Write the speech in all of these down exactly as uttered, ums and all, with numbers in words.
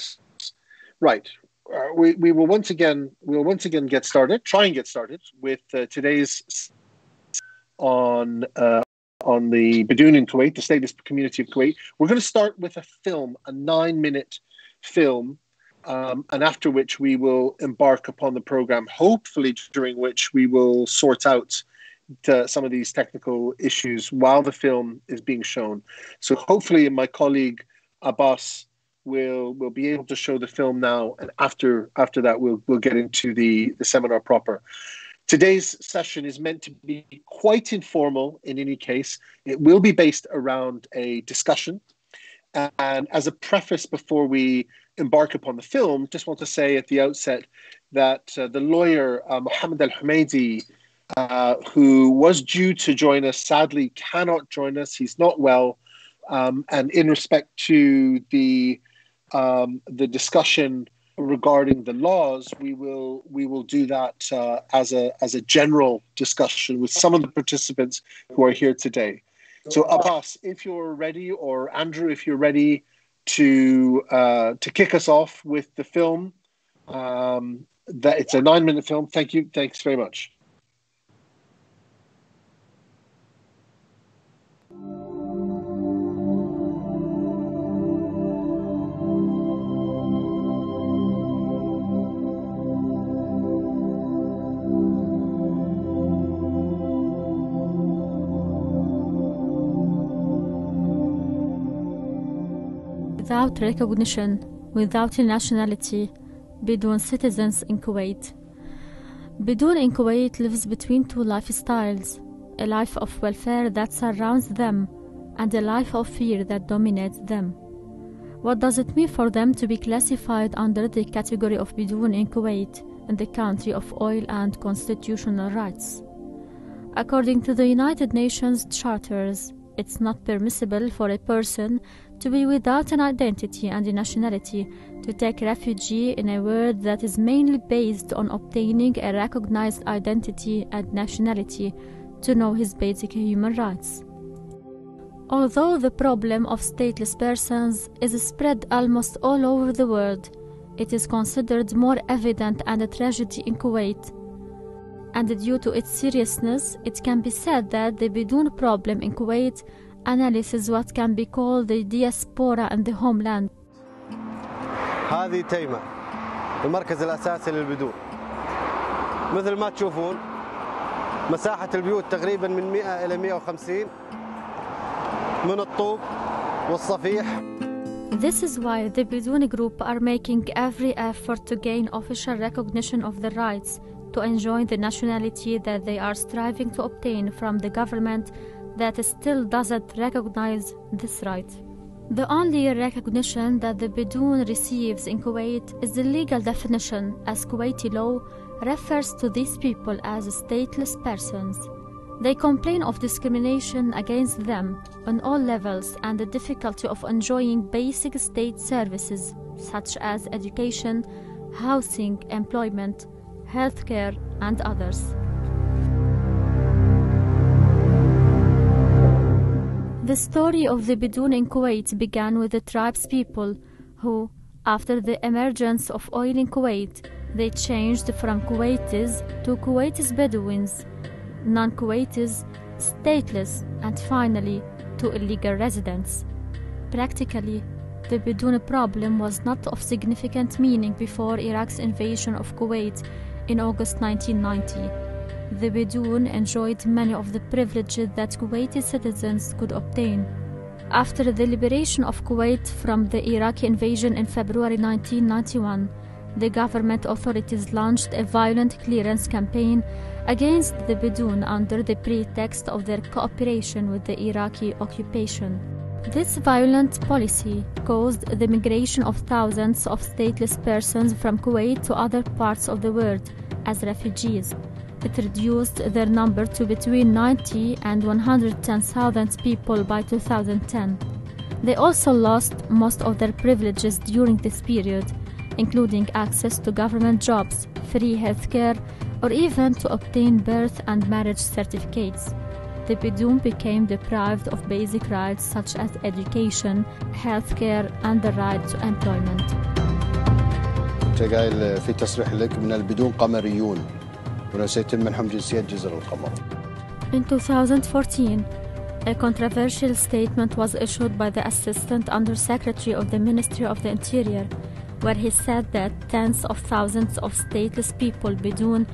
Yes, right. Uh, we we will once again we will once again get started. Try and get started with uh, today's on uh, on the Bidoun in Kuwait, the stateless community of Kuwait. We're going to start with a film, a nine-minute film, um, and after which we will embark upon the program. Hopefully, during which we will sort out to some of these technical issues while the film is being shown. So hopefully, my colleague Abbas will will be able to show the film now, and after after that, we'll we'll get into the the seminar proper. Today's session is meant to be quite informal. In any case, it will be based around a discussion. And as a preface, before we embark upon the film, just want to say at the outset that uh, the lawyer uh, Mohammed Al-Humaidi, Uh, who was due to join us, sadly cannot join us. He's not well. Um, and in respect to the um, the discussion regarding the laws, we will we will do that uh, as a as a general discussion with some of the participants who are here today. So Abbas, if you're ready, or Andrew, if you're ready to uh, to kick us off with the film, um, that it's a nine-minute film. Thank you. Thanks very much. Without recognition, without nationality, Bidoun citizens in Kuwait. Bidoun in Kuwait lives between two lifestyles, a life of welfare that surrounds them and a life of fear that dominates them. What does it mean for them to be classified under the category of Bidoun in Kuwait, in the country of oil and constitutional rights? According to the United Nations charters, it's not permissible for a person to be without an identity and a nationality, to take refuge in a world that is mainly based on obtaining a recognized identity and nationality, to know his basic human rights. Although the problem of stateless persons is spread almost all over the world, it is considered more evident and a tragedy in Kuwait. And due to its seriousness, it can be said that the Bidoun problem in Kuwait analysis what can be called the diaspora and the homeland. هذه تايما المركز الأساسي للبدون. مثل ما تشوفون مساحة البيوت تقريبا من مئة إلى مئة وخمسين من الطوب والصفيح. This is why the Bidoun group are making every effort to gain official recognition of the rights to enjoy the nationality that they are striving to obtain from the government that still doesn't recognize this right. The only recognition that the Bidoun receives in Kuwait is the legal definition, as Kuwaiti law refers to these people as stateless persons. They complain of discrimination against them on all levels and the difficulty of enjoying basic state services such as education, housing, employment, healthcare, and others. The story of the Bidoun in Kuwait began with the tribe's people who, after the emergence of oil in Kuwait, they changed from Kuwaitis to Kuwaitis Bedouins, non-Kuwaitis, stateless, and finally to illegal residents. Practically, the Bidoun problem was not of significant meaning before Iraq's invasion of Kuwait in August nineteen ninety. The Bidoun enjoyed many of the privileges that Kuwaiti citizens could obtain. After the liberation of Kuwait from the Iraqi invasion in February nineteen ninety-one, the government authorities launched a violent clearance campaign against the Bidoun under the pretext of their cooperation with the Iraqi occupation. This violent policy caused the migration of thousands of stateless persons from Kuwait to other parts of the world as refugees. It reduced their number to between ninety and one hundred ten thousand people by two thousand ten. They also lost most of their privileges during this period, including access to government jobs, free healthcare, or even to obtain birth and marriage certificates. The Bidoun became deprived of basic rights such as education, healthcare, and the right to employment. انت قايل في تصريح لك من البدون قمريون ولا سيتم منحهم جنسية جزر القمر. In twenty fourteen, a controversial statement was issued by the Assistant Undersecretary of the Ministry of the Interior, where he said that tens of thousands of stateless people, Bidoun,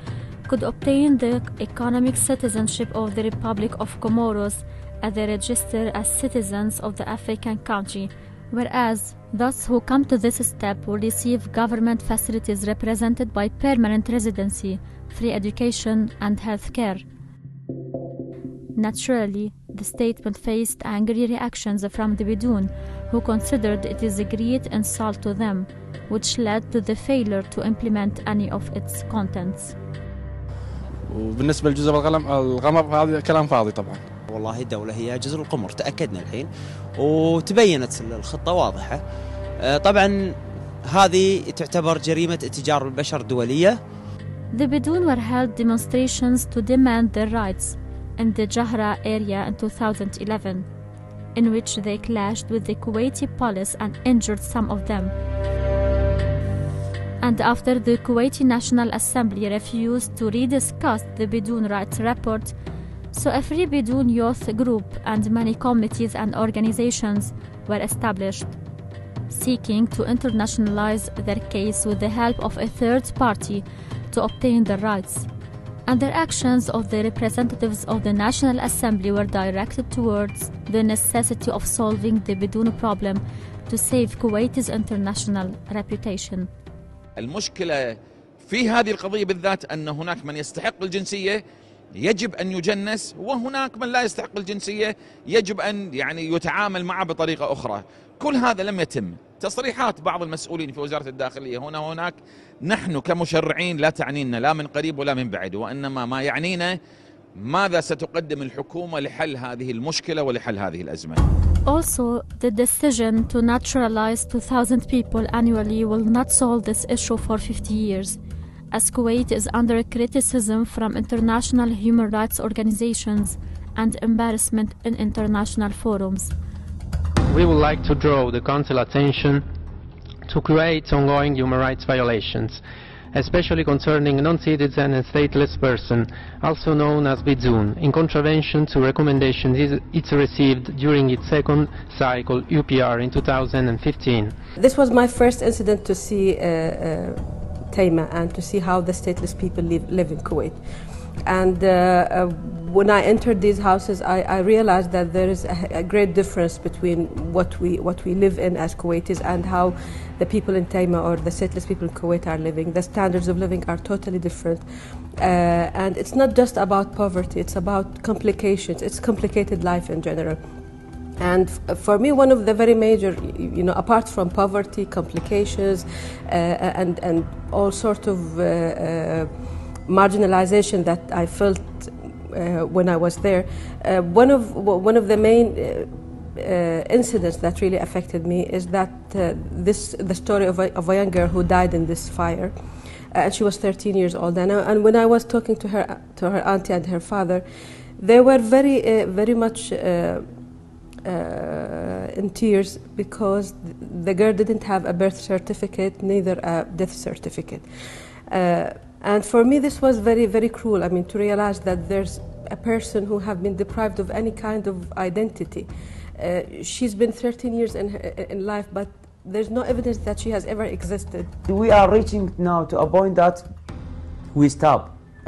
could obtain the economic citizenship of the Republic of Comoros as they register as citizens of the African country, whereas those who come to this step will receive government facilities represented by permanent residency, free education, and health care. Naturally, the statement faced angry reactions from the Bidoun, who considered it is a great insult to them, which led to the failure to implement any of its contents. وبالنسبة لجزر القمر هذا كلام فاضي طبعا. والله الدولة هي جزر القمر، تأكدنا الحين وتبينت الخطة واضحة. طبعا هذه تعتبر جريمة اتجار بالبشر دولية. The Bidoun were held demonstrations to demand their rights in the Jahra area in two thousand eleven, in which they clashed with the Kuwaiti police and injured some of them. And after the Kuwaiti National Assembly refused to rediscuss the Bidoun rights report, so a free Bidoun youth group and many committees and organizations were established, seeking to internationalize their case with the help of a third party to obtain their rights. And the actions of the representatives of the National Assembly were directed towards the necessity of solving the Bidoun problem to save Kuwait's international reputation. المشكلة في هذه القضية بالذات أن هناك من يستحق الجنسية يجب أن يجنس، وهناك من لا يستحق الجنسية يجب أن يعني يتعامل معه بطريقة أخرى. كل هذا لم يتم. تصريحات بعض المسؤولين في وزارة الداخلية هنا وهناك نحن كمشرعين لا تعنينا لا من قريب ولا من بعيد، وإنما ما يعنينا ماذا ستقدم الحكومة لحل هذه المشكلة ولحل هذه الأزمة. Also, the decision to naturalize two thousand people annually will not solve this issue for fifty years, as Kuwait is under criticism from international human rights organizations and embarrassment in international forums. We would like to draw the Council's attention to Kuwait's ongoing human rights violations, especially concerning non-citizen and stateless persons, also known as Bidoun, in contravention to recommendations it received during its second cycle U P R in two thousand fifteen. This was my first incident to see uh, uh, Taima and to see how the stateless people live, live in Kuwait. And uh, uh, when I entered these houses, I, I realized that there is a, a great difference between what we what we live in as Kuwaitis and how the people in Taima or the stateless people in Kuwait are living. The standards of living are totally different, uh, and it's not just about poverty; it's about complications. It's complicated life in general. And for me, one of the very major, you know, apart from poverty, complications, uh, and and all sort of. Uh, uh, marginalization that I felt uh, when I was there, uh, one of one of the main uh, uh, incidents that really affected me is that uh, this the story of a, of a young girl who died in this fire, uh, and she was thirteen years old. And, I, and when I was talking to her to her auntie and her father, they were very uh, very much uh, uh, in tears because the girl didn't have a birth certificate, neither a death certificate. Uh, And for me, this was very, very cruel. I mean, to realize that there's a person who have been deprived of any kind of identity. Uh, she's been thirteen years in, in life, but there's no evidence that she has ever existed. We are reaching now to a point that we stop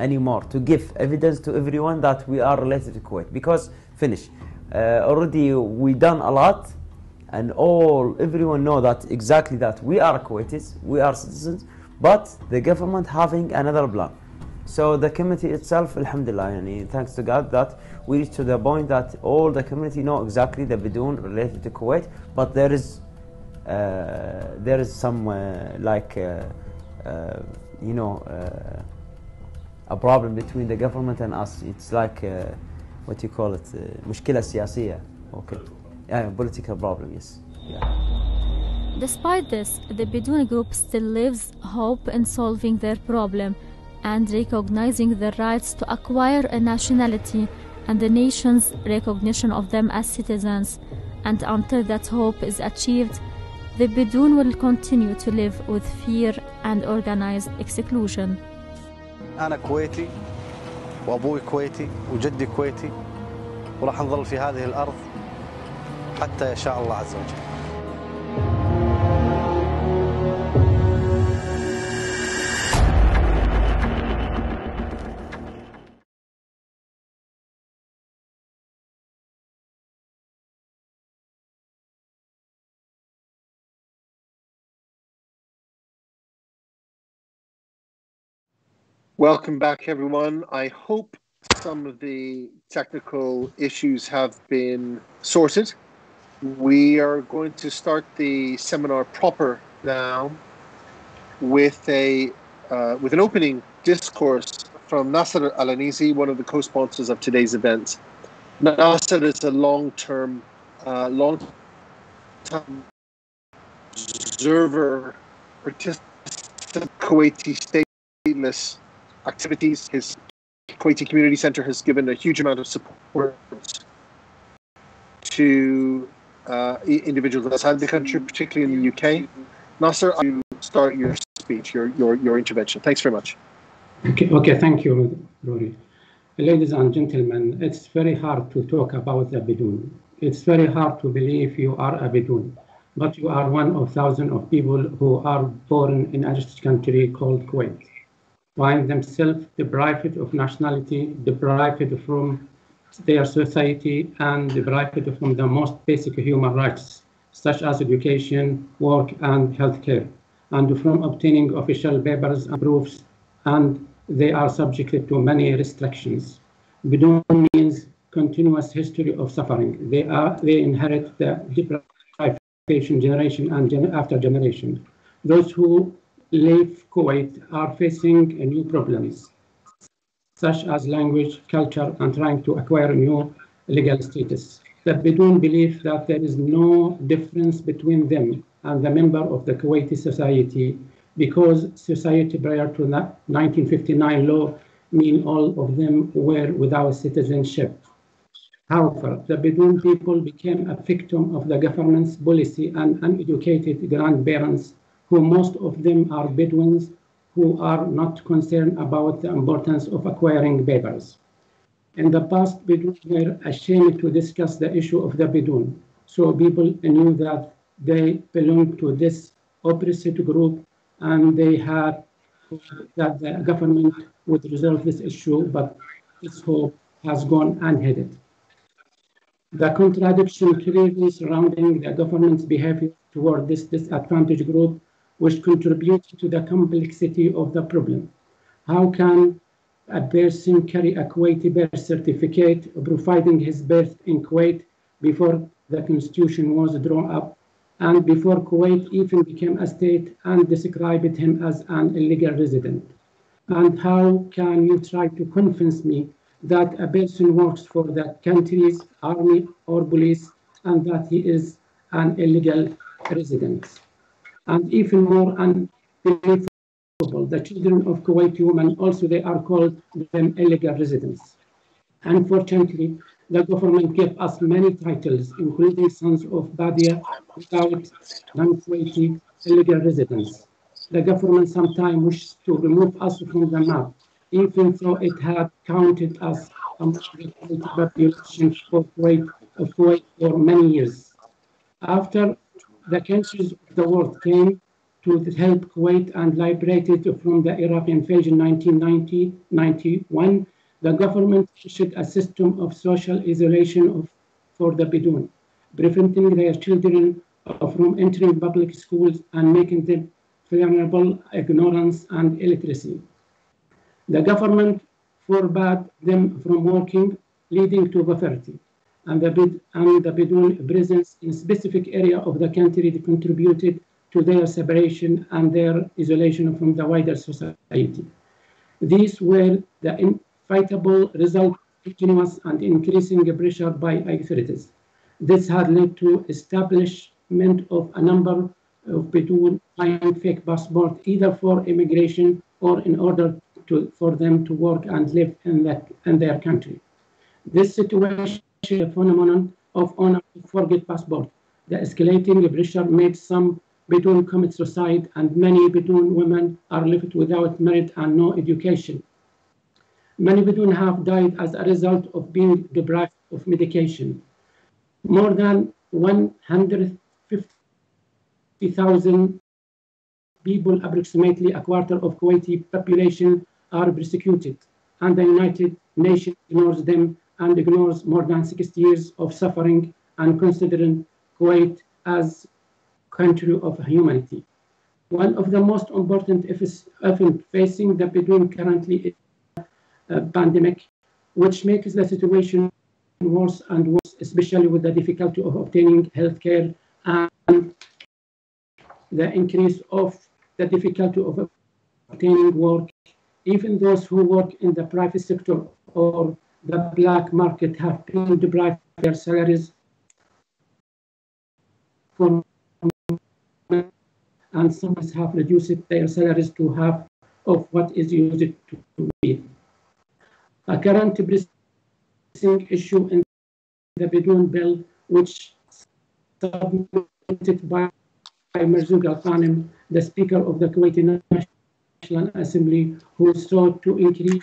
anymore to give evidence to everyone that we are related to Kuwait. Because, finish, uh, already we done a lot, and all, everyone know that exactly that we are Kuwaitis, we are citizens. But the government having another plan. So the community itself, alhamdulillah, thanks to God that we reached to the point that all the community know exactly the Bidoun related to Kuwait, but there is uh, there is some uh, like uh, uh, you know uh, a problem between the government and us. It's like uh, what you call it, مشكلة سياسية. Okay, yeah, political problem. Yes. Yeah. Despite this, the Bidoun group still lives hope in solving their problem and recognizing their rights to acquire a nationality and the nation's recognition of them as citizens. And until that hope is achieved, the Bidoun will continue to live with fear and organized exclusion. أنا كويتي وأبوي كويتي وجدي كويتي وراح نظل في هذه الأرض حتى يشاء الله عز وجل. Welcome back, everyone. I hope some of the technical issues have been sorted. We are going to start the seminar proper now with a uh, with an opening discourse from Nasser Al-Anizi, one of the co-sponsors of today's event. Nasser is a long-term, uh, long-term observer, participant in Kuwaiti Stateless activities. His Kuwaiti Community Center has given a huge amount of support to uh, individuals outside the country, particularly in the U K. Nasser, you start your speech, your, your, your intervention. Thanks very much. Okay, okay, thank you, Rory. Ladies and gentlemen, it's very hard to talk about the Bidoun. It's very hard to believe you are a Bidoun, but you are one of thousands of people who are born in a country called Kuwait, find themselves deprived of nationality, deprived from their society, and deprived from the most basic human rights, such as education, work, and healthcare, and from obtaining official papers and proofs, and they are subjected to many restrictions. Bidoun means continuous history of suffering. They are they inherit the deprivation generation and gen after generation. Those who live Kuwait are facing new problems, such as language, culture, and trying to acquire new legal status. The Bidoun believe that there is no difference between them and the member of the Kuwaiti society, because society prior to nineteen fifty-nine law mean all of them were without citizenship. However, the Bidoun people became a victim of the government's policy and uneducated grandparents, who most of them are Bedouins who are not concerned about the importance of acquiring papers. In the past, Bedouins were ashamed to discuss the issue of the Bidoun, so people knew that they belonged to this oppressed group and they had that the government would resolve this issue, but this hope has gone unheeded. The contradiction clearly surrounding the government's behavior toward this disadvantaged group, which contributes to the complexity of the problem. How can a person carry a Kuwaiti birth certificate, providing his birth in Kuwait before the constitution was drawn up, and before Kuwait even became a state and described him as an illegal resident? And how can you try to convince me that a person works for the country's army or police and that he is an illegal resident? And even more unbelievable, the children of Kuwaiti women, also they are called them illegal residents. Unfortunately, the government gave us many titles, including sons of Badia, without non-Kuwaiti illegal residents. The government sometimes wishes to remove us from the map, even though it had counted us among the population of Kuwait, of Kuwait for many years. After the countries of the world came to help Kuwait and liberate it from the Iraq invasion in nineteen ninety to ninety-one, the government issued a system of social isolation of, for the Bidoun, preventing their children from entering public schools and making them vulnerable ignorance and illiteracy. The government forbade them from working, leading to poverty. And the, Bid and the Bidoun presence in specific area of the country contributed to their separation and their isolation from the wider society. These were the inevitable result of continuous and increasing pressure by authorities. This had led to establishment of a number of Bidoun buying fake passports, either for immigration or in order to, for them to work and live in, the, in their country. This situation, the phenomenon of unforged passport, the escalating pressure made some Bidoun commit suicide, and many Bidoun women are left without merit and no education. Many Bidoun have died as a result of being deprived of medication. More than one hundred fifty thousand people, approximately a quarter of Kuwaiti population, are persecuted, and the United Nations ignores them and ignores more than sixty years of suffering and considering Kuwait as country of humanity. One of the most important events facing the Bidoun currently is a pandemic, which makes the situation worse and worse, especially with the difficulty of obtaining health care and the increase of the difficulty of obtaining work. Even those who work in the private sector or the black market have been deprived of their salaries from, and some have reduced their salaries to half of what is used to be. A current pressing issue in the Bidoun bill, which submitted by Marzouq Al-Ghanim, the Speaker of the Kuwaiti National Assembly, who sought to increase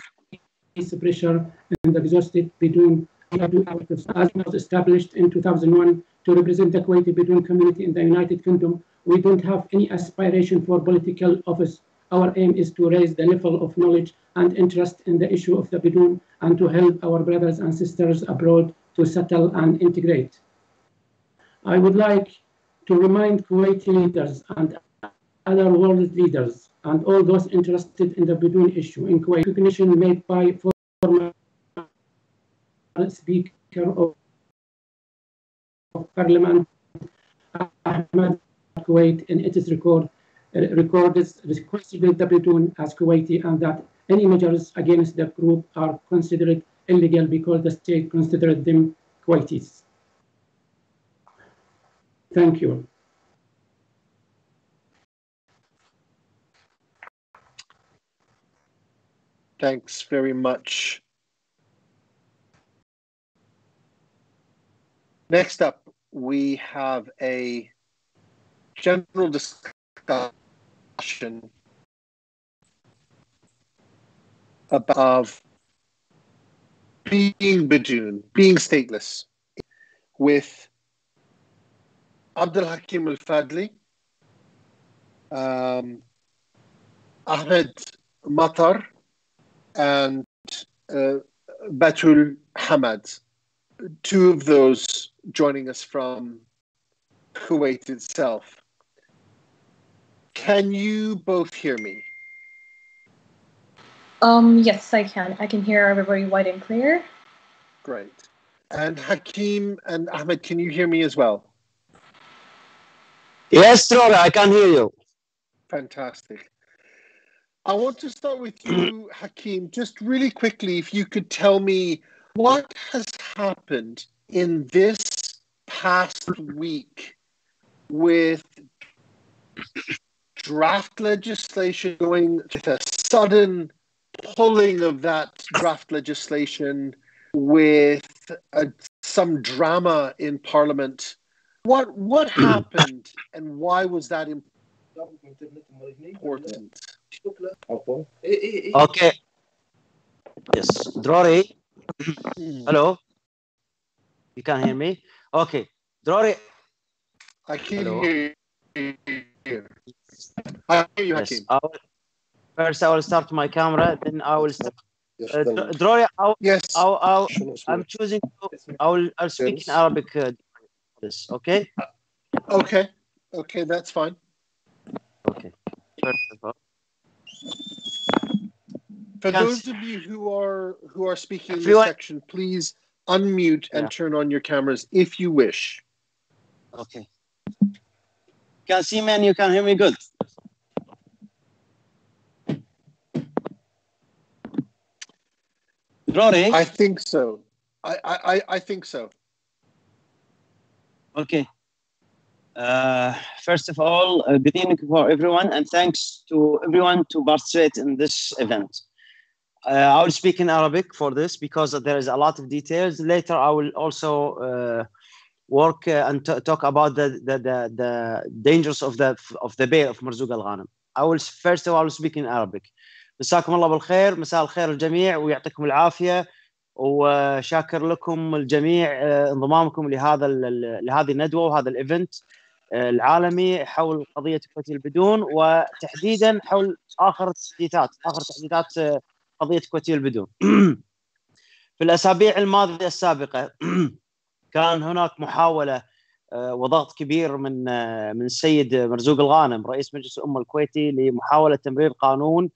pressure in the exhausted Bidoun as was established in two thousand one to represent the Kuwaiti Bidoun community in the United Kingdom. We don't have any aspiration for political office. Our aim is to raise the level of knowledge and interest in the issue of the Bidoun and to help our brothers and sisters abroad to settle and integrate. I would like to remind Kuwaiti leaders and other world leaders and all those interested in the Bidoun issue in Kuwait, recognition made by former Speaker of Parliament, Ahmed Kuwait, in its record, uh, records requested the Bidoun as Kuwaiti, and that any measures against the group are considered illegal because the state considered them Kuwaitis. Thank you. Thanks very much. Next up, we have a general discussion about being Bidoun, being stateless, with Abdul Hakim Al-Fadli, um, Ahmed Matar, and uh, Batul Hamad, two of those joining us from Kuwait itself. Can you both hear me? Um, yes, I can. I can hear everybody wide and clear. Great. And Hakim and Ahmed, can you hear me as well? Yes, Rory, I can hear you. Fantastic. I want to start with you, Hakim. Just really quickly, if you could tell me what has happened in this past week with draft legislation going with a sudden pulling of that draft legislation with a, some drama in Parliament. What what happened and why was that important? Okay. Yes, Rory. Hello. You can hear me? Okay. Rory. I can Hello. hear you. I hear you, yes. Hakim. I will, first, I will start my camera, then I will start. Yes, uh, Rory, I'll, yes. I'll, I'll, I'm choosing to, I'll, I'll speak yes. in Arabic. Uh, this, okay? Okay. Okay, that's fine. Okay. First of all. For those of you who are who are speaking in this section, please unmute and yeah. turn on your cameras if you wish. Okay. Can see me and you can hear me good. Rory? I think so. I I, I think so. Okay. Uh, first of all, uh, good evening for everyone, and thanks to everyone to participate in this event. Uh, I will speak in Arabic for this because there is a lot of details. Later, I will also uh, work uh, and t talk about the, the the the dangers of the of the bay of Marzouq Al-Ghanim. I will first of all speak in Arabic. مساكم الله بالخير، مساء الخير الجميع ويعطيكم العافية، وشاكر لكم الجميع انضمامكم لهذا لهذه الندوة وهذا الايفنت العالمي حول قضية كويت البدون، وتحديدا حول آخر تحديثات آخر تحديثات قضية كويت البدون. في الأسابيع الماضية السابقة كان هناك محاولة وضغط كبير من من السيد مرزوق الغانم رئيس مجلس الأمة الكويتي لمحاولة تمرير قانون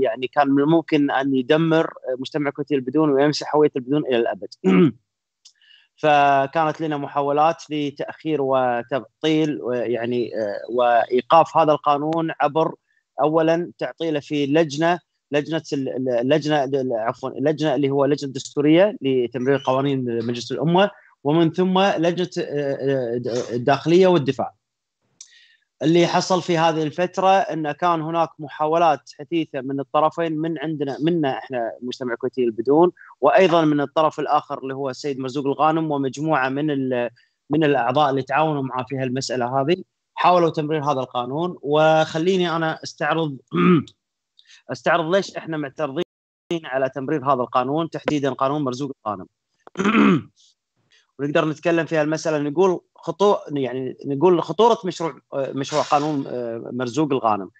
يعني كان من الممكن أن يدمر مجتمع كويت البدون ويمسح هوية البدون إلى الأبد. فكانت لنا محاولات لتأخير وتبطيل يعني وإيقاف هذا القانون عبر أولا تعطيله في لجنة لجنة اللجنة عفوا اللجنة اللي هو لجنة دستورية لتمرير قوانين مجلس الأمة، ومن ثم لجنة الداخلية والدفاع. اللي حصل في هذه الفترة أن كان هناك محاولات حثيثة من الطرفين، من عندنا منا إحنا مجتمع كويتي البدون، وأيضا من الطرف الآخر اللي هو السيد مرزوق الغانم ومجموعة من من الأعضاء اللي تعاونوا معه في هالمسألة هذه، حاولوا تمرير هذا القانون. وخليني أنا استعرض استعرض ليش إحنا معترضين على تمرير هذا القانون، تحديدا قانون مرزوق الغانم. ونقدر نتكلم في هالمسألة، نقول خطوة يعني نقول خطورة مشروع مشروع قانون مرزوق الغانم.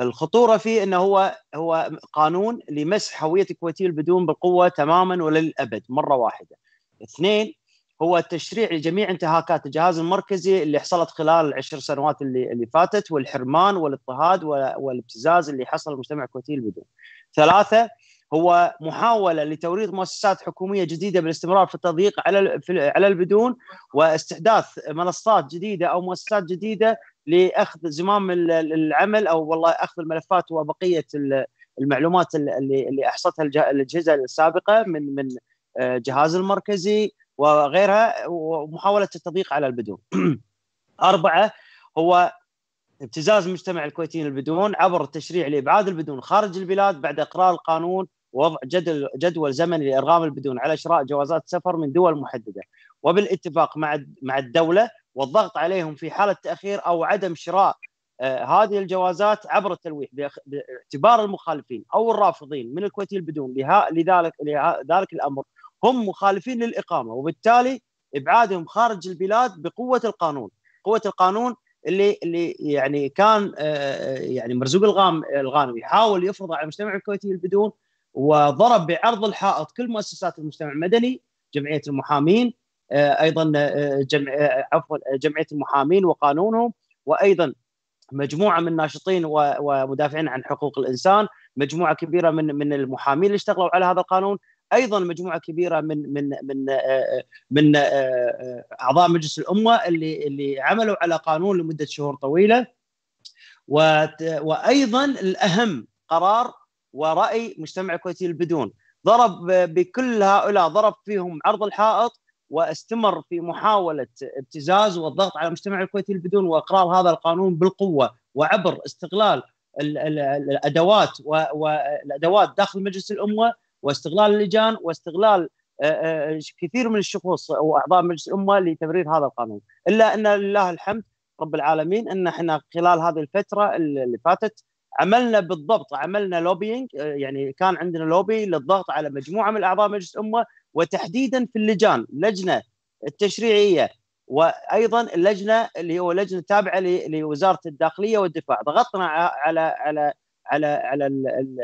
الخطورة فيه انه هو هو قانون لمسح هوية الكويتي البدون بالقوة تماما وللأبد مرة واحدة. اثنين، هو تشريع لجميع انتهاكات الجهاز المركزي اللي حصلت خلال العشر سنوات اللي اللي فاتت، والحرمان والاضطهاد والابتزاز اللي حصل لمجتمع الكويتي البدون. ثلاثة، هو محاولة لتوريث مؤسسات حكومية جديدة بالاستمرار في التضييق على على البدون، واستحداث منصات جديدة أو مؤسسات جديدة لأخذ زمام العمل أو والله أخذ الملفات وبقية المعلومات اللي اللي أحصتها الأجهزة السابقة من من جهاز المركزي وغيرها، ومحاولة التضييق على البدون. أربعة، هو ابتزاز مجتمع الكويتيين البدون عبر التشريع لإبعاد البدون خارج البلاد بعد إقرار القانون، ووضع جدول زمني لإرغام البدون على شراء جوازات سفر من دول محددة وبالاتفاق مع مع الدولة، والضغط عليهم في حالة تأخير أو عدم شراء آه هذه الجوازات عبر التلويح باعتبار المخالفين أو الرافضين من الكويتيين البدون لذلك لذلك الأمر هم مخالفين للإقامة، وبالتالي إبعادهم خارج البلاد بقوة القانون قوة القانون اللي اللي يعني كان آه يعني مرزوق الغانم يحاول يفرض على المجتمع الكويتي البدون، وضرب بعرض الحائط كل مؤسسات المجتمع المدني، جمعية المحامين آه ايضا آه جمع آه عفوا جمعية المحامين وقانونهم، وايضا مجموعة من ناشطين ومدافعين عن حقوق الانسان، مجموعة كبيرة من من المحامين اللي اشتغلوا على هذا القانون، ايضا مجموعه كبيره من من من آآ من آآ اعضاء مجلس الامه اللي اللي عملوا على قانون لمده شهور طويله. وايضا الاهم قرار وراي مجتمع الكويتي البدون، ضرب بكل هؤلاء ضرب فيهم عرض الحائط، واستمر في محاوله ابتزاز والضغط على مجتمع الكويتي البدون واقرار هذا القانون بالقوه، وعبر استغلال الادوات والادوات داخل مجلس الامه، واستغلال اللجان، واستغلال كثير من الشخوص واعضاء مجلس الامه لتمرير هذا القانون. الا ان لله الحمد رب العالمين ان احنا خلال هذه الفتره اللي فاتت عملنا بالضبط عملنا لوبينج، يعني كان عندنا لوبي للضغط على مجموعه من اعضاء مجلس الامه، وتحديدا في اللجان، اللجنه التشريعيه وايضا اللجنه اللي هو لجنه تابعه لوزاره الداخليه والدفاع. ضغطنا على على على على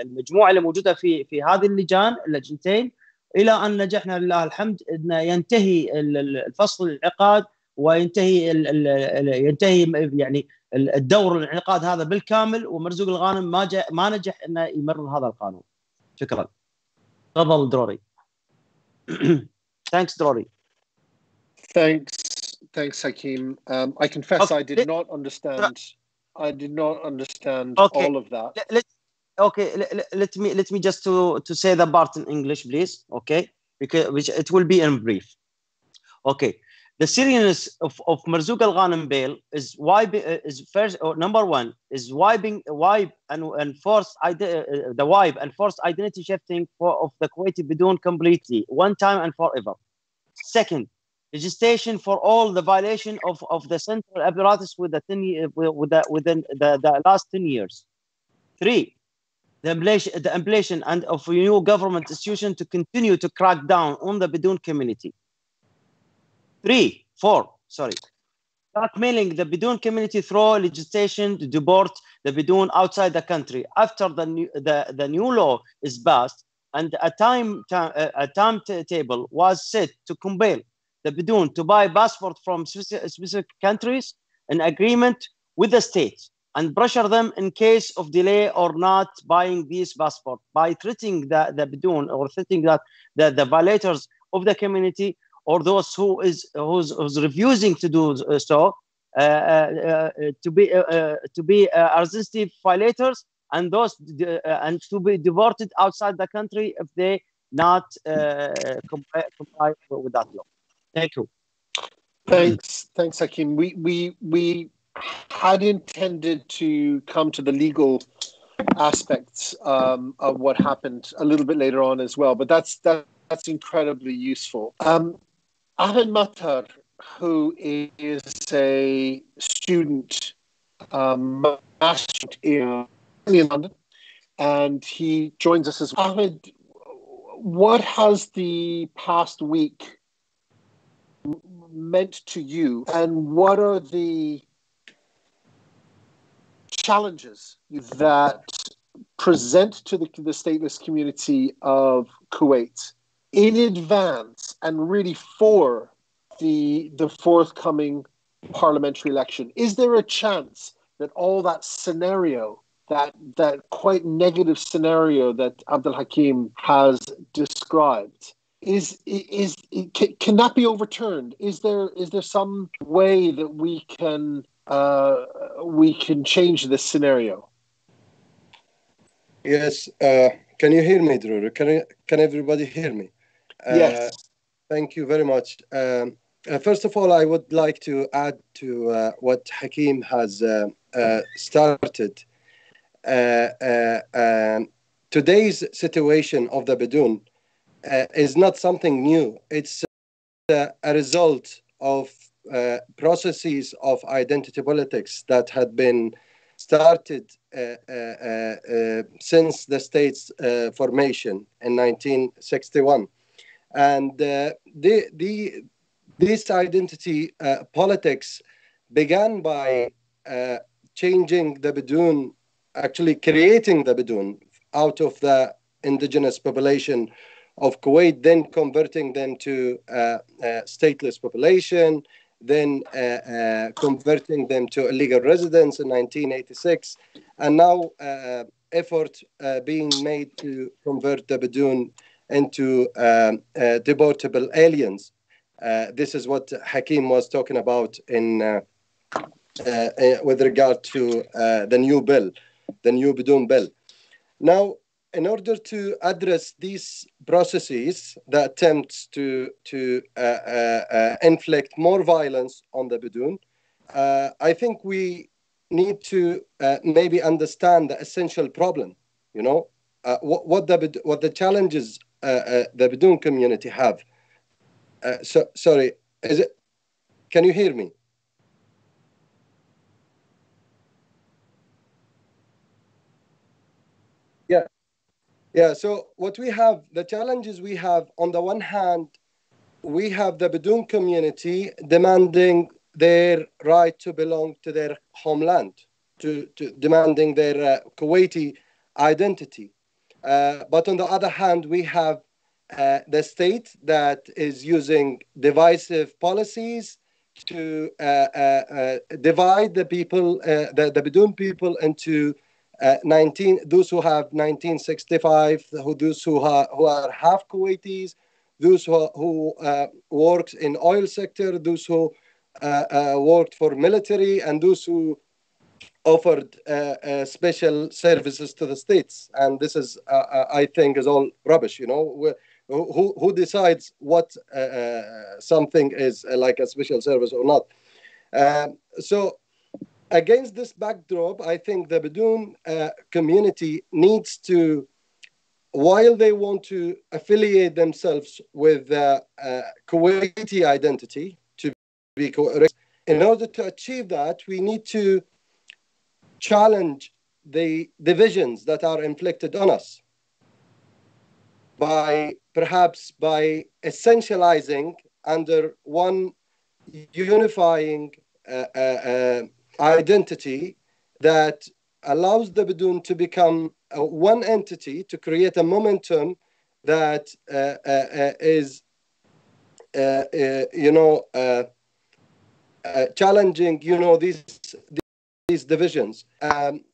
المجموعه اللي موجوده في في هذه اللجان اللجنتين، الى ان نجحنا لله الحمد ان ينتهي الفصل الانعقاد، وينتهي ال ال ينتهي يعني الدور الانعقاد هذا بالكامل، ومرزوق الغانم ما ما نجح انه يمرر هذا القانون. شكرا. تفضل دروري. Thanks دروري. Thanks thanks Hakim. um, I confess okay. I did not understand I did not understand okay. all of that. Let, let, okay, let, let me let me just to to say the part in English, please. Okay, because which it will be in brief. Okay, the seriousness of of Marzouq Al-Ghanim bail is why is first or number one is wiping wipe and and forced the wipe and forced identity shifting for of the Kuwaiti Bidoun completely, one time and forever. Second. registration for all the violation of, of the central apparatus with the ten, with the, within the, the last ten years. Three, the ambition, the ambition and of a new government institution to continue to crack down on the Bidoun community. Three, four, sorry. Blackmailing the Bidoun community through legislation to deport the Bidoun outside the country after the new, the, the new law is passed, and a time, time a timetable was set to compel the Bidoun to buy passports from specific, specific countries in agreement with the state and pressure them in case of delay or not buying these passports by treating the, the Bidoun or treating that the, the violators of the community or those who is who's, who's refusing to do so uh, uh, to be uh, uh, to be uh, resistive violators, and those uh, and to be deported outside the country if they not uh, comply, comply with that law. Thank you. Thanks, thanks, Hakim. We we we had intended to come to the legal aspects um, of what happened a little bit later on as well, but that's that, that's incredibly useful. Um, Ahmed Matar, who is a student, um, master in London, and he joins us as well. Ahmed, what has the past week meant to you, and what are the challenges that present to the, the stateless community of Kuwait in advance and really for the the forthcoming parliamentary election? Is there a chance that all that scenario, that that quite negative scenario that Abdul Hakim has described, is is, is can, can that be overturned? Is there is there some way that we can uh, we can change this scenario? Yes. Uh, can you hear me, Drew? Can I, can everybody hear me? Uh, yes. Thank you very much. Um, uh, first of all, I would like to add to uh, what Hakim has uh, uh, started. Uh, uh, um, today's situation of the Bidoun uh, is not something new. It's uh, a result of uh, processes of identity politics that had been started uh, uh, uh, since the state's uh, formation in nineteen sixty-one. And uh, the, the, this identity uh, politics began by uh, changing the Bidoun, actually creating the Bidoun out of the indigenous population of Kuwait, then converting them to uh, a stateless population, then uh, uh, converting them to illegal residents in nineteen eighty-six, and now uh, effort uh, being made to convert the Bidoun into um, uh, deportable aliens. Uh, this is what Hakim was talking about in uh, uh, with regard to uh, the new bill, the new Bidoun bill. Now, in order to address these processes, the attempts to, to uh, uh, uh, inflict more violence on the Bidoun, uh, I think we need to uh, maybe understand the essential problem, you know, uh, what, what, the, what the challenges uh, uh, the Bidoun community have. Uh, so, sorry, is it, can you hear me? Yeah. Yeah, so what we have, the challenges we have, on the one hand, we have the Bidoun community demanding their right to belong to their homeland, to, to demanding their uh, Kuwaiti identity. Uh, but on the other hand, we have uh, the state that is using divisive policies to uh, uh, uh, divide the people, uh, the, the Bidoun people into Uh, nineteen those who have nineteen sixty-five, who those who are who are half Kuwaitis, those who who uh, worked in oil sector, those who uh, uh, worked for military, and those who offered uh, uh, special services to the states. And this is, uh, I think, is all rubbish. You know, who who decides what uh, something is like a special service or not? Uh, so. Against this backdrop, I think the Bidoun uh, community needs to while they want to affiliate themselves with uh, uh, Kuwaiti identity to be co-erased, in order to achieve that, we need to challenge the divisions that are inflicted on us by perhaps by essentializing under one unifying uh, uh, uh, identity that allows the Bidoun to become uh, one entity, to create a momentum that uh, uh, uh, is, uh, uh, you know, uh, uh, challenging, you know, these these divisions. Um,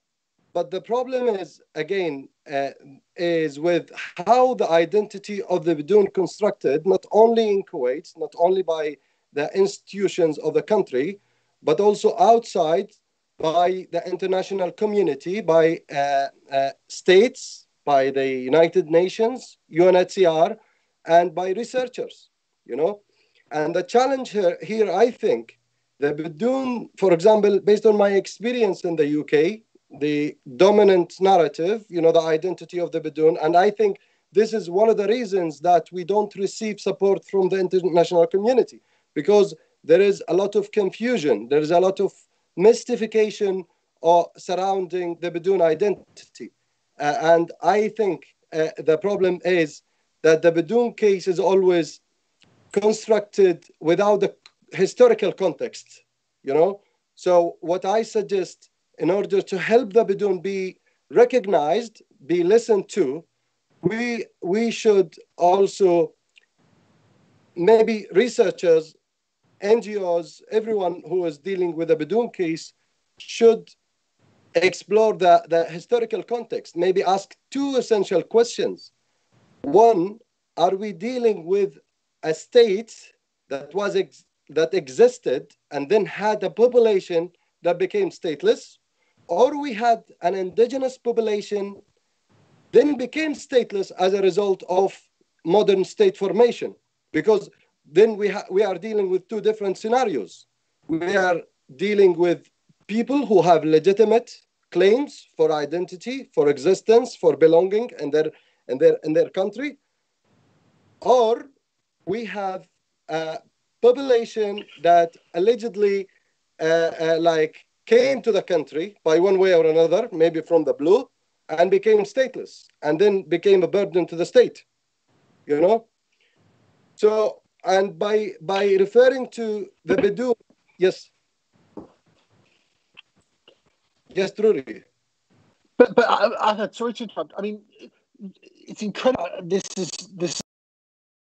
but the problem is, again, uh, is with how the identity of the Bidoun constructed, not only in Kuwait, not only by the institutions of the country, but also outside, by the international community, by uh, uh, states, by the United Nations, U N H C R, and by researchers, you know? And the challenge here, here I think, the Bidoun, for example, based on my experience in the U K, the dominant narrative, you know, the identity of the Bidoun, and I think this is one of the reasons that we don't receive support from the international community, because there is a lot of confusion, there is a lot of mystification or surrounding the Bidoun identity. Uh, and I think uh, the problem is that the Bidoun case is always constructed without the historical context, you know? So what I suggest, in order to help the Bidoun be recognized, be listened to, we, we should also, maybe researchers, N G Os, everyone who is dealing with the Bidoun case should explore the, the historical context, maybe ask two essential questions. One, are we dealing with a state that, was ex that existed and then had a population that became stateless? Or we had an indigenous population, then became stateless as a result of modern state formation? Because then we, ha we are dealing with two different scenarios. We are dealing with people who have legitimate claims for identity, for existence, for belonging in their, in their, in their country. Or we have a population that allegedly uh, uh, like came to the country by one way or another, maybe from the blue, and became stateless, and then became a burden to the state, you know? So, and by by referring to the Bidoun, yes, yes, truly. But but I, I, sorry to interrupt. I mean, it's incredible. This is this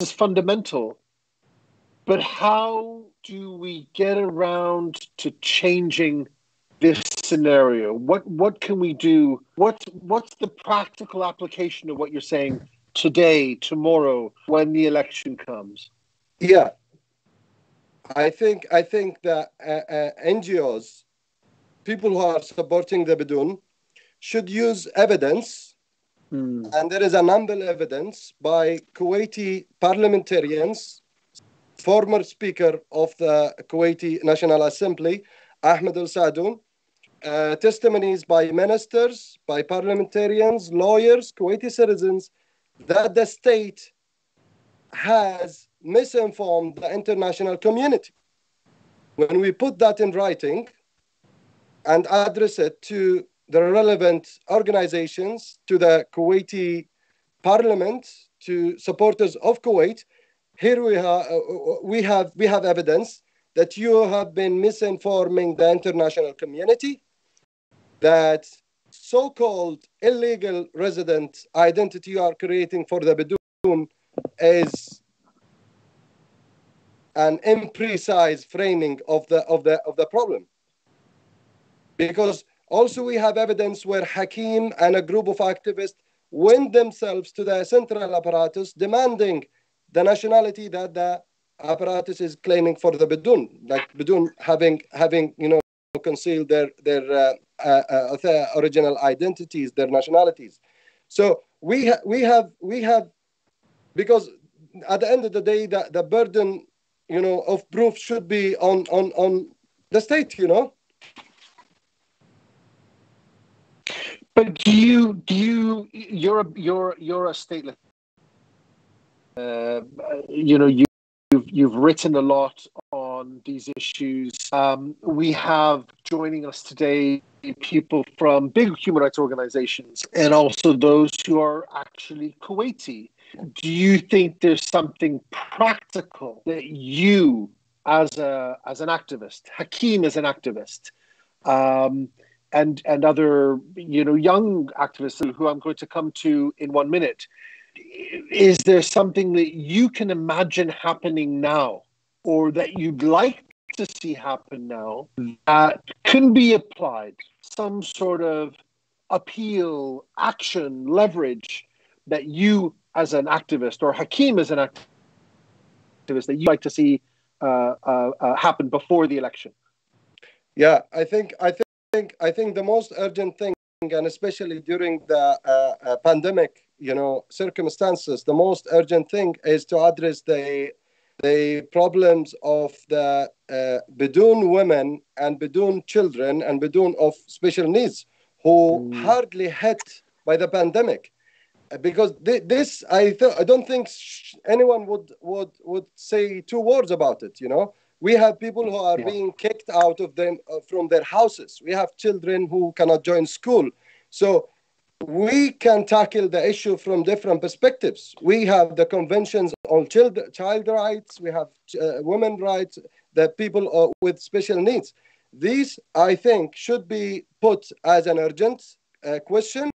is fundamental. But how do we get around to changing this scenario? What what can we do? What what's the practical application of what you're saying today, tomorrow, when the election comes? Yeah, I think I think that uh, uh, N G Os, people who are supporting the Bidoun, should use evidence, mm. and there is ample evidence by Kuwaiti parliamentarians, former Speaker of the Kuwaiti National Assembly, Ahmed Al-Sadoun, uh, testimonies by ministers, by parliamentarians, lawyers, Kuwaiti citizens, that the state has misinformed the international community. When we put that in writing and address it to the relevant organizations, to the Kuwaiti parliament, to supporters of Kuwait, here we, ha we, have, we have evidence that you have been misinforming the international community, that so-called illegal resident identity you are creating for the Bidoun is an imprecise framing of the of the of the problem, because also we have evidence where Hakim and a group of activists went themselves to the central apparatus demanding the nationality that the apparatus is claiming for the Bidoun, like Bidoun having having you know concealed their their, uh, uh, uh, their original identities, their nationalities. So we ha we have we have because at the end of the day, the, the burden, you know, of proof should be on, on, on the state, you know? But do you do you you're a, you're you're a stateless. Uh, you know you, you've you've written a lot on these issues. Um, we have joining us today people from big human rights organizations and also those who are actually Kuwaiti. Do you think there's something practical that you, as a as an activist, Hakim as an activist, um, and and other you know young activists who I'm going to come to in one minute, is there something that you can imagine happening now, or that you'd like to see happen now, that can be applied, some sort of appeal, action, leverage that you as an activist, or Hakim as an activist, that you'd like to see uh, uh, uh, happen before the election? Yeah, I think I think I think the most urgent thing, and especially during the uh, uh, pandemic, you know, circumstances, the most urgent thing is to address the the problems of the uh, Bidoun women and Bidoun children and Bidoun of special needs who mm. hardly hit by the pandemic. Because this, I th I don't think anyone would, would would say two words about it. You know, we have people who are yeah. being kicked out of them uh, from their houses. We have children who cannot join school. So we can tackle the issue from different perspectives. We have the conventions on child child rights. We have uh, women rights. The people uh, with special needs. These, I think, should be put as an urgent uh, question,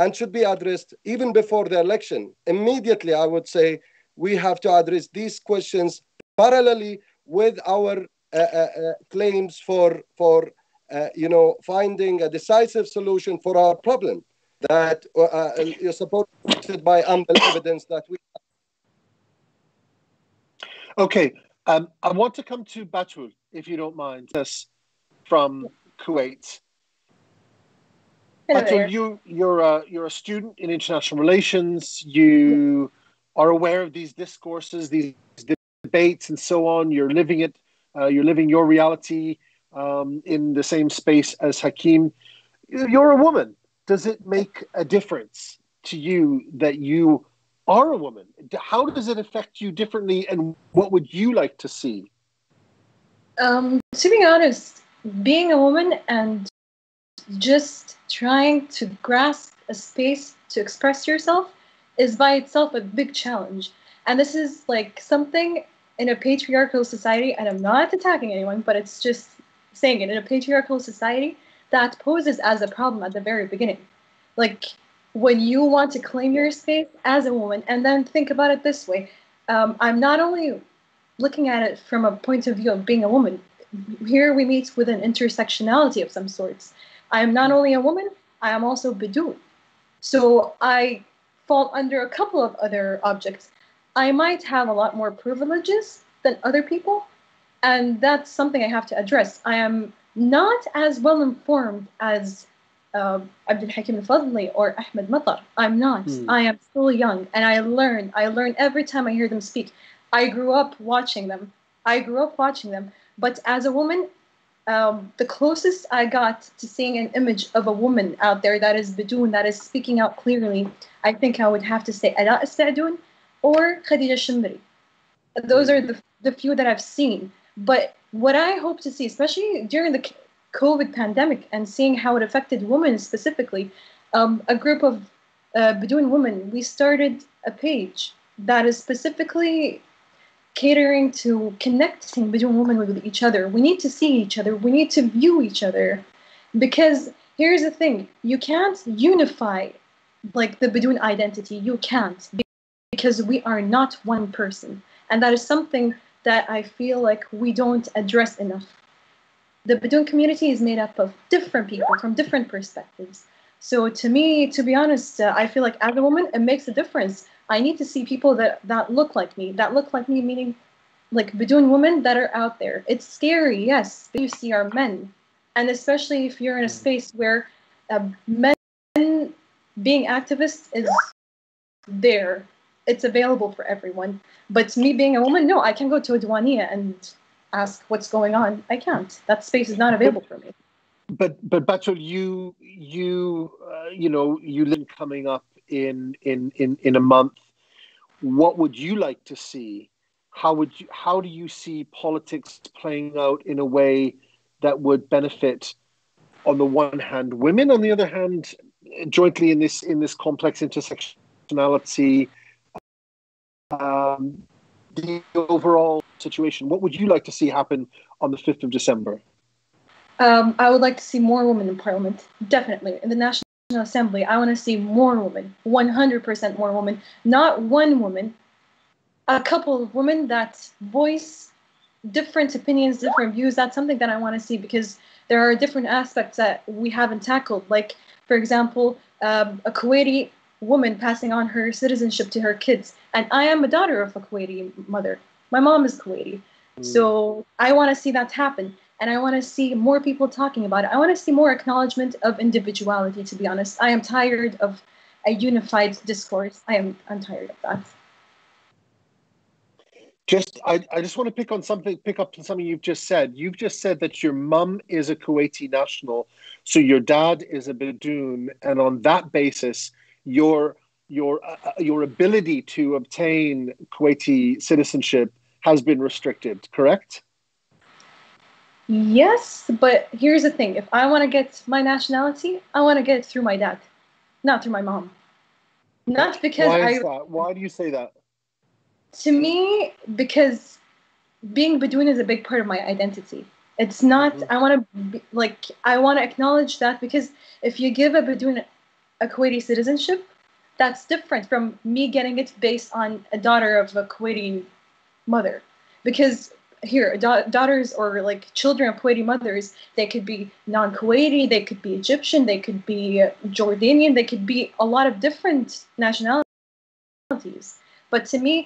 and should be addressed even before the election. Immediately, I would say, we have to address these questions parallelly with our uh, uh, uh, claims for, for uh, you know, finding a decisive solution for our problem that uh, is supported by ample evidence that we have. Okay, um, I want to come to Batul, if you don't mind, yes, from Kuwait. Batul, you, you're, a, you're a student in international relations. You are aware of these discourses, these debates, and so on. You're living it. Uh, you're living your reality um, in the same space as Hakim. You're a woman. Does it make a difference to you that you are a woman? How does it affect you differently, and what would you like to see? Um, to be honest, being a woman and just trying to grasp a space to express yourself is by itself a big challenge. And this is like something in a patriarchal society, and I'm not attacking anyone, but it's just saying it, in a patriarchal society that poses as a problem at the very beginning. Like when you want to claim your space as a woman, and then think about it this way. Um, I'm not only looking at it from a point of view of being a woman. Here we meet with an intersectionality of some sorts. I am not only a woman, I am also Bidoun. So I fall under a couple of other objects. I might have a lot more privileges than other people, and that's something I have to address. I am not as well informed as uh, Abdul Hakim Al-Fadli or Ahmed Matar. I'm not. Mm. I am still young, and I learn. I learn every time I hear them speak. I grew up watching them. I grew up watching them. But as a woman, Um, the closest I got to seeing an image of a woman out there that is Bidoun, that is speaking out clearly, I think I would have to say Ala Al-Sadoun or Khadija Shimri. Those are the, the few that I've seen. But what I hope to see, especially during the COVID pandemic and seeing how it affected women specifically, um, a group of uh, Bidoun women, we started a page that is specifically catering to connecting Bidoun women with each other. We need to see each other. We need to view each other. Because here's the thing. You can't unify like the Bidoun identity. You can't. Because we are not one person. And that is something that I feel like we don't address enough. The Bidoun community is made up of different people from different perspectives. So to me, to be honest, uh, I feel like as a woman, it makes a difference. I need to see people that, that look like me, that look like me, meaning like Bidoun women that are out there. It's scary, yes, but you see are men. And especially if you're in a space where uh, men being activists is there. It's available for everyone. But me being a woman, no, I can't go to a douaniya and ask what's going on. I can't. That space is not available for me. But but Batul, you you you know, ULIN coming up in, in, in, in a month. What would you like to see? How would you, how do you see politics playing out in a way that would benefit, on the one hand, women, on the other hand, jointly in this in this complex intersectionality, um, the overall situation? What would you like to see happen on the fifth of December? Um, I would like to see more women in parliament, definitely. In the National Assembly, I want to see more women, one hundred percent more women, not one woman, a couple of women that voice different opinions, different views. That's something that I want to see, because there are different aspects that we haven't tackled. Like, for example, um, a Kuwaiti woman passing on her citizenship to her kids. And I am a daughter of a Kuwaiti mother. My mom is Kuwaiti. Mm. So I want to see that happen. And I want to see more people talking about it. I want to see more acknowledgement of individuality, to be honest. I am tired of a unified discourse. I am I'm tired of that. Just, I, I just want to pick on something, pick up on something you've just said. You've just said that your mum is a Kuwaiti national, so your dad is a Bidoun, and on that basis, your your uh, your ability to obtain Kuwaiti citizenship has been restricted, correct? Yes, but here's the thing. If I want to get my nationality, I want to get it through my dad, not through my mom. Not because Why is I... that? Why do you say that? To me, because being Bidoun is a big part of my identity. It's not... Mm-hmm. I want to like. I want to acknowledge that, because if you give a Bidoun a Kuwaiti citizenship, that's different from me getting it based on a daughter of a Kuwaiti mother. Because... Here, da daughters or like children of Kuwaiti mothers, they could be non-Kuwaiti, they could be Egyptian, they could be Jordanian, they could be a lot of different nationalities. But to me,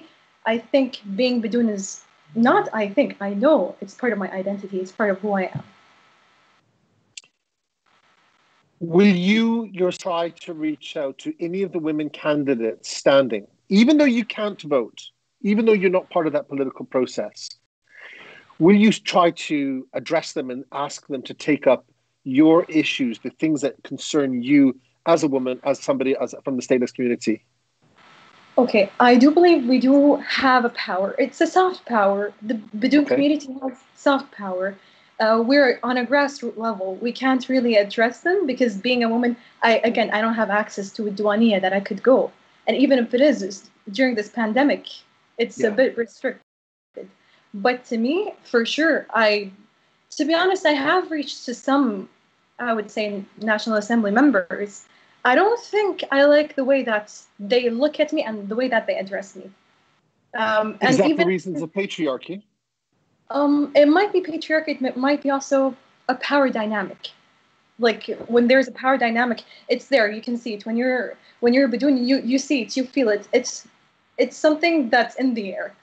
I think being Bidoun is not, I think, I know it's part of my identity, it's part of who I am. Will you try to reach out to any of the women candidates standing, even though you can't vote, even though you're not part of that political process? Will you try to address them and ask them to take up your issues, the things that concern you as a woman, as somebody as from the stateless community? Okay, I do believe we do have a power. It's a soft power. The Bidoun okay. community has soft power. Uh, we're on a grassroots level. We can't really address them because being a woman, I again, I don't have access to a douaniya that I could go. And even if it is during this pandemic, it's yeah. a bit restricted. But to me, for sure, I, to be honest, I have reached to some, I would say, National Assembly members. I don't think I like the way that they look at me and the way that they address me. Um, Is and that even, the reasons of patriarchy? Um, it might be patriarchy. It might be also a power dynamic. Like, when there's a power dynamic, it's there. You can see it. When you're when you're Bidoun, you, you see it. You feel it. It's, it's something that's in the air.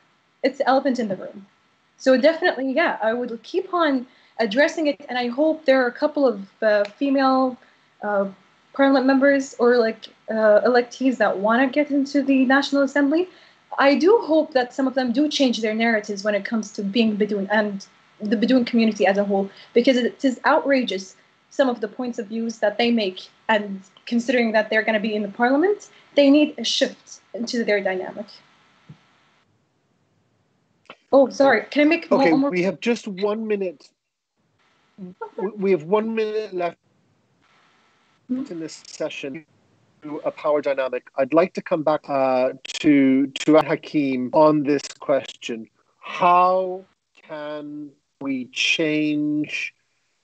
It's the elephant in the room. So definitely, yeah, I would keep on addressing it. And I hope there are a couple of uh, female uh, parliament members or like uh, electees that want to get into the National Assembly. I do hope that some of them do change their narratives when it comes to being Bidoun and the Bidoun community as a whole, because it is outrageous, some of the points of views that they make. And considering that they're going to be in the parliament, they need a shift into their dynamic. Oh, sorry. Can I make okay, more? Okay, we have just one minute. We have one minute left in this session to a power dynamic. I'd like to come back uh, to to Ana Hakim on this question. How can we change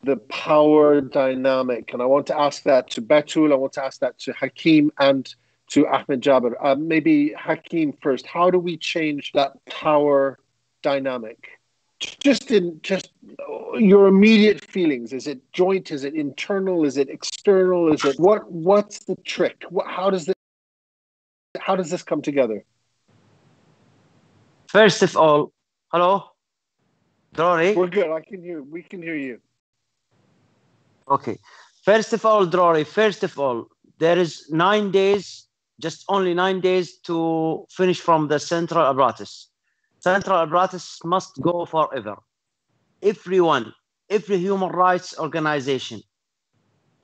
the power dynamic? And I want to ask that to Batul. I want to ask that to Hakim and to Ahmed Jaber. Uh, maybe Hakim first. How do we change that power dynamic? Just in just your immediate feelings. Is it joint? Is it internal? Is it external? Is it what? What's the trick? What, how does this? How does this come together? First of all, hello, Rory. We're good. I can hear. We can hear you. Okay. First of all, Rory. First of all, there is nine days. Just only nine days to finish from the central apparatus. Central apparatus must go forever. Everyone, every human rights organization,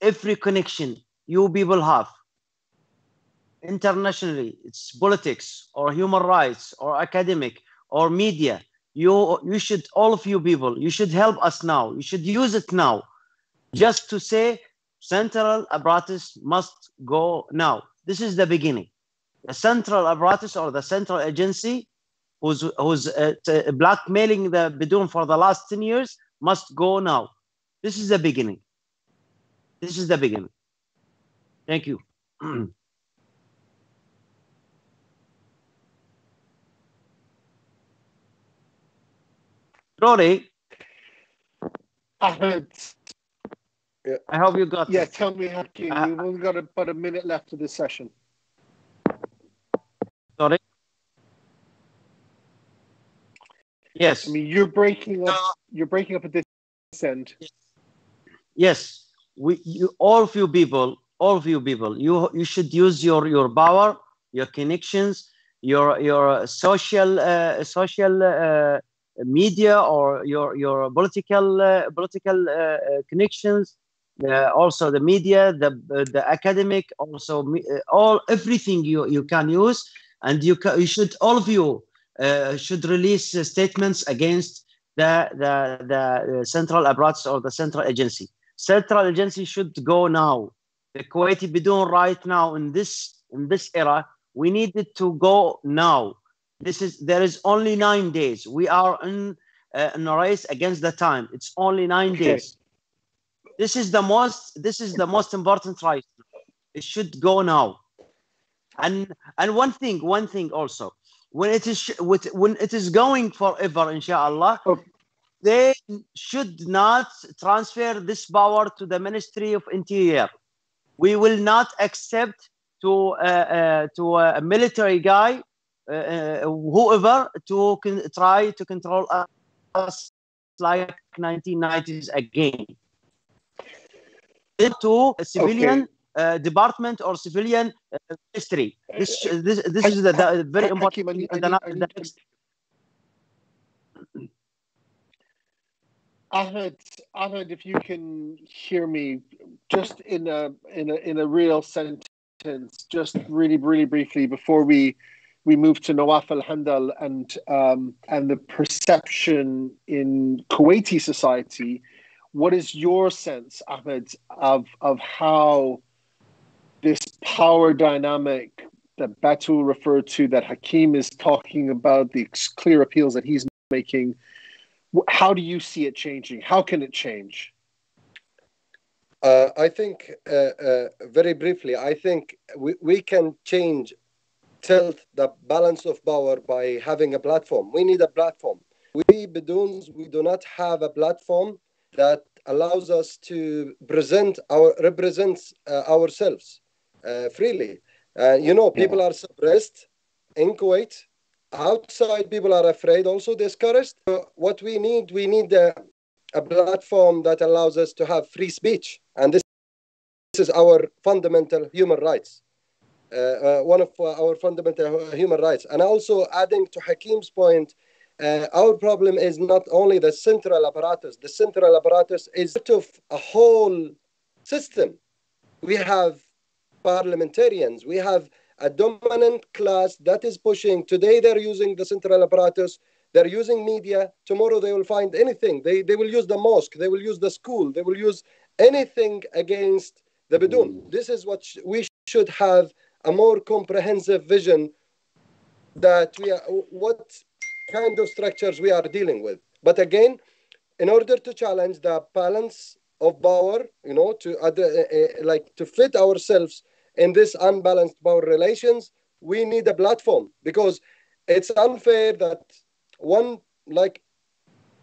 every connection you people have. Internationally, it's politics or human rights or academic or media. You, you should, all of you people, you should help us now. You should use it now just to say central apparatus must go now. This is the beginning. The central apparatus or the central agency who's, who's uh, t- blackmailing the Bidoun for the last ten years must go now. This is the beginning. This is the beginning. Thank you. Rory. Ahmed. Yeah. I hope you got yeah, it. Yeah, tell me, Hakim. Uh, We've only got about a minute left of this session. Sorry? Yes. I mean, you're breaking up, you're breaking up at this end. Yes. We, you, all of you people, all of you people, you, you should use your, your power, your connections, your, your social, uh, social, uh, media or your your political uh, political uh, connections, uh, also the media, the uh, the academic, also me, uh, all everything you you can use, and you ca you should all of you uh, should release uh, statements against the the the central apparatus or the central agency. Central agency should go now. The Kuwaiti Bidoun right now in this in this era, we need it to go now. This is, there is only nine days. We are in, uh, in a race against the time. It's only nine okay. days. This is the most, this is the most important right. It should go now. And, and one thing, one thing also, when it is, when it is going forever, inshallah, okay. they should not transfer this power to the Ministry of Interior. We will not accept to, uh, uh, to a military guy Uh, whoever to con try to control us like nineteen nineties again. To a civilian okay. uh, department or civilian uh, ministry. This, this, this I, is the, the I, very I, important. I need, I need, I need to... Ahmed, Ahmed, if you can hear me, just in a in a in a real sentence, just really really briefly before we. We moved to Nawaf Al-Hendal and um, and the perception in Kuwaiti society. What is your sense, Ahmed, of of how this power dynamic that Batul referred to, that Hakim is talking about, the clear appeals that he's making? How do you see it changing? How can it change? Uh, I think uh, uh, very briefly. I think we we can change. Tilt the balance of power by having a platform. We need a platform. We Bidouns, we do not have a platform that allows us to present our represents uh, ourselves uh, freely. Uh, you know, people are suppressed in Kuwait. Outside, people are afraid, also discouraged. So what we need, we need a, a platform that allows us to have free speech, and this, this is our fundamental human rights. Uh, uh, one of our fundamental human rights. And also adding to Hakim's point, uh, our problem is not only the central apparatus. The central apparatus is part of a whole system. We have parliamentarians. We have a dominant class that is pushing. Today they're using the central apparatus. They're using media. Tomorrow they will find anything. They, they will use the mosque. They will use the school. They will use anything against the Bidoun. This is what sh we sh should have a more comprehensive vision that we are, what kind of structures we are dealing with. But again, in order to challenge the balance of power, you know, to other, uh, uh, like to fit ourselves in this unbalanced power relations, we need a platform, because it's unfair that one like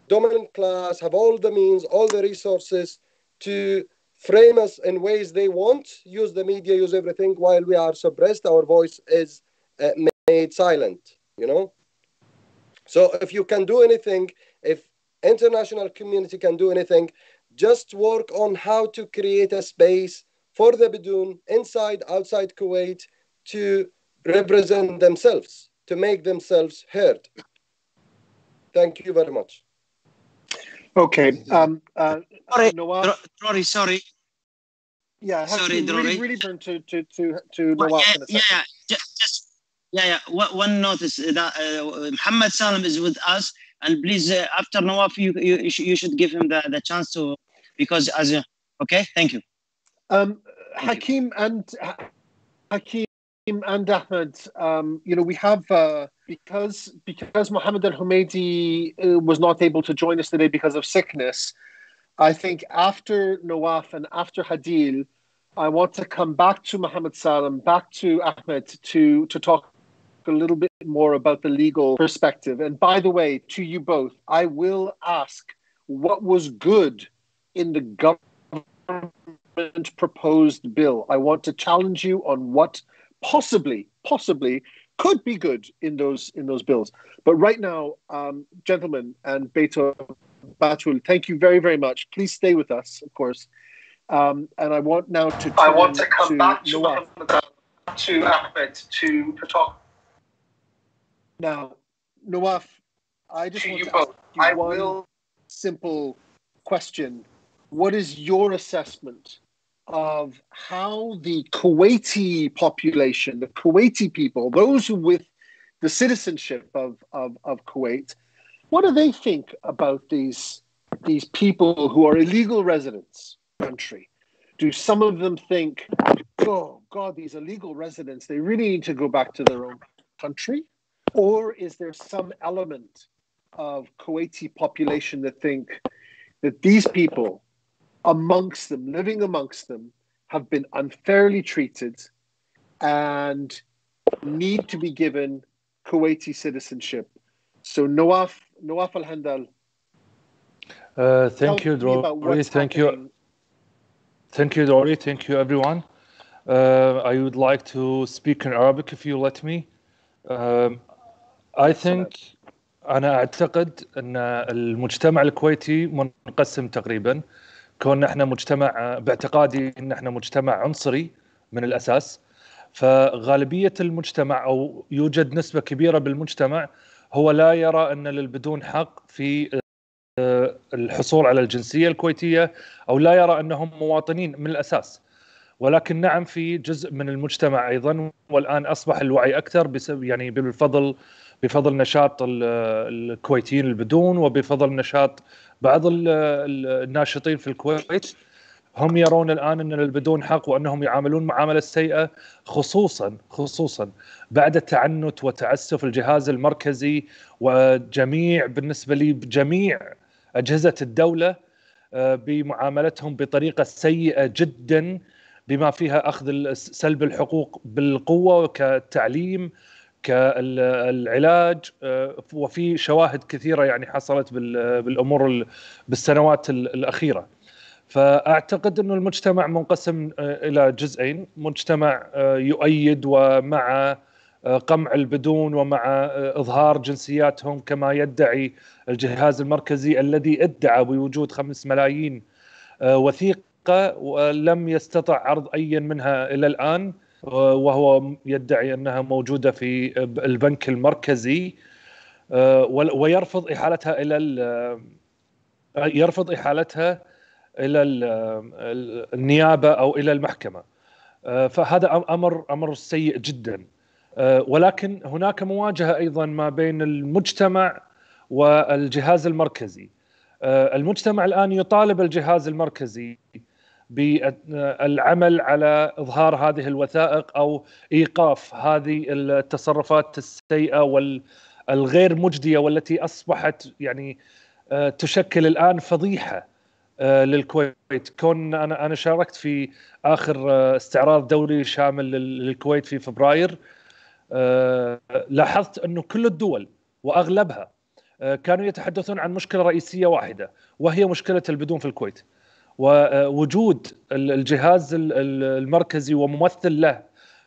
dominant class have all the means, all the resources to frame us in ways they want, use the media, use everything, while we are suppressed, our voice is uh, made silent, you know? So if you can do anything, if international community can do anything, just work on how to create a space for the Bidoun inside, outside Kuwait to represent themselves, to make themselves heard. Thank you very much. Okay. Um, uh, sorry, Nawaf. Sorry. Yeah, I have sorry, to really, really turn to to to, to well, Nawaf. Yeah, yeah, just, just yeah, yeah. One notice that uh, Mohammed Salem is with us, and please, uh, after Nawaf, you you you should give him the, the chance to, because as a, okay, thank you. Um, thank Hakim you. and Hakim and Ahmed, um, you know, we have uh, because because Mohammed Al-Humaidi uh, was not able to join us today because of sickness. I think after Nawaf and after Hadil, I want to come back to Mohammed Salem, back to Ahmed, to, to talk a little bit more about the legal perspective. And by the way, to you both, I will ask what was good in the government proposed bill. I want to challenge you on what possibly, possibly could be good in those in those bills. But right now, um, gentlemen and Beto, Batul, thank you very, very much. Please stay with us, of course. Um, and I want now to... I want to come to back to Nawaf. to Ahmed, to, to talk. Now, Nawaf, I just to want you to both. ask you I one will... simple question. What is your assessment of how the Kuwaiti population, the Kuwaiti people, those who with the citizenship of, of, of Kuwait, what do they think about these, these people who are illegal residents of the country? Do some of them think, oh, God, these illegal residents, they really need to go back to their own country? Or is there some element of Kuwaiti population that think that these people amongst them, living amongst them, have been unfairly treated and need to be given Kuwaiti citizenship? So Nawaf, Nawaf Al-Hendal. Uh, thank you, Rory. Thank you. Thank you, Rory. Thank you, everyone. Uh, I would like to speak in Arabic, if you let me. Um, I think, أنا أعتقد أن المجتمع الكويتي منقسم تقريباً. كون إحنا مجتمع باعتقادي إن إحنا مجتمع عنصري من الأساس. فغالبية المجتمع أو يوجد نسبة كبيرة بالمجتمع هو لا يرى أن للبدون حق في الحصول على الجنسية الكويتية أو لا يرى أنهم مواطنين من الأساس، ولكن نعم في جزء من المجتمع أيضا، والآن أصبح الوعي أكثر بسبب يعني بالفضل بفضل نشاط الكويتيين البدون وبفضل نشاط بعض الناشطين في الكويت. هم يرون الآن أن للبدون حق وأنهم يعاملون معاملة سيئة، خصوصا خصوصا بعد تعنت وتعسف الجهاز المركزي وجميع بالنسبة لي جميع أجهزة الدولة بمعاملتهم بطريقة سيئة جدا، بما فيها أخذ سلب الحقوق بالقوة كالتعليم كالعلاج، وفي شواهد كثيرة يعني حصلت بالأمور بالسنوات الأخيرة. فأعتقد أن المجتمع منقسم إلى جزئين، مجتمع يؤيد ومع قمع البدون ومع إظهار جنسياتهم كما يدعي الجهاز المركزي الذي ادعى بوجود خمس ملايين وثيقة ولم يستطع عرض أي منها إلى الآن، وهو يدعي أنها موجودة في البنك المركزي ويرفض إحالتها إلى يرفض إحالتها إلى النيابة أو إلى المحكمة. فهذا أمر أمر سيء جدا، ولكن هناك مواجهة أيضا ما بين المجتمع والجهاز المركزي. المجتمع الآن يطالب الجهاز المركزي بالعمل على إظهار هذه الوثائق أو إيقاف هذه التصرفات السيئة والغير مجدية، والتي أصبحت يعني تشكل الآن فضيحة للكويت. كون أنا أنا شاركت في آخر استعراض دوري شامل للكويت في فبراير، لاحظت أنه كل الدول وأغلبها كانوا يتحدثون عن مشكلة رئيسية واحدة، وهي مشكلة البدون في الكويت، ووجود الجهاز المركزي وممثل له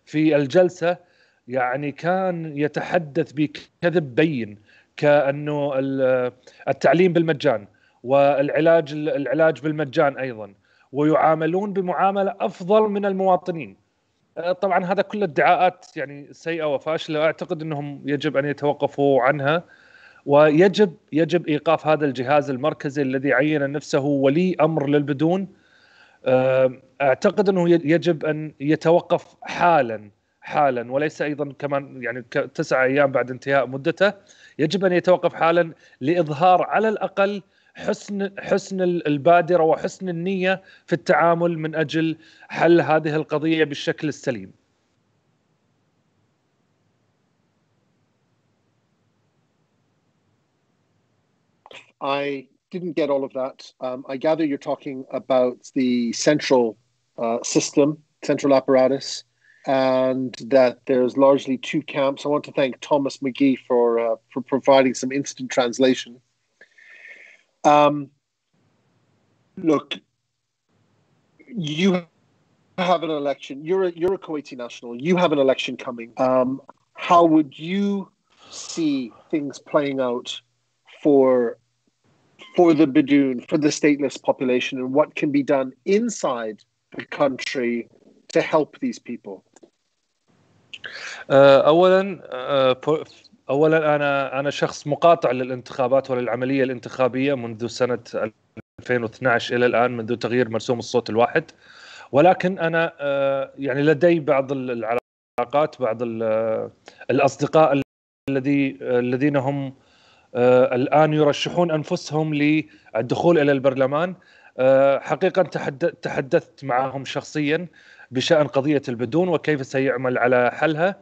في الجلسة يعني كان يتحدث بكذب بين، كأنه التعليم بالمجان والعلاج العلاج بالمجان أيضا، ويعاملون بمعاملة أفضل من المواطنين. طبعا هذا كل ادعاءات يعني سيئة وفاشلة، أعتقد أنهم يجب أن يتوقفوا عنها، ويجب يجب إيقاف هذا الجهاز المركزي الذي عين نفسه ولي أمر للبدون أعتقد أنه يجب أن يتوقف حالا حالا وليس أيضا كمان يعني تسعة أيام بعد انتهاء مدته. يجب أن يتوقف حالا لإظهار على الأقل حسن حسن البادرة وحسن النية في التعامل من أجل حل هذه القضية بالشكل السليم. I didn't get all of that. Um, I gather you're talking about the central uh, system, central apparatus, and that there's largely two camps. I want to thank Thomas McGee for uh, for providing some instant translation. Um, look, you have an election. You're a, you're a Kuwaiti national. You have an election coming. Um, how would you see things playing out for for the Bidoun, for the stateless population, and what can be done inside the country to help these people? Uh, أولاً uh, أولاً أنا أنا شخص مقاطع للانتخابات وللعملية الانتخابية منذ سنة ألفين واثني عشر إلى الآن، منذ تغيير مرسوم الصوت الواحد، ولكن أنا uh, يعني لدي بعض العلاقات، بعض الأصدقاء الذي الذين هم آه الآن يرشحون أنفسهم للدخول إلى البرلمان. آه حقيقة تحدثت معهم شخصيا بشأن قضية البدون وكيف سيعمل على حلها.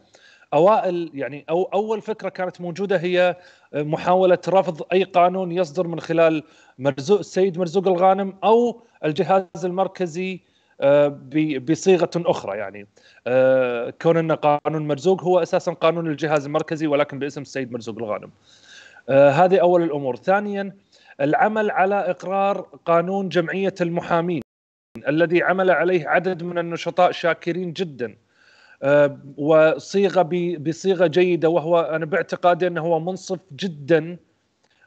أوائل يعني أو أول فكرة كانت موجودة هي محاولة رفض أي قانون يصدر من خلال مرزوق السيد مرزوق الغانم أو الجهاز المركزي آه بصيغة أخرى، يعني آه كون أن قانون مرزوق هو أساسا قانون الجهاز المركزي ولكن باسم السيد مرزوق الغانم. آه هذه أول الأمور. ثانيا العمل على إقرار قانون جمعية المحامين الذي عمل عليه عدد من النشطاء شاكرين جدا، آه وصيغة بصيغة جيدة، وهو أنا باعتقادي أنه هو منصف جدا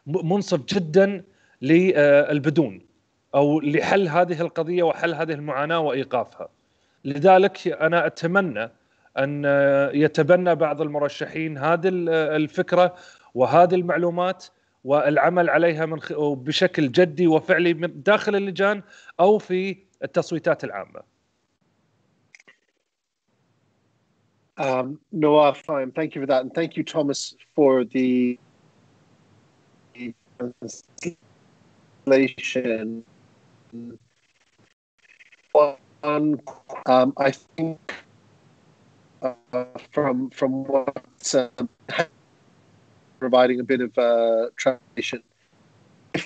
منصف جدا للبدون أو لحل هذه القضية وحل هذه المعاناة وإيقافها. لذلك أنا أتمنى أن يتبنى بعض المرشحين هذه الفكرة وهذه المعلومات والعمل عليها من خ... بشكل جدي وفعلي من داخل اللجان أو في التصويتات العامة. Um, Nawaf, fine. Thank you for that, and thank you, Thomas, for the translation. Um, I think uh, from from what. Uh, providing a bit of uh, translation. If,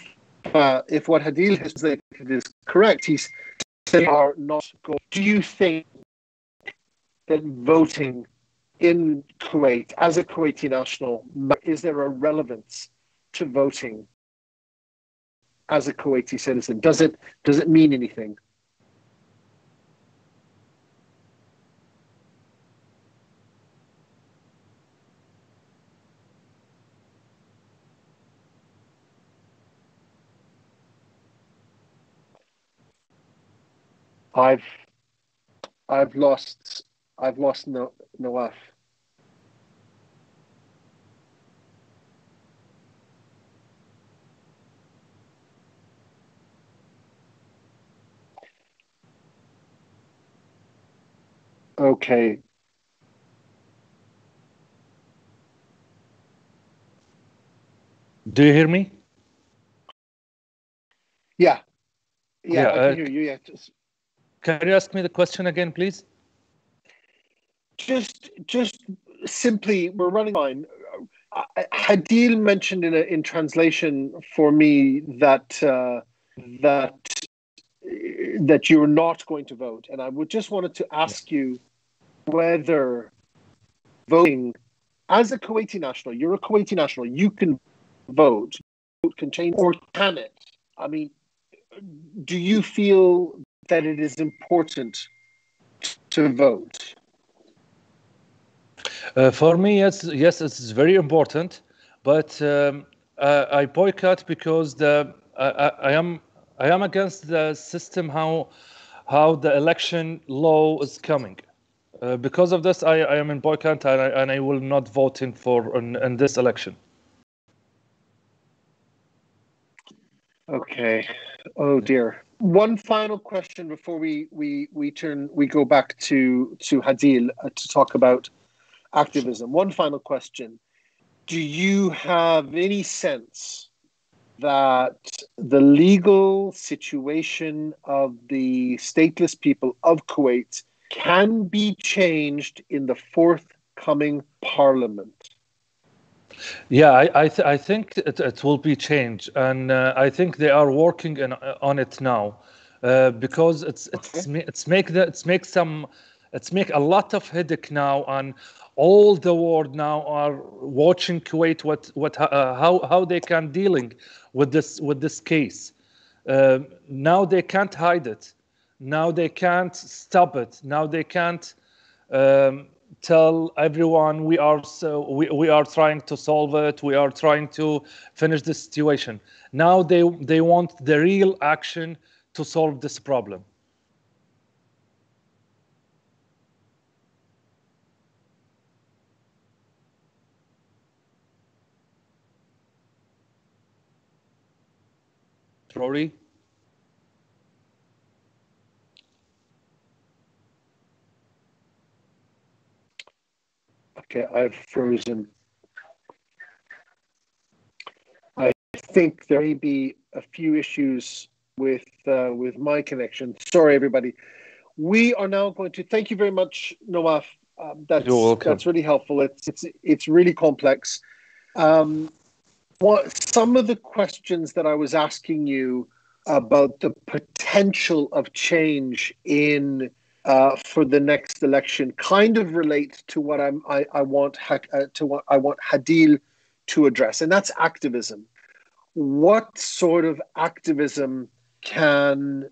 uh, if what Hadil has said is correct, he's they are not going. Do you think that voting in Kuwait, as a Kuwaiti national, is there a relevance to voting as a Kuwaiti citizen? Does it, does it mean anything? I've, I've lost, I've lost no, Nawaf. Okay. Do you hear me? Yeah. Yeah, yeah I can uh, hear you. Yeah. Just... Can you ask me the question again, please? Just, just simply, we're running on. Hadil mentioned in a, in translation for me that uh, that that you were not going to vote, and I would just wanted to ask you whether voting as a Kuwaiti national, you're a Kuwaiti national, you can vote, can change, or can it? I mean, do you feel that it is important to vote? Uh, for me, yes, yes, it's very important. But um, uh, I boycott because the I, I, I am I am against the system how how the election law is coming. Uh, because of this, I, I am in boycott and I, and I will not vote in for in, in this election. Okay. Oh dear. One final question before we we we turn we go back to to Hadil uh, to talk about activism. One final question: do you have any sense that the legal situation of the stateless people of Kuwait can be changed in the forthcoming parliament? Yeah, I I, th I think it, it will be changed, and uh, I think they are working in, on it now, uh, because it's it's okay. it's make the, it's make some it's make a lot of headache now, and all the world now are watching Kuwait what what uh, how how they can dealing with this with this case. Uh, now they can't hide it. Now they can't stop it. Now they can't. Um, Tell everyone we are so we, we are trying to solve it. We are trying to finish the situation. Now they they want the real action to solve this problem. Rory. Okay, I've frozen. I think there may be a few issues with uh, with my connection. Sorry, everybody. We are now going to thank you very much, Nawaf. Um, that's You're welcome. That's really helpful. It's it's it's really complex. Um, what some of the questions that I was asking you about the potential of change in. Uh, for the next election, kind of relates to what I'm, I I want uh, to what I want Hadil to address, and that's activism. What sort of activism can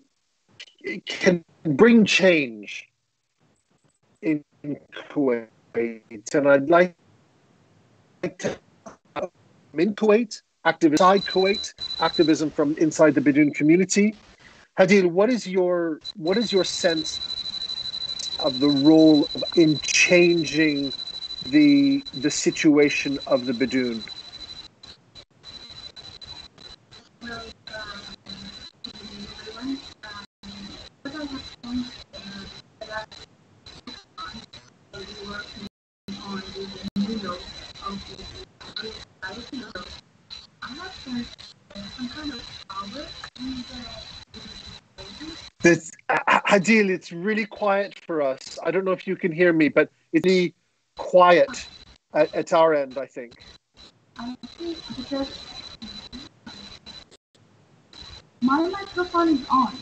can bring change in Kuwait? And I'd like to uh, in Kuwait, activism inside Kuwait, activism from inside the Bidoun community. Hadil, what is your what is your sense of the role of, in changing the the situation of the Bidoun? Well, um, everyone, um, what I have done the last six months, we were working on the new law of the society law. I have sensed some kind of power in the society. Hadil, it's really quiet for us. I don't know if you can hear me, but it's really quiet at, at our end, I think. I think because my microphone is on.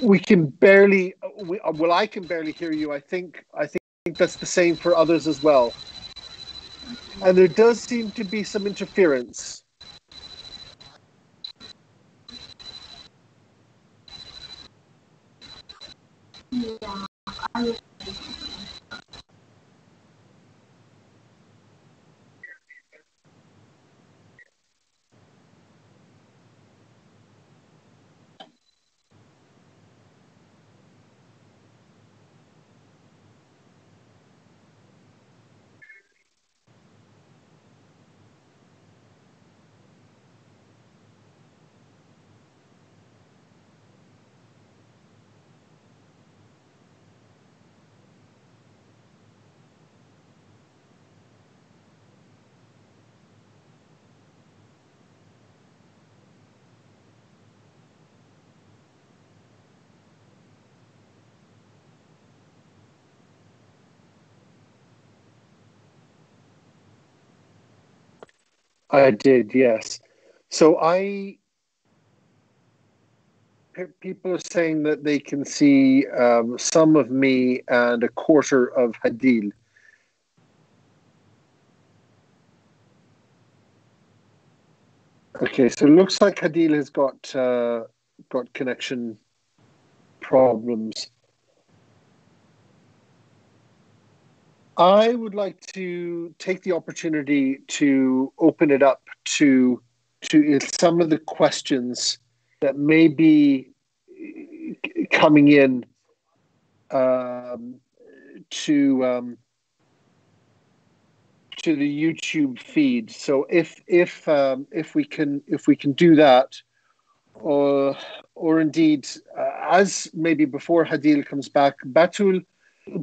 We can barely, we, well, I can barely hear you. I think, I think that's the same for others as well. And there does seem to be some interference. Yeah, I... I did, yes. So I, people are saying that they can see um, some of me and a quarter of Hadil. Okay, so it looks like Hadil has got uh, got connection problems. I would like to take the opportunity to open it up to to some of the questions that may be coming in um, to um, to the YouTube feed. So if if um, if we can if we can do that, or, or indeed, uh, as maybe before Hadil comes back, Batul,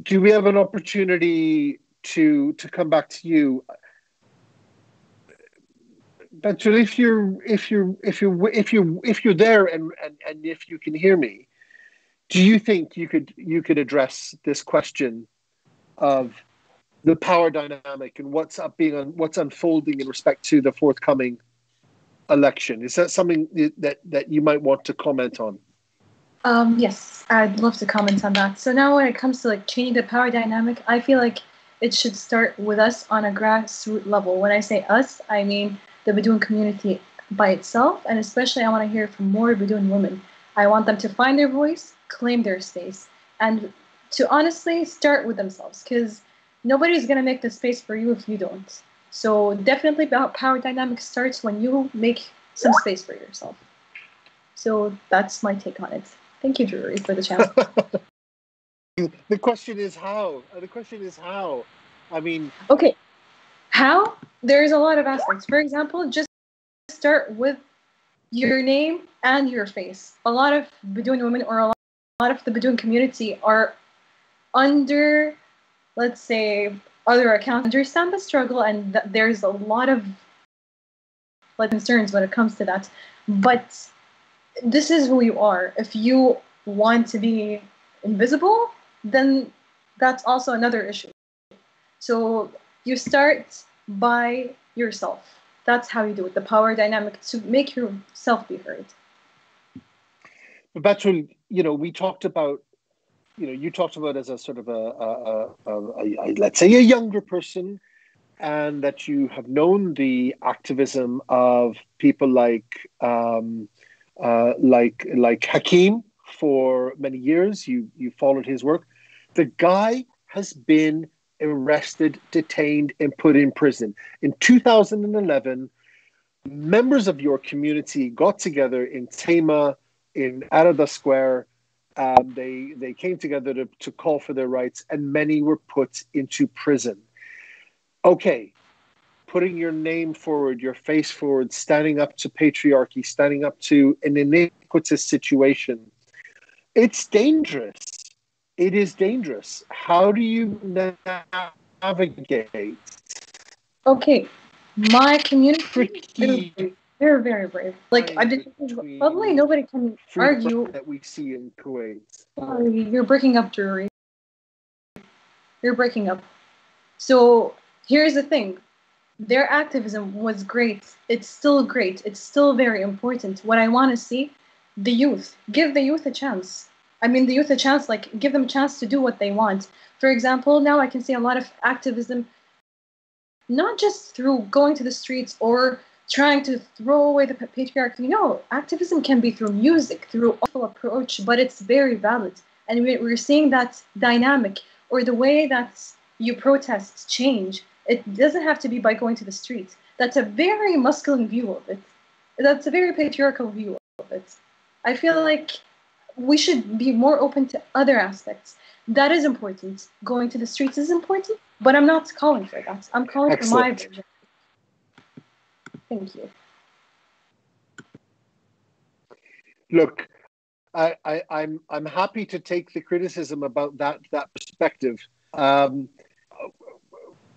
do we have an opportunity to to come back to you? Batul, if you're if you're if you if you if you're there and, and, and if you can hear me, do you think you could you could address this question of the power dynamic and what's up being on what's unfolding in respect to the forthcoming election? Is that something that that you might want to comment on? Um, yes, I'd love to comment on that. So now when it comes to like changing the power dynamic, I feel like it should start with us on a grassroots level. When I say us, I mean the Bidoun community by itself, and especially I want to hear from more Bidoun women. I want them to find their voice, claim their space, and to honestly start with themselves, because nobody's going to make the space for you if you don't. So definitely power dynamic starts when you make some space for yourself. So that's my take on it. Thank you, Drury, for the chance. The question is how? The question is how? I mean... Okay. How? There's a lot of aspects. For example, just start with your name and your face. A lot of Bidoun women or a lot of the Bidoun community are under, let's say, other accounts, understand the struggle, and th there's a lot of like, concerns when it comes to that. But this is who you are. If you want to be invisible, then that's also another issue. So you start by yourself. That's how you do it, the power dynamic, to make yourself be heard. But Batul, you know, we talked about, you know, you talked about as a sort of a, a, a, a, a, let's say, a younger person, and that you have known the activism of people like, um, uh, like, like Hakim for many years. You, you followed his work. The guy has been arrested, detained, and put in prison. In two thousand eleven, members of your community got together in Taima, in Arada Square. Um, they, they came together to, to call for their rights, and many were put into prison. Okay, putting your name forward, your face forward, standing up to patriarchy, standing up to an iniquitous situation. It's dangerous. It is dangerous. How do you navigate? Okay, my community, they're very brave. Like, I just, probably nobody can argue that we see in Kuwait. Sorry, you're breaking up, Drury. You're breaking up. So here's the thing. Their activism was great. It's still great. It's still very important. What I want to see, the youth. Give the youth a chance. I mean, the youth a chance, like, give them a chance to do what they want. For example, now I can see a lot of activism, not just through going to the streets or trying to throw away the patriarchy. No, activism can be through music, through awful approach, but it's very valid. And we're seeing that dynamic, or the way that you protest change. It doesn't have to be by going to the streets. That's a very masculine view of it. That's a very patriarchal view of it. I feel like we should be more open to other aspects. That is important. Going to the streets is important, but I'm not calling for that. I'm calling Excellent. for my vision. Thank you. Look, I, I, I'm I'm happy to take the criticism about that that perspective. Um,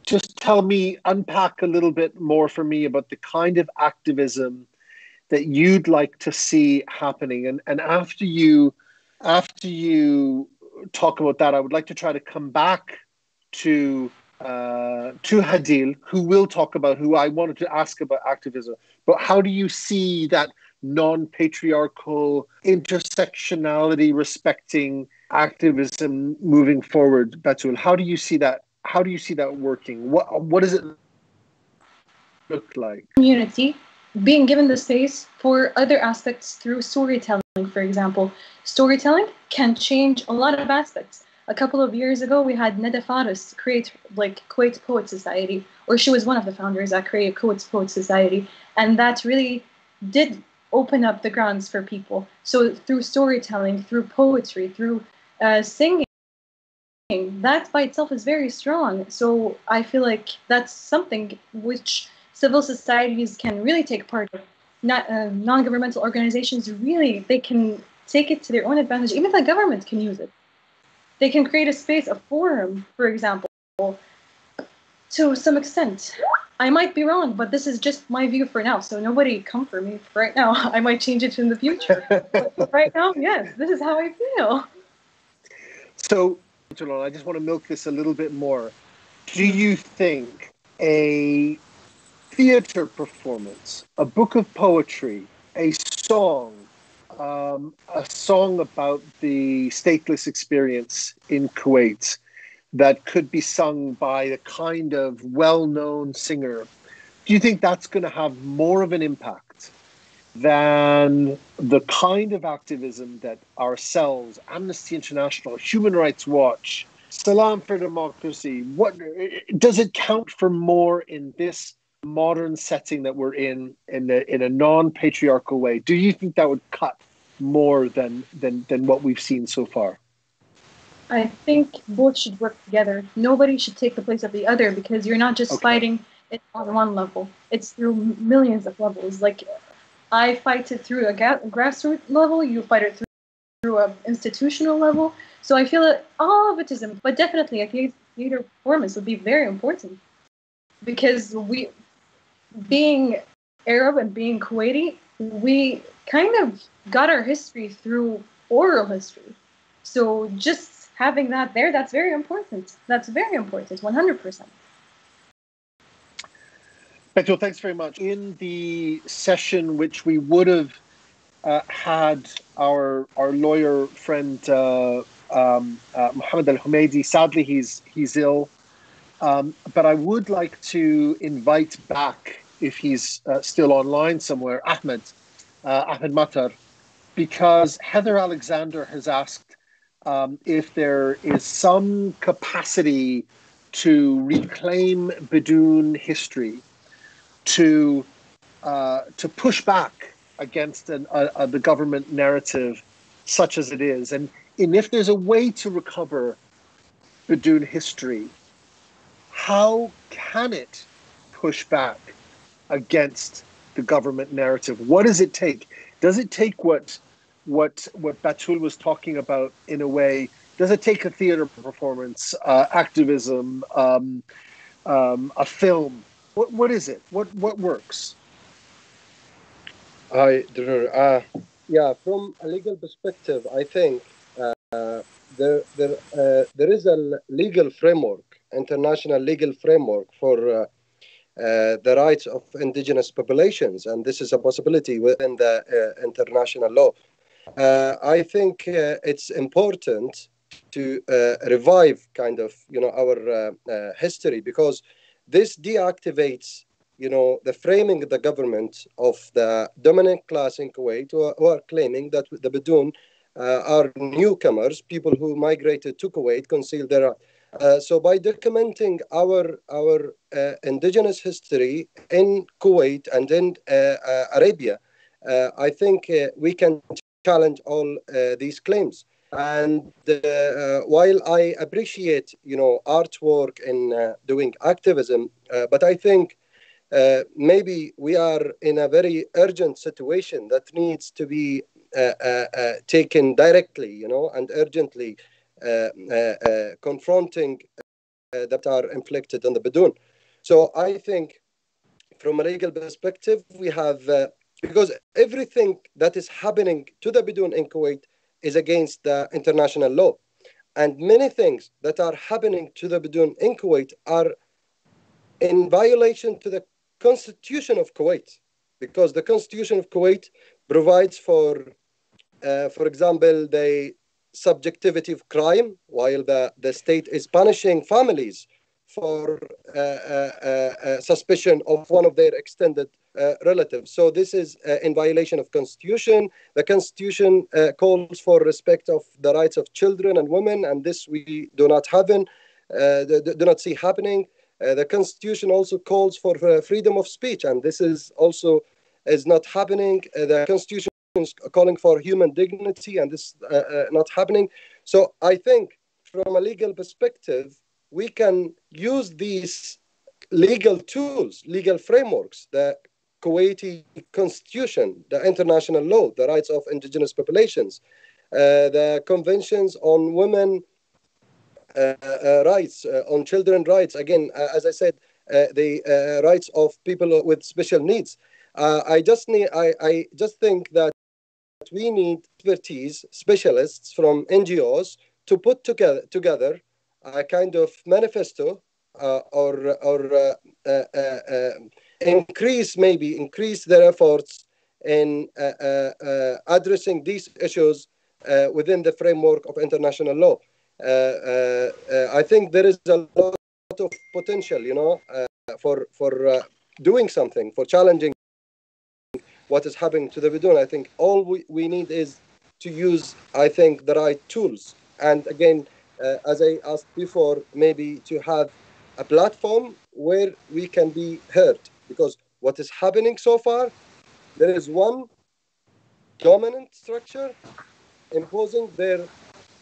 just tell me, unpack a little bit more for me about the kind of activism that you'd like to see happening. And, and after you after you talk about that, I would like to try to come back to uh, to Hadil, who will talk about, who I wanted to ask about activism. But how do you see that non-patriarchal intersectionality respecting activism moving forward, Batul? How do you see that? How do you see that working? What, what does it look like? Community. Being given the space for other aspects through storytelling, for example. Storytelling can change a lot of aspects. A couple of years ago, we had Neda Faris create, like, Kuwait Poet Society, or she was one of the founders that created Kuwait Poet Society, and that really did open up the grounds for people. So through storytelling, through poetry, through uh, singing, that by itself is very strong. So I feel like that's something which civil societies can really take part in. not, uh, non-governmental organizations, really, they can take it to their own advantage. Even the government can use it. They can create a space, a forum, for example, to some extent. I might be wrong, but this is just my view for now. So nobody come for me right now. I might change it in the future. But right now, yes, this is how I feel. So, I just want to milk this a little bit more. Do you think a theater performance, a book of poetry, a song, um, a song about the stateless experience in Kuwait that could be sung by a kind of well-known singer, do you think that's going to have more of an impact than the kind of activism that ourselves, Amnesty International, Human Rights Watch, Salam for Democracy, what does it count for more in this modern setting that we're in, in a, in a non-patriarchal way? Do you think that would cut more than, than, than what we've seen so far? I think both should work together. Nobody should take the place of the other, because you're not just okay. fighting it on one level. It's through millions of levels. Like, I fight it through a ga grassroots level. You fight it through, through an institutional level. So I feel that all of it is, but definitely a theater performance would be very important, because we, being Arab and being Kuwaiti, we kind of got our history through oral history. So just having that there, that's very important. That's very important, one hundred percent. Betul, thanks very much. In the session which we would have uh, had our our lawyer friend uh, um, uh, Mohammed Al-Humaidi, sadly he's he's ill, um, but I would like to invite back, if he's uh, still online somewhere, Ahmed uh, Ahmed Matar, because Heather Alexander has asked um, if there is some capacity to reclaim Bidoun history, to uh, to push back against an, uh, uh, the government narrative such as it is. And, and if there's a way to recover Bidoun history, how can it push back against the government narrative? What does it take? Does it take what, what, what Batul was talking about in a way? Does it take a theater performance, uh, activism, um, um, a film? What what is it? What what works? I don't know. Uh, yeah, from a legal perspective, I think uh, there there uh, there is a legal framework, international legal framework for uh, uh, the rights of indigenous populations, and this is a possibility within the uh, international law. Uh, I think uh, it's important to uh, revive kind of you know our uh, uh, history, because this deactivates, you know, the framing of the government of the dominant class in Kuwait, who are, who are claiming that the Bidoun uh, are newcomers, people who migrated to Kuwait, concealed their. Uh, so by documenting our our uh, indigenous history in Kuwait and in uh, uh, Arabia, uh, I think uh, we can challenge all uh, these claims. And uh, while I appreciate, you know, artwork and uh, doing activism, uh, but I think uh, maybe we are in a very urgent situation that needs to be uh, uh, uh, taken directly, you know, and urgently uh, uh, uh, confronting uh, that are inflicted on the Bidoun. So I think from a legal perspective, we have, uh, because everything that is happening to the Bidoun in Kuwait is against the international law. And many things that are happening to the Bidoun in Kuwait are in violation to the Constitution of Kuwait, because the Constitution of Kuwait provides for, uh, for example, the subjectivity of crime, while the, the state is punishing families for uh, uh, uh, suspicion of one of their extended uh, relatives. So this is uh, in violation of Constitution. The Constitution uh, calls for respect of the rights of children and women, and this we do not have in, uh, do not see happening. Uh, the Constitution also calls for uh, freedom of speech, and this is also is not happening. Uh, the Constitution is calling for human dignity, and this uh, uh, not happening. So I think from a legal perspective, we can use these legal tools, legal frameworks, the Kuwaiti constitution, the international law, the rights of indigenous populations, uh, the conventions on women uh, uh, rights, uh, on children rights, again, uh, as I said, uh, the uh, rights of people with special needs. Uh, I just need, I, I just think that we need expertise, specialists from N G Os to put together, together a kind of manifesto uh, or, or uh, uh, uh, uh, increase, maybe increase their efforts in uh, uh, uh, addressing these issues uh, within the framework of international law. Uh, uh, uh, I think there is a lot of potential, you know, uh, for, for uh, doing something, for challenging what is happening to the Bidoun. I think all we, we need is to use, I think, the right tools. And again, uh, as I asked before, maybe to have a platform where we can be heard. Because what is happening so far, there is one dominant structure imposing their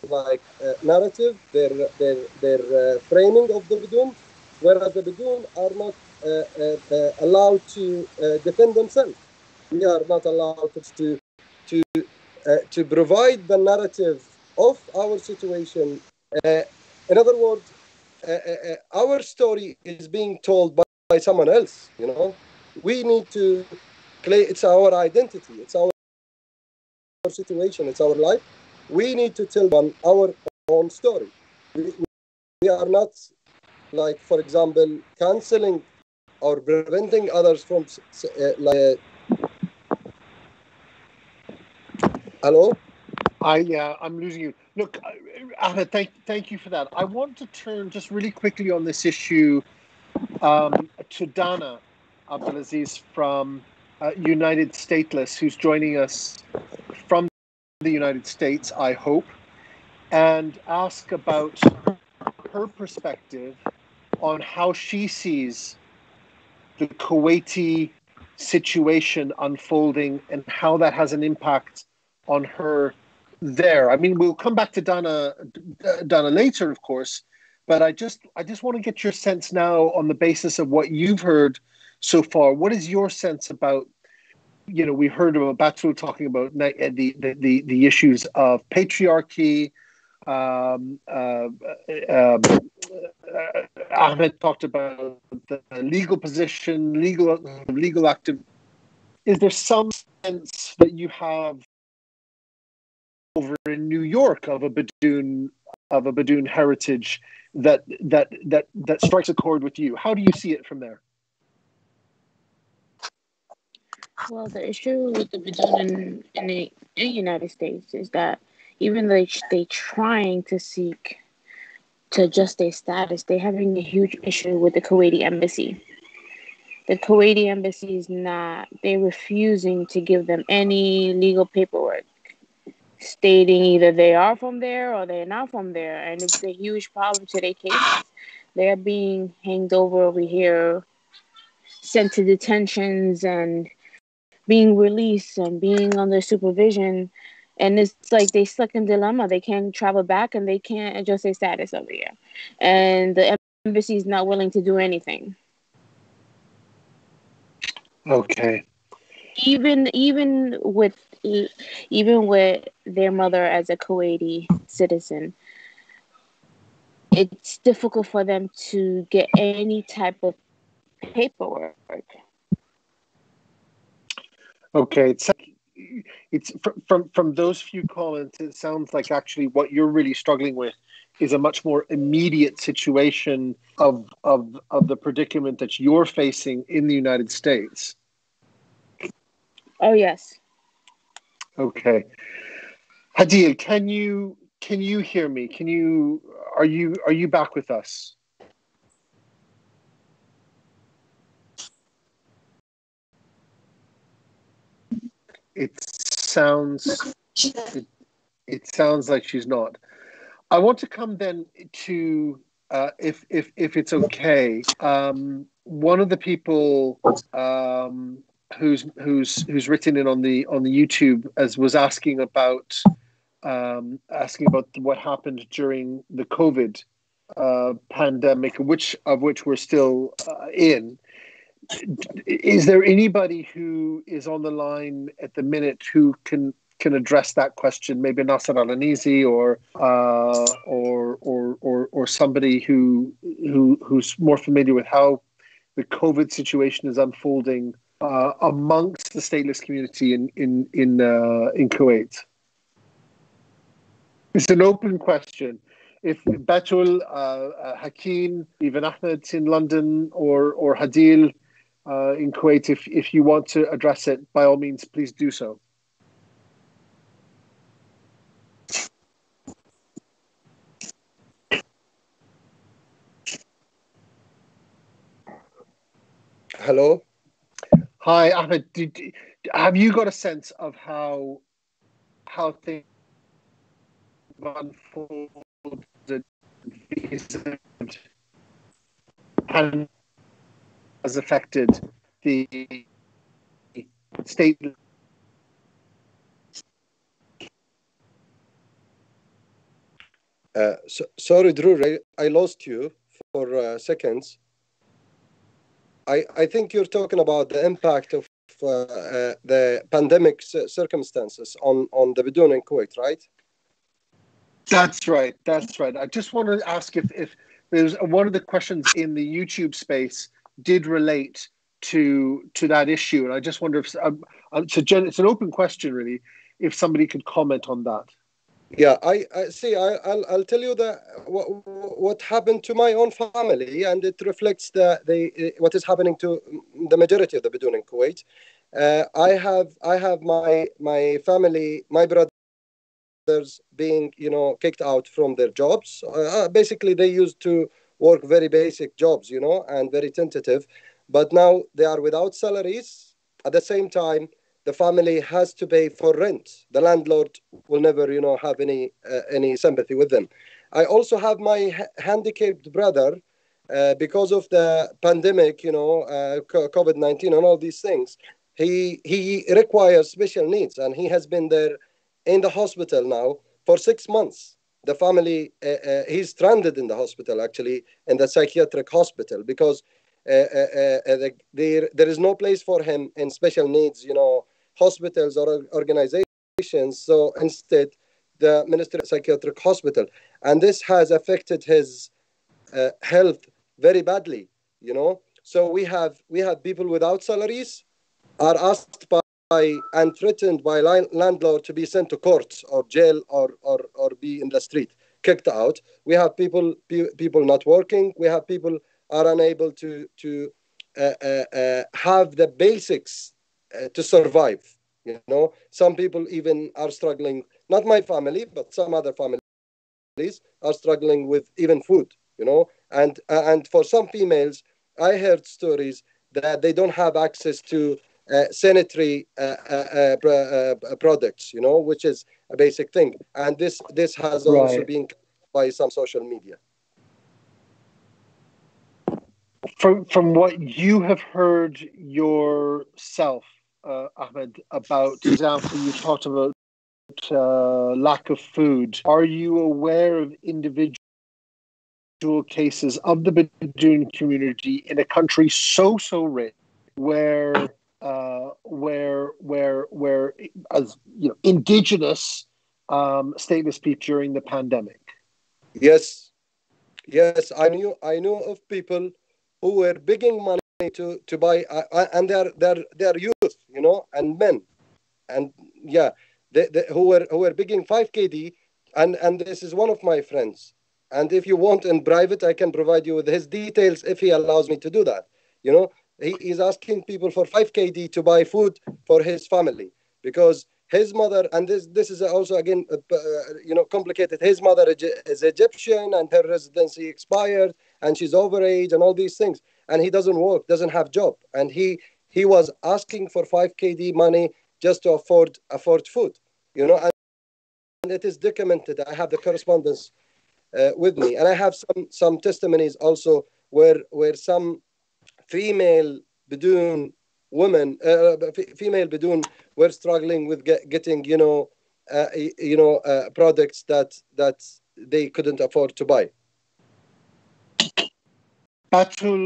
like uh, narrative, their, their, their uh, framing of the Bidoun, whereas the Bidoun are not uh, uh, allowed to uh, defend themselves. We are not allowed to to uh, to provide the narrative of our situation. Uh, in other words, uh, uh, our story is being told by, by someone else. You know, we need to claim it's our identity, it's our situation, it's our life. We need to tell one our own story. We, we are not like, for example, canceling or preventing others from uh, like. Hello? I, uh, I'm losing you. Look, Ahmed, thank, thank you for that. I want to turn just really quickly on this issue um, to Dana Abdelaziz from uh, United Stateless, who's joining us from the United States, I hope, and ask about her perspective on how she sees the Kuwaiti situation unfolding and how that has an impact on her there. I mean, we'll come back to Dana, Dana later, of course, but I just, I just want to get your sense now on the basis of what you've heard so far. What is your sense about, you know, we heard about Batul talking about the, the, the, the issues of patriarchy. Um, uh, uh, uh, Ahmed talked about the legal position, legal, legal activity. Is there some sense that you have over in New York of a Bidoun of a Bidoun heritage that that that that strikes a chord with you? How do you see it from there? Well, the issue with the Bidoun in, in the in the United States is that even though they're trying to seek to adjust their status, they're having a huge issue with the Kuwaiti embassy. The Kuwaiti embassy is not; they're refusing to give them any legal paperwork stating either they are from there or they're not from there, and it's a huge problem to their cases. They're being hanged over over here, sent to detentions and being released and being under supervision, and it's like they're stuck in a dilemma. They can't travel back and they can't adjust their status over here, and the embassy is not willing to do anything. Okay. Even even with even with their mother as a Kuwaiti citizen, it's difficult for them to get any type of paperwork. Okay, it's it's from from those few comments, it sounds like actually what you're really struggling with is a much more immediate situation of of of the predicament that you're facing in the United States. Oh, yes. Okay. Hadil, can you can you hear me? Can you are you are you back with us? It sounds it, it sounds like she's not. I want to come then to uh, if if if it's okay. Um, one of the people um, who's who's who's written in on the on the YouTube as was asking about um, asking about what happened during the COVID uh, pandemic, which of which we're still uh, in, Is there anybody who is on the line at the minute who can can address that question? Maybe Nasser Al-Anizi or, uh, or or or or somebody who who who's more familiar with how the COVID situation is unfolding uh, amongst the stateless community in in in uh, in Kuwait. It's an open question. If Batul, uh, Hakim, even Ahmed in London, or or Hadil uh, in Kuwait, if if you want to address it, by all means, please do so. Hello. Hi, Ahmed. Did, have you got a sense of how how things unfold? And has affected the state. Uh, so, sorry, Drew, I, I lost you for uh, seconds. I, I think you're talking about the impact of uh, uh, the pandemic circumstances on, on the Bidoun in Kuwait, right? That's right. That's right. I just want to ask if, if there's one of the questions in the YouTube space did relate to to that issue, and I just wonder if um, so. Jen, it's an open question, really. If somebody could comment on that. Yeah, I, I see. I, I'll I'll tell you the what what happened to my own family, and it reflects the the what is happening to the majority of the Bidoun in Kuwait. Uh, I have I have my my family, my brother. Being, you know, kicked out from their jobs. Uh, basically, they used to work very basic jobs, you know, and very tentative. But now they are without salaries. At the same time, the family has to pay for rent. The landlord will never, you know, have any uh, any sympathy with them. I also have my ha handicapped brother uh, because of the pandemic, you know, uh, COVID nineteen and all these things. He he requires special needs, and he has been there in the hospital now for six months. The family, uh, uh, he's stranded in the hospital, actually, in the psychiatric hospital, because uh, uh, uh, the, the, there is no place for him in special needs, you know, hospitals or organizations. So instead, the Ministry of Psychiatric Hospital. And this has affected his uh, health very badly, you know. So we have, we have people without salaries are asked by and threatened by landlord to be sent to court or jail or, or, or be in the street, kicked out. We have people people not working. We have people are unable to, to uh, uh, uh, have the basics uh, to survive. You know, some people even are struggling, not my family, but some other families are struggling with even food, you know. And, uh, and for some females, I heard stories that they don't have access to Uh, sanitary uh, uh, uh, uh, products, you know, which is a basic thing. And this this has right. also been by some social media. From, from what you have heard yourself, uh, Ahmed, about, for example, you talked about uh, lack of food. Are you aware of individual cases of the Bidoun community in a country so, so rich where Uh, where, where, where, as you know, indigenous um, stateless people during the pandemic? Yes, yes, I knew, I knew of people who were begging money to to buy, uh, and their their their youth, you know, and men, and yeah, they, they, who were who were begging five K D, and and this is one of my friends, and if you want in private, I can provide you with his details if he allows me to do that, you know. He is asking people for five K D to buy food for his family because his mother, and this this is also, again, uh, you know, complicated. His mother is Egyptian and her residency expired and she's overage and all these things. And he doesn't work, doesn't have job. And he he was asking for five K D money just to afford afford food, you know. And, and it is documented. I have the correspondence uh, with me. And I have some, some testimonies also where, where some female Bidoun women, uh, female Bidoun were struggling with get, getting, you know, uh, you know, uh, products that that they couldn't afford to buy. Batul,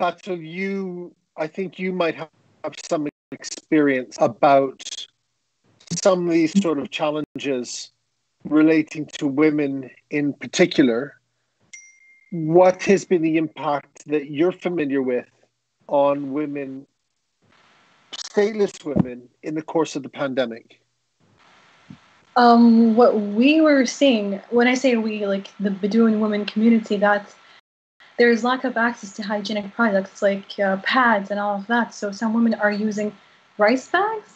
Batul, you, I think you might have some experience about some of these sort of challenges relating to women in particular. What has been the impact that you're familiar with on women, stateless women, in the course of the pandemic? Um, what we were seeing, when I say we, like the Bedouin women community, that's there's lack of access to hygienic products like uh, pads and all of that. So some women are using rice bags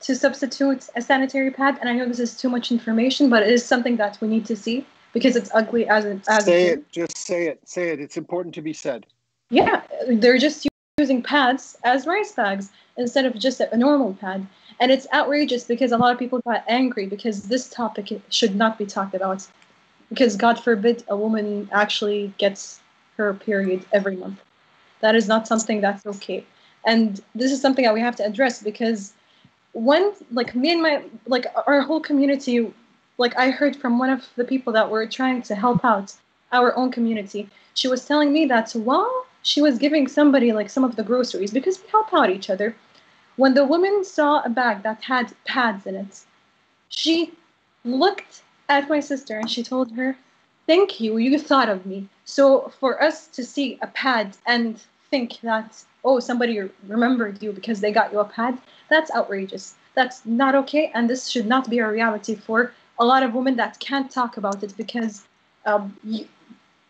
to substitute a sanitary pad. And I know this is too much information, but it is something that we need to see because it's ugly as it is. Say it, just say it, say it. It's important to be said. Yeah, they're just using pads as rice bags instead of just a normal pad. And it's outrageous because a lot of people got angry because this topic should not be talked about because God forbid a woman actually gets her period every month. That is not something that's okay. And this is something that we have to address because one, like me and my, like our whole community, like I heard from one of the people that were trying to help out our own community. She was telling me that while she was giving somebody like some of the groceries, because we help out each other, when the woman saw a bag that had pads in it, she looked at my sister and she told her, "Thank you, you thought of me." So for us to see a pad and think that, oh, somebody remembered you because they got you a pad, that's outrageous. That's not okay, and this should not be a reality for a lot of women that can't talk about it because um, you,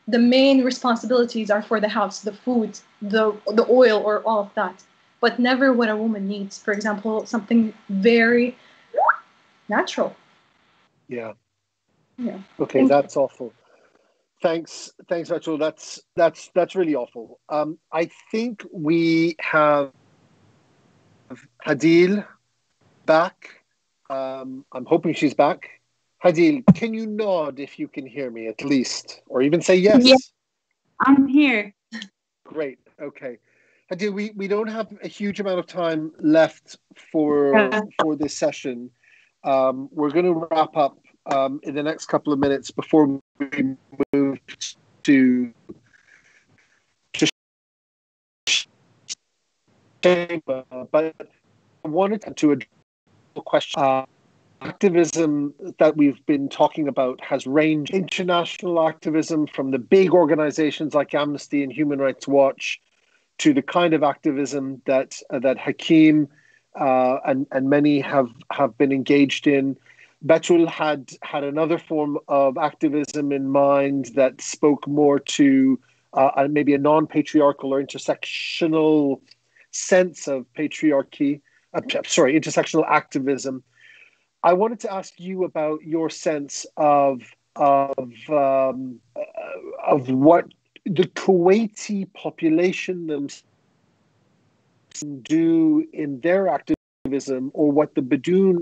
the main responsibilities are for the house, the food, the, the oil, or all of that, but never what a woman needs. For example, something very natural. Yeah. Yeah. Okay, Thank that's you. awful. Thanks, thanks, Batul. That's that's that's really awful. Um, I think we have Hadil back. Um, I'm hoping she's back. Hadil, can you nod if you can hear me at least, or even say yes? Yeah, I'm here. Great. Okay, Hadil, we we don't have a huge amount of time left for yeah. for this session. Um, we're going to wrap up Um, in the next couple of minutes before we move to to Shema, but I wanted to address a question. Uh, activism that we've been talking about has ranged international activism from the big organizations like Amnesty and Human Rights Watch to the kind of activism that uh, that Hakim uh, and and many have have been engaged in. Batul had had another form of activism in mind that spoke more to uh, maybe a non-patriarchal or intersectional sense of patriarchy, uh, sorry, intersectional activism. I wanted to ask you about your sense of, of, um, of what the Kuwaiti population themselves do in their activism, or what the Bidoun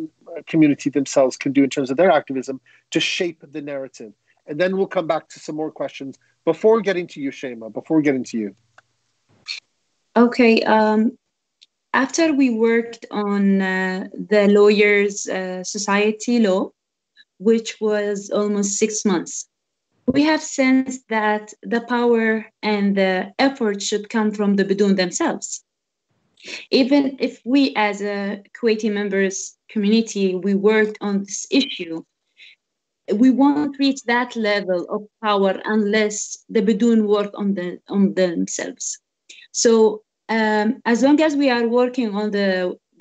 community themselves can do in terms of their activism to shape the narrative. And then we'll come back to some more questions before getting to you, Shema, before getting to you. Okay. Um, after we worked on uh, the Lawyers uh, Society law, which was almost six months, we have sensed that the power and the effort should come from the Bidoun themselves. Even if we as a Kuwaiti members community, we worked on this issue, we won't reach that level of power unless the Bidoun work on, the, on themselves. So um, as long as we are working on the,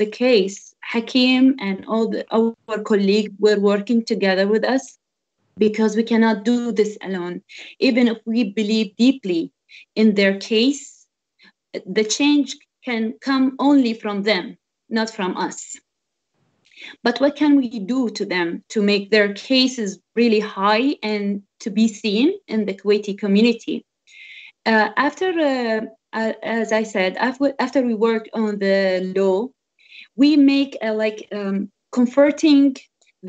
the case, Hakim and all the, our colleagues were working together with us because we cannot do this alone. Even if we believe deeply in their case, the change can come only from them, not from us. But what can we do to them to make their cases really high and to be seen in the Kuwaiti community? Uh, after, uh, uh, as I said, after, after we worked on the law, we make uh, like um, comforting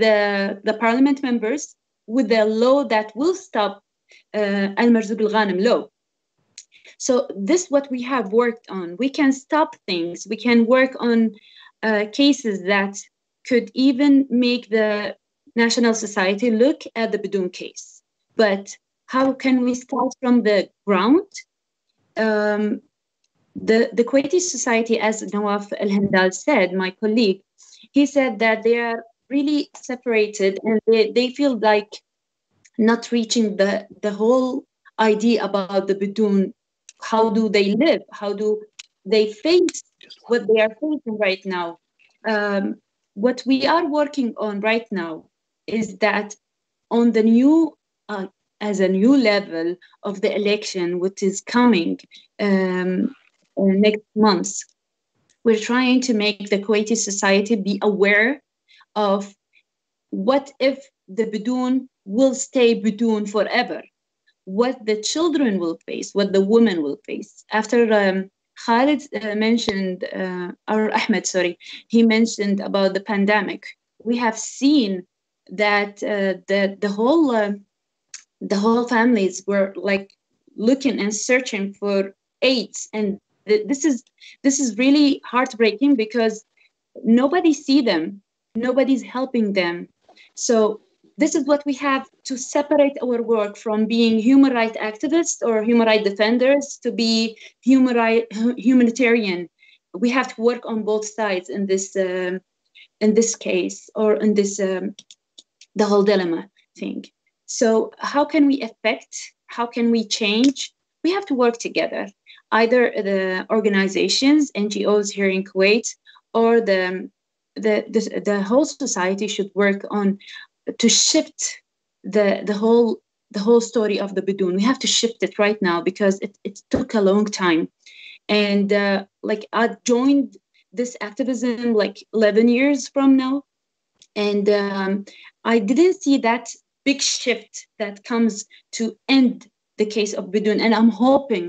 the, the parliament members with a law that will stop uh, Marzouq Al-Ghanim law. So this is what we have worked on. We can stop things. We can work on uh, cases that could even make the national society look at the Bidoun case. But how can we start from the ground? um, the, the Kuwaiti society, as Nawaf Al-Hendal said, my colleague, he said that they are really separated and they, they feel like not reaching the, the whole idea about the Bidoun. How do they live? How do they face what they are facing right now? Um, what we are working on right now is that on the new, uh, as a new level of the election, which is coming um, next month, we're trying to make the Kuwaiti society be aware of what if the Bidoun will stay Bidoun forever, what the children will face, what the women will face. After um, Khalid uh, mentioned, uh, or Ahmed, sorry, he mentioned about the pandemic, we have seen that uh, the, the, whole, uh, the whole families were like looking and searching for AIDS. And th this, is, this is really heartbreaking because nobody sees them. Nobody's helping them. So this is what we have to separate our work from being human rights activists or human rights defenders to be human right, humanitarian. We have to work on both sides in this um, in this case or in this um, the whole dilemma thing. So how can we affect? How can we change? We have to work together, either the organizations, N G Os here in Kuwait, or the The, the, the whole society should work on to shift the, the, whole, the whole story of the Bidoun. We have to shift it right now because it, it took a long time. And uh, like I joined this activism like eleven years from now. And um, I didn't see that big shift that comes to end the case of Bidoun. And I'm hoping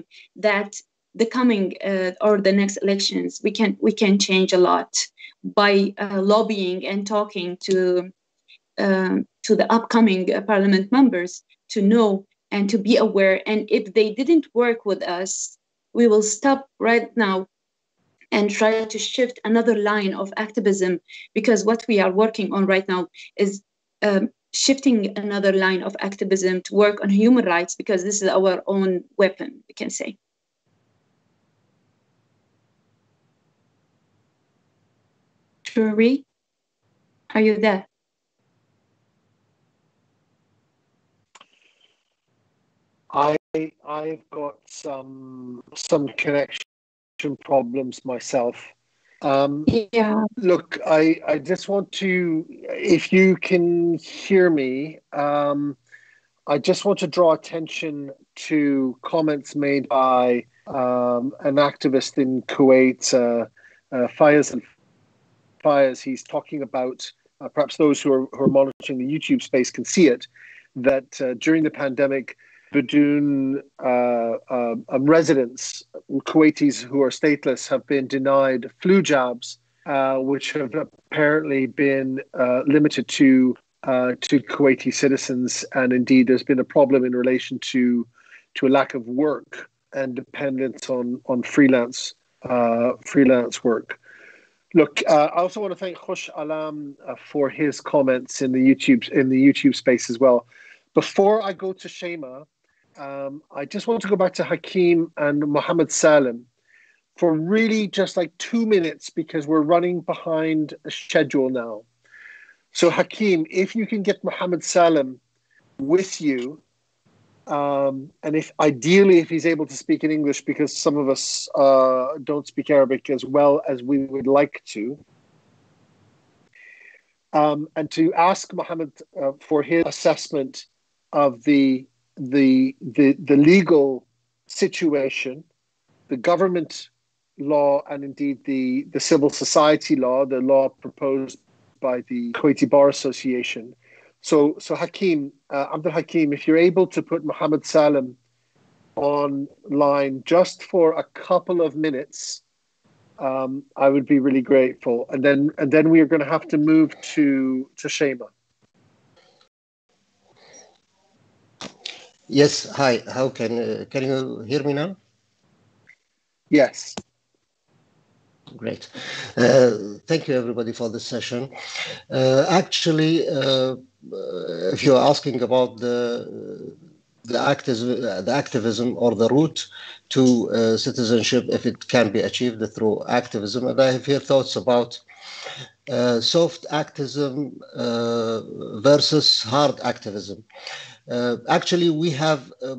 that the coming uh, or the next elections, we can, we can change a lot by uh, lobbying and talking to uh, to the upcoming uh, parliament members to know and to be aware. And if they didn't work with us, we will stop right now and try to shift another line of activism, because what we are working on right now is um, shifting another line of activism to work on human rights, because this is our own weapon, we can say. Rory, are you there? I I've got some some connection problems myself. Um, yeah. Look, I I just want to, if you can hear me, um, I just want to draw attention to comments made by um, an activist in Kuwait, uh, uh, Fires and. Fires, he's talking about, uh, perhaps those who are, who are monitoring the YouTube space can see it, that uh, during the pandemic, Bidoun uh, uh, um, residents, Kuwaitis who are stateless, have been denied flu jabs, uh, which have apparently been uh, limited to uh, to Kuwaiti citizens. And indeed, there's been a problem in relation to to a lack of work and dependence on on freelance uh, freelance work. Look, uh, I also want to thank Khush Alam uh, for his comments in the YouTube in the YouTube space as well. Before I go to Shema, um, I just want to go back to Hakim and Mohammed Salem for really just like two minutes because we're running behind a schedule now. So Hakim, if you can get Mohammed Salem with you, um, and if ideally if he's able to speak in English, because some of us uh, don't speak Arabic as well as we would like to, um, and to ask Mohammed uh, for his assessment of the, the the the legal situation, the government law, and indeed the the civil society law, the law proposed by the Kuwaiti Bar Association. So, so Hakim, uh, Abdul Hakim, if you're able to put Mohammed Salem online just for a couple of minutes, um, I would be really grateful. And then, and then we are going to have to move to to Shema. Yes. Hi. How can uh, can you hear me now? Yes. Great. Uh, thank you, everybody, for this session. Uh, actually, uh, if you're asking about the the, actiz- the activism or the route to uh, citizenship if it can be achieved through activism. And I have here thoughts about uh, soft activism uh, versus hard activism. Uh, actually, we have uh,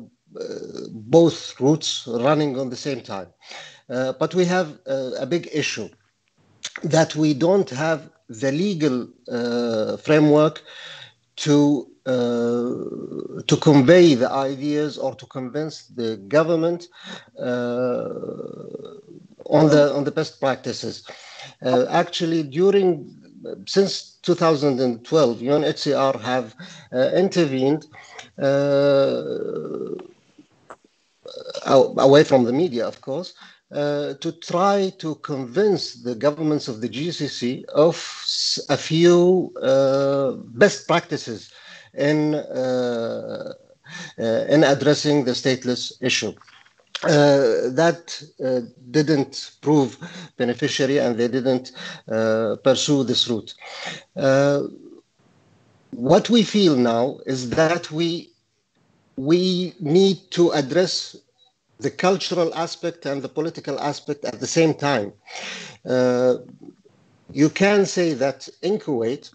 both routes running on the same time. Uh, but we have uh, a big issue that we don't have the legal uh, framework to uh, to convey the ideas or to convince the government uh, on the on the best practices. Uh, actually, during since two thousand twelve, U N H C R have uh, intervened. Uh, away from the media, of course, uh, to try to convince the governments of the G C C of a few uh, best practices in, uh, uh, in addressing the stateless issue. Uh, that uh, didn't prove beneficiary, and they didn't uh, pursue this route. Uh, what we feel now is that we we need to address the cultural aspect and the political aspect at the same time. Uh, you can say that in Kuwait,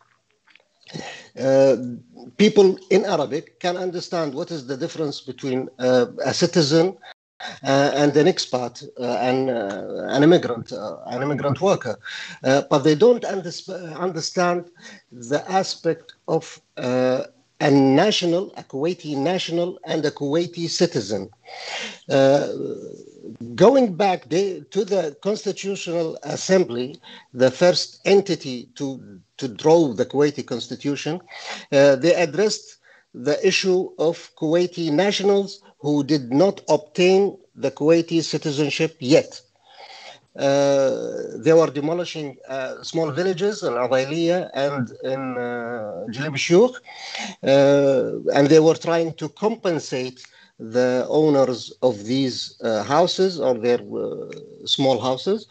uh, people in Arabic can understand what is the difference between uh, a citizen uh, and an expat, uh, and uh, an immigrant, uh, an immigrant worker. Uh, but they don't undersp- understand the aspect of uh, a national, a Kuwaiti national, and a Kuwaiti citizen. Uh, going back de- to the Constitutional Assembly, the first entity to, to draw the Kuwaiti constitution, uh, they addressed the issue of Kuwaiti nationals who did not obtain the Kuwaiti citizenship yet. Uh, they were demolishing uh, small villages in Adailia and in uh, Jilib uh, and they were trying to compensate the owners of these uh, houses or their uh, small houses.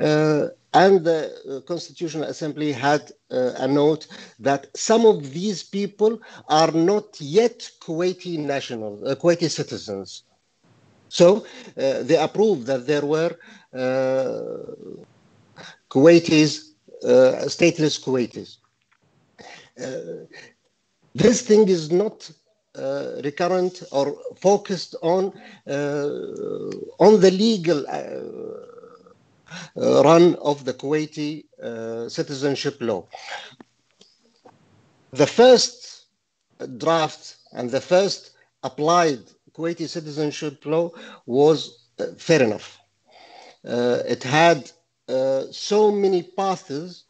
Uh, and the Constitutional Assembly had uh, a note that some of these people are not yet Kuwaiti nationals, uh, Kuwaiti citizens. So uh, they approved that there were uh, Kuwaitis, uh, stateless Kuwaitis. Uh, this thing is not uh, recurrent or focused on uh, on the legal uh, run of the Kuwaiti uh, citizenship law. The first draft and the first applied Kuwaiti citizenship law was uh, fair enough. Uh, it had uh, so many paths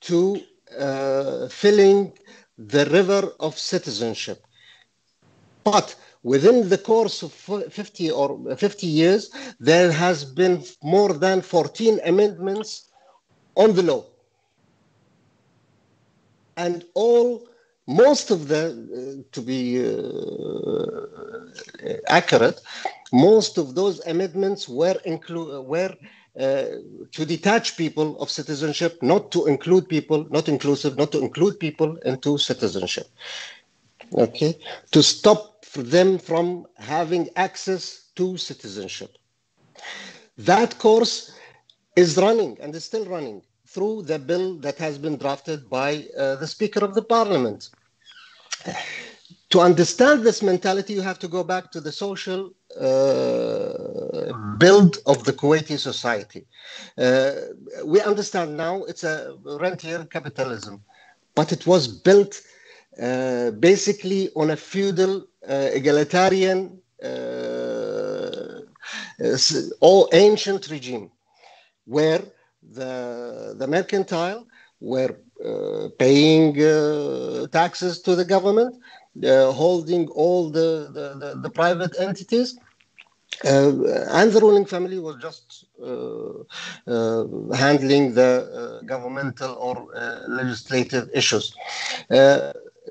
to uh, filling the river of citizenship. But within the course of fifty or fifty years, there has been more than fourteen amendments on the law. And all Most of the, uh, to be uh, accurate, most of those amendments were inclu- were uh, to detach people of citizenship, not to include people, not inclusive, not to include people into citizenship. Okay, to stop them from having access to citizenship. That course is running and is still running through the bill that has been drafted by uh, the Speaker of the Parliament. To understand this mentality, you have to go back to the social uh, build of the Kuwaiti society. Uh, we understand now it's a rentier capitalism, but it was built uh, basically on a feudal, uh, egalitarian, uh, or ancient regime, where the, the mercantile were uh, paying uh, taxes to the government, uh, holding all the, the, the, the private entities, uh, and the ruling family was just uh, uh, handling the uh, governmental or uh, legislative issues. Uh,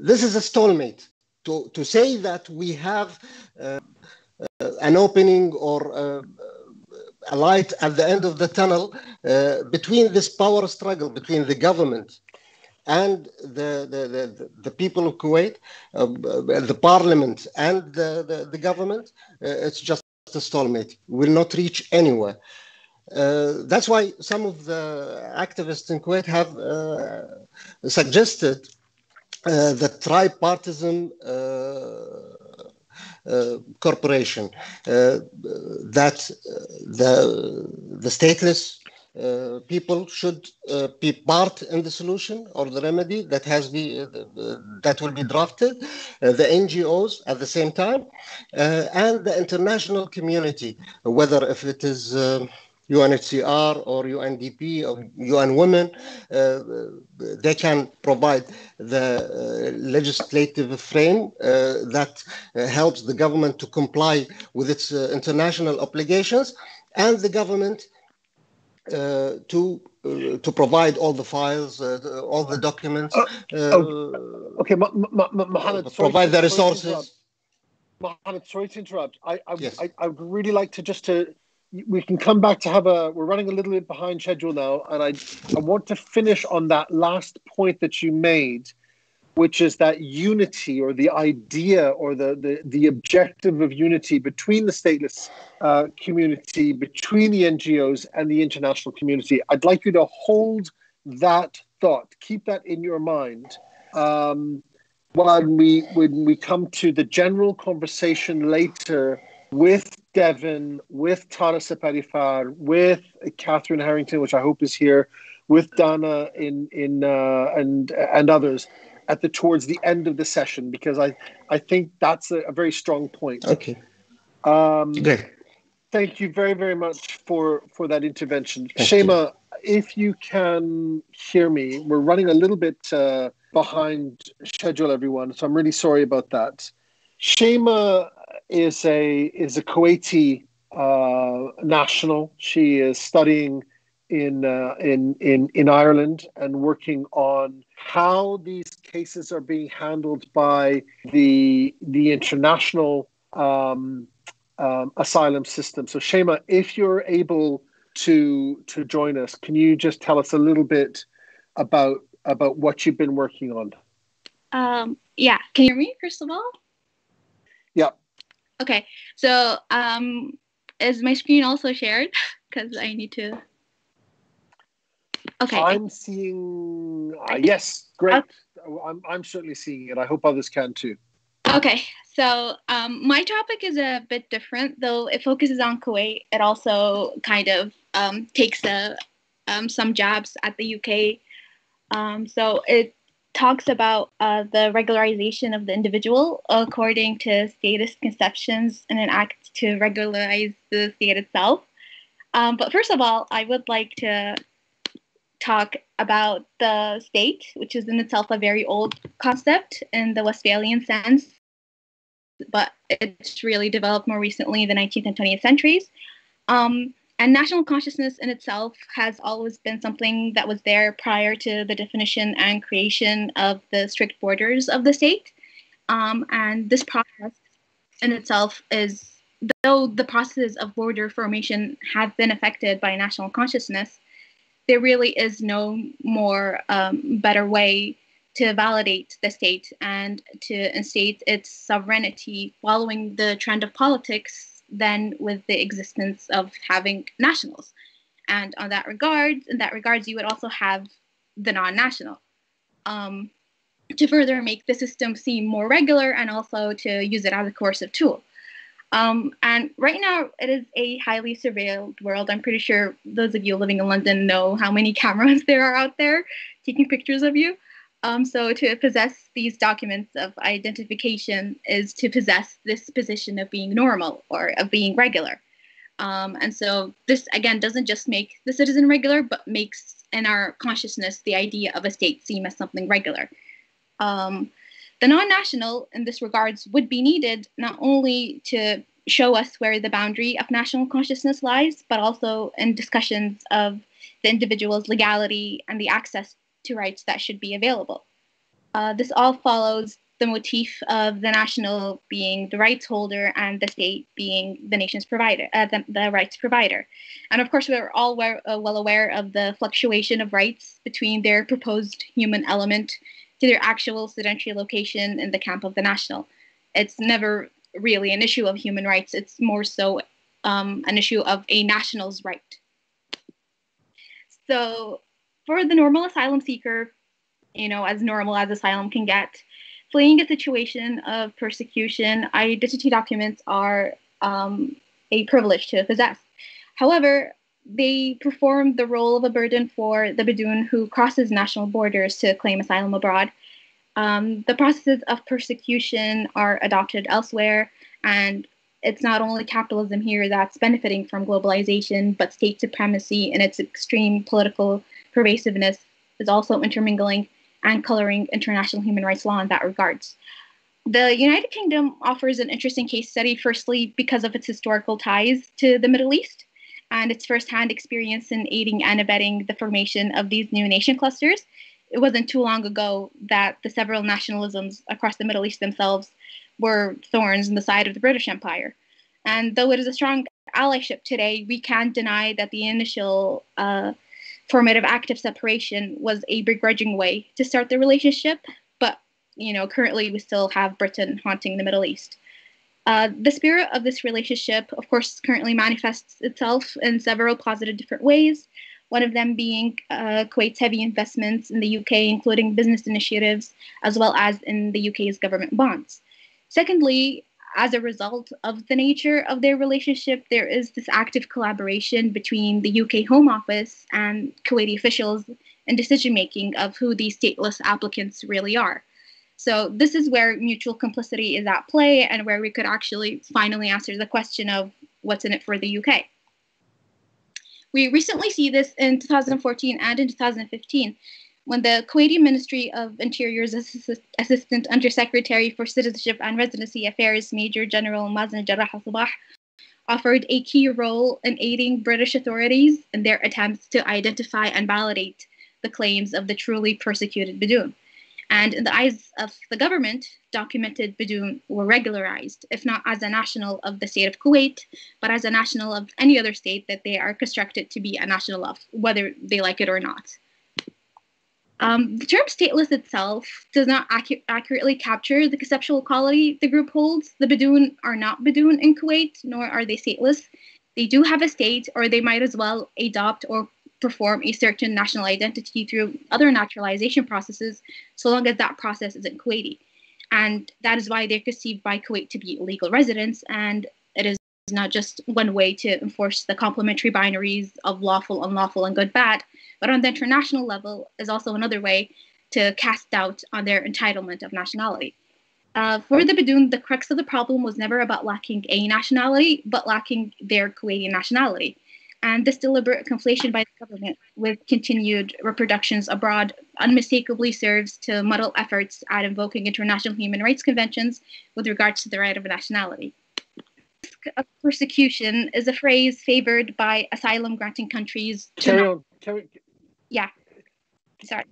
this is a stalemate. To, to say that we have uh, uh, an opening or uh, a light at the end of the tunnel uh, between this power struggle between the government and the, the, the, the people of Kuwait, uh, the parliament and the, the, the government, uh, it's just a stalemate. Will not reach anywhere. Uh, that's why some of the activists in Kuwait have uh, suggested uh, the tripartism uh, uh, corporation, uh, that the, the stateless Uh, people should uh, be part in the solution or the remedy that has be, uh, that will be drafted, uh, the N G Os at the same time, uh, and the international community, whether if it is uh, U N H C R or U N D P or U N Women, uh, they can provide the uh, legislative frame uh, that uh, helps the government to comply with its uh, international obligations, and the government Uh, to uh, to provide all the files, uh, the, all the documents. Uh, uh, okay, Mohammed. Provide the resources. Mohammed, sorry to interrupt. I I, yes. I I would really like to just to we can come back to have a. We're running a little bit behind schedule now, and I I want to finish on that last point that you made, which is that unity, or the idea, or the, the, the objective of unity between the stateless uh, community, between the N G Os and the international community. I'd like you to hold that thought, keep that in your mind um, when we, when we come to the general conversation later with Devin, with Tara Separifar, with Catherine Harrington, which I hope is here, with Dana in, in, uh, and, and others, at the towards the end of the session, because I, I think that's a, a very strong point. Okay. Um, okay. Thank you very, very much for, for that intervention. Thank Shema, you. If you can hear me, we're running a little bit uh, behind schedule, everyone, so I'm really sorry about that. Shema is a, is a Kuwaiti uh, national. She is studying in, uh, in, in, in Ireland and working on how these cases are being handled by the the international um, um, asylum system. So Shema, if you're able to to join us, can you just tell us a little bit about about what you've been working on? Um, yeah, can you hear me first of all? Yeah. Okay. So um, is my screen also shared? Because I need to. Okay. I'm seeing, uh, yes, great. Okay. I'm, I'm certainly seeing it. I hope others can too. Okay, so um, my topic is a bit different, though it focuses on Kuwait. It also kind of um, takes a, um, some jabs at the U K. Um, so it talks about uh, the regularization of the individual according to status conceptions in an act to regularize the state itself. Um, but first of all, I would like to talk about the state, which is in itself a very old concept in the Westphalian sense, but it's really developed more recently in the nineteenth and twentieth centuries. Um, and national consciousness in itself has always been something that was there prior to the definition and creation of the strict borders of the state. Um, and this process in itself is, though the processes of border formation have been affected by national consciousness, there really is no more um, better way to validate the state and to instate its sovereignty following the trend of politics than with the existence of having nationals. And on that regard, in that regards, you would also have the non-national um, to further make the system seem more regular and also to use it as a coercive tool. Um, and right now, it is a highly surveilled world. I'm pretty sure those of you living in London know how many cameras there are out there taking pictures of you. Um, so to possess these documents of identification is to possess this position of being normal or of being regular. Um, and so this, again, doesn't just make the citizen regular, but makes in our consciousness the idea of a state seem as something regular. Um, The non-national in this regards would be needed not only to show us where the boundary of national consciousness lies, but also in discussions of the individual's legality and the access to rights that should be available. Uh, this all follows the motif of the national being the rights holder and the state being the nation's provider, uh, the, the rights provider. And of course, we're all aware, uh, well aware of the fluctuation of rights between their proposed human element to their actual sedentary location in the camp of the national. It's never really an issue of human rights. It's more so um, an issue of a national's right. So for the normal asylum seeker, you know, as normal as asylum can get, fleeing a situation of persecution, identity documents are um, a privilege to possess. However, they perform the role of a burden for the Bidoun who crosses national borders to claim asylum abroad. Um, the processes of persecution are adopted elsewhere, and it's not only capitalism here that's benefiting from globalization, but state supremacy and its extreme political pervasiveness is also intermingling and coloring international human rights law in that regards. The United Kingdom offers an interesting case study, firstly, because of its historical ties to the Middle East and its firsthand experience in aiding and abetting the formation of these new nation clusters. It wasn't too long ago that the several nationalisms across the Middle East themselves were thorns in the side of the British Empire. And though it is a strong allyship today, we can't deny that the initial uh, formative act of separation was a begrudging way to start the relationship. But, you know, currently we still have Britain haunting the Middle East. Uh, the spirit of this relationship, of course, currently manifests itself in several positive different ways. One of them being uh, Kuwait's heavy investments in the U K, including business initiatives, as well as in the U K's government bonds. Secondly, as a result of the nature of their relationship, there is this active collaboration between the U K Home Office and Kuwaiti officials in decision-making of who these stateless applicants really are. So this is where mutual complicity is at play and where we could actually finally answer the question of what's in it for the U K. We recently see this in two thousand fourteen and in two thousand fifteen, when the Kuwaiti Ministry of Interior's Assist Assistant Undersecretary for Citizenship and Residency Affairs, Major General Mazen Jahra Sabah, offered a key role in aiding British authorities in their attempts to identify and validate the claims of the truly persecuted Bidoun. And in the eyes of the government, documented Bidoun were regularized, if not as a national of the state of Kuwait, but as a national of any other state that they are constructed to be a national of, whether they like it or not. Um, the term stateless itself does not acu accurately capture the conceptual quality the group holds. The Bidoun are not Bidoun in Kuwait, nor are they stateless. They do have a state, or they might as well adopt or perform a certain national identity through other naturalization processes, so long as that process isn't Kuwaiti. And that is why they're perceived by Kuwait to be illegal residents, and it is not just one way to enforce the complementary binaries of lawful, unlawful, and good, bad, but on the international level is also another way to cast doubt on their entitlement of nationality. Uh, for the Bidoun, the crux of the problem was never about lacking a nationality, but lacking their Kuwaiti nationality. And this deliberate conflation by the government with continued reproductions abroad unmistakably serves to muddle efforts at invoking international human rights conventions with regards to the right of nationality. Persecution is a phrase favored by asylum granting countries. To carry on, carry on. Yeah. Sorry.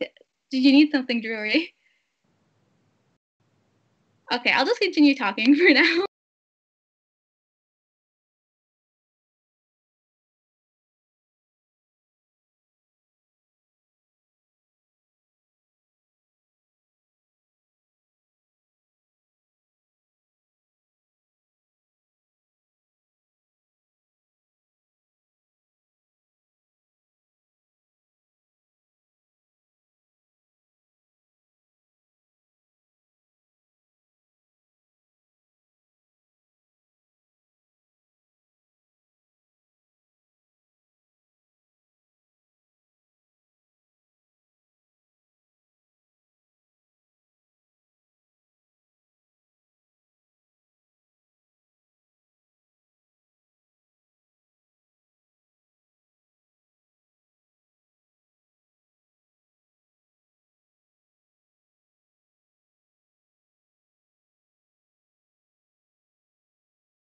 Did you need something, Drury? Okay, I'll just continue talking for now.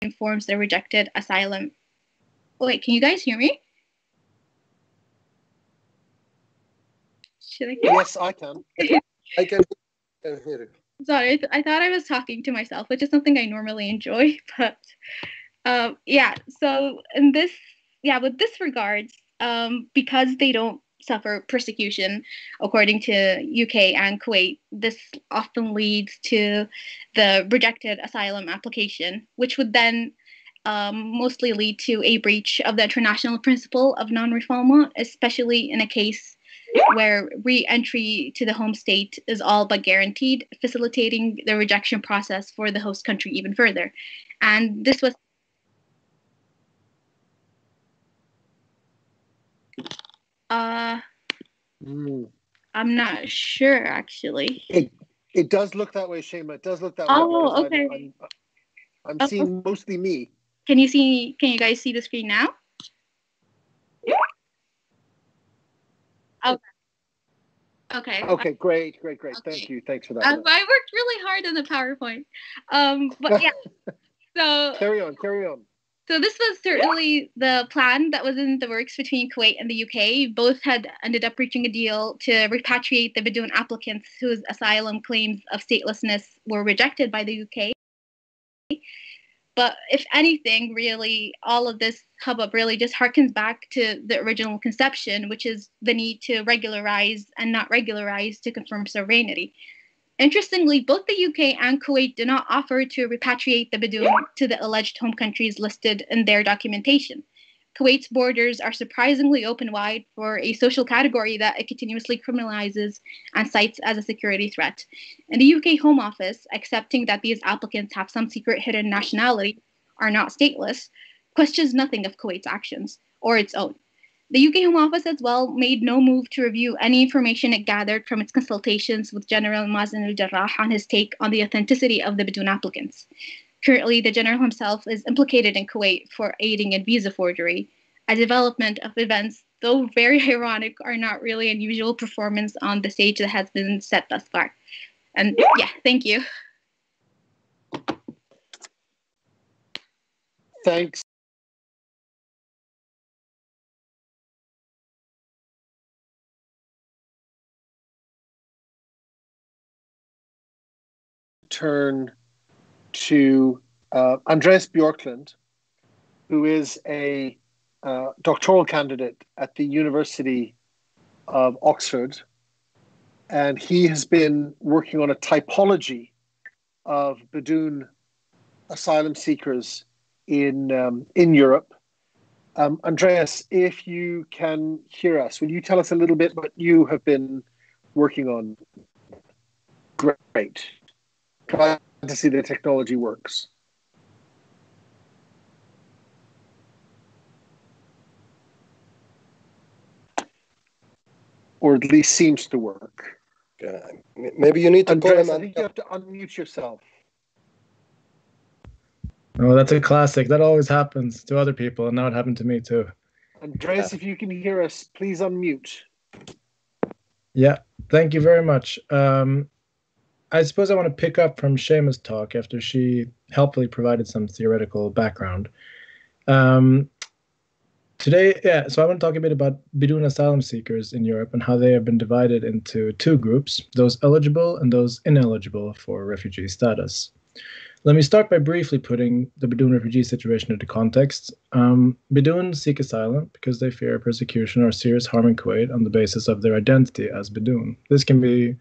Informs the rejected asylum. Oh, wait, can you guys hear me? Should I hear? Yes, I can. I can hear it. Sorry, I, th I thought I was talking to myself, which is something I normally enjoy. But um, yeah, so in this, yeah, with this regards, um, because they don't suffer persecution, according to U K and Kuwait. This often leads to the rejected asylum application, which would then um, mostly lead to a breach of the international principle of non-refoulement, especially in a case where re-entry to the home state is all but guaranteed, facilitating the rejection process for the host country even further. And this was... Uh, mm. I'm not sure, actually. It, it does look that way, Shema. It does look that oh, way. Okay. I'm, I'm, I'm oh, okay. I'm seeing mostly me. Can you see? Can you guys see the screen now? Okay. Okay. Okay, great, great, great. Okay. Thank you. Thanks for that. Um, I worked really hard on the PowerPoint. Um, but yeah, so... Carry on, carry on. So this was certainly the plan that was in the works between Kuwait and the U K. Both had ended up reaching a deal to repatriate the Bidoun applicants whose asylum claims of statelessness were rejected by the U K. But if anything, really, all of this hubbub really just harkens back to the original conception, which is the need to regularize and not regularize to confirm sovereignty. Interestingly, both the U K and Kuwait did not offer to repatriate the Bidoun to the alleged home countries listed in their documentation. Kuwait's borders are surprisingly open wide for a social category that it continuously criminalizes and cites as a security threat. And the U K Home Office, accepting that these applicants have some secret hidden nationality, are not stateless, questions nothing of Kuwait's actions or its own. The U K Home Office as well made no move to review any information it gathered from its consultations with General Mazen al-Jahra on his take on the authenticity of the Bidoun applicants. Currently, the general himself is implicated in Kuwait for aiding in visa forgery, a development of events, though very ironic, are not really unusual performance on the stage that has been set thus far. And yeah, thank you. Thanks. Turn to uh, Andreas Bjorklund, who is a uh, doctoral candidate at the University of Oxford. And he has been working on a typology of Bidoun asylum seekers in, um, in Europe. Um, Andreas, if you can hear us, will you tell us a little bit what you have been working on? Great. Glad to see the technology works. Or at least seems to work. Uh, maybe you need to Andreas, call him. I think you have to unmute yourself. Oh, that's a classic. That always happens to other people, and now it happened to me too. Andreas, yeah. If you can hear us, please unmute. Yeah, thank you very much. Um, I suppose I want to pick up from Shema's talk after she helpfully provided some theoretical background. Um, today, yeah, so I want to talk a bit about Bidoun asylum seekers in Europe and how they have been divided into two groups, those eligible and those ineligible for refugee status. Let me start by briefly putting the Bidoun refugee situation into context. Um, Bidoun seek asylum because they fear persecution or serious harm in Kuwait on the basis of their identity as Bidoun. This can be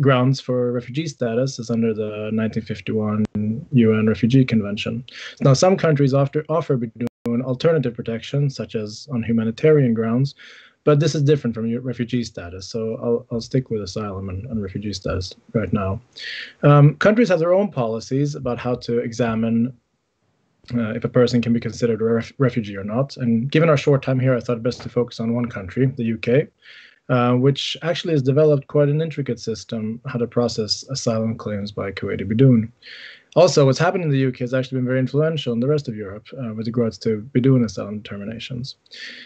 grounds for refugee status is under the nineteen fifty-one U N Refugee Convention. Now, some countries offer Bidoun alternative protection, such as on humanitarian grounds, but this is different from refugee status, so I'll, I'll stick with asylum and, and refugee status right now. Um, countries have their own policies about how to examine Uh, if a person can be considered a ref refugee or not. And given our short time here, I thought best to focus on one country, the U K, uh, which actually has developed quite an intricate system how to process asylum claims by Kuwaiti Bidoun. Also, what's happened in the U K has actually been very influential in the rest of Europe uh, with regards to Bidoun asylum determinations.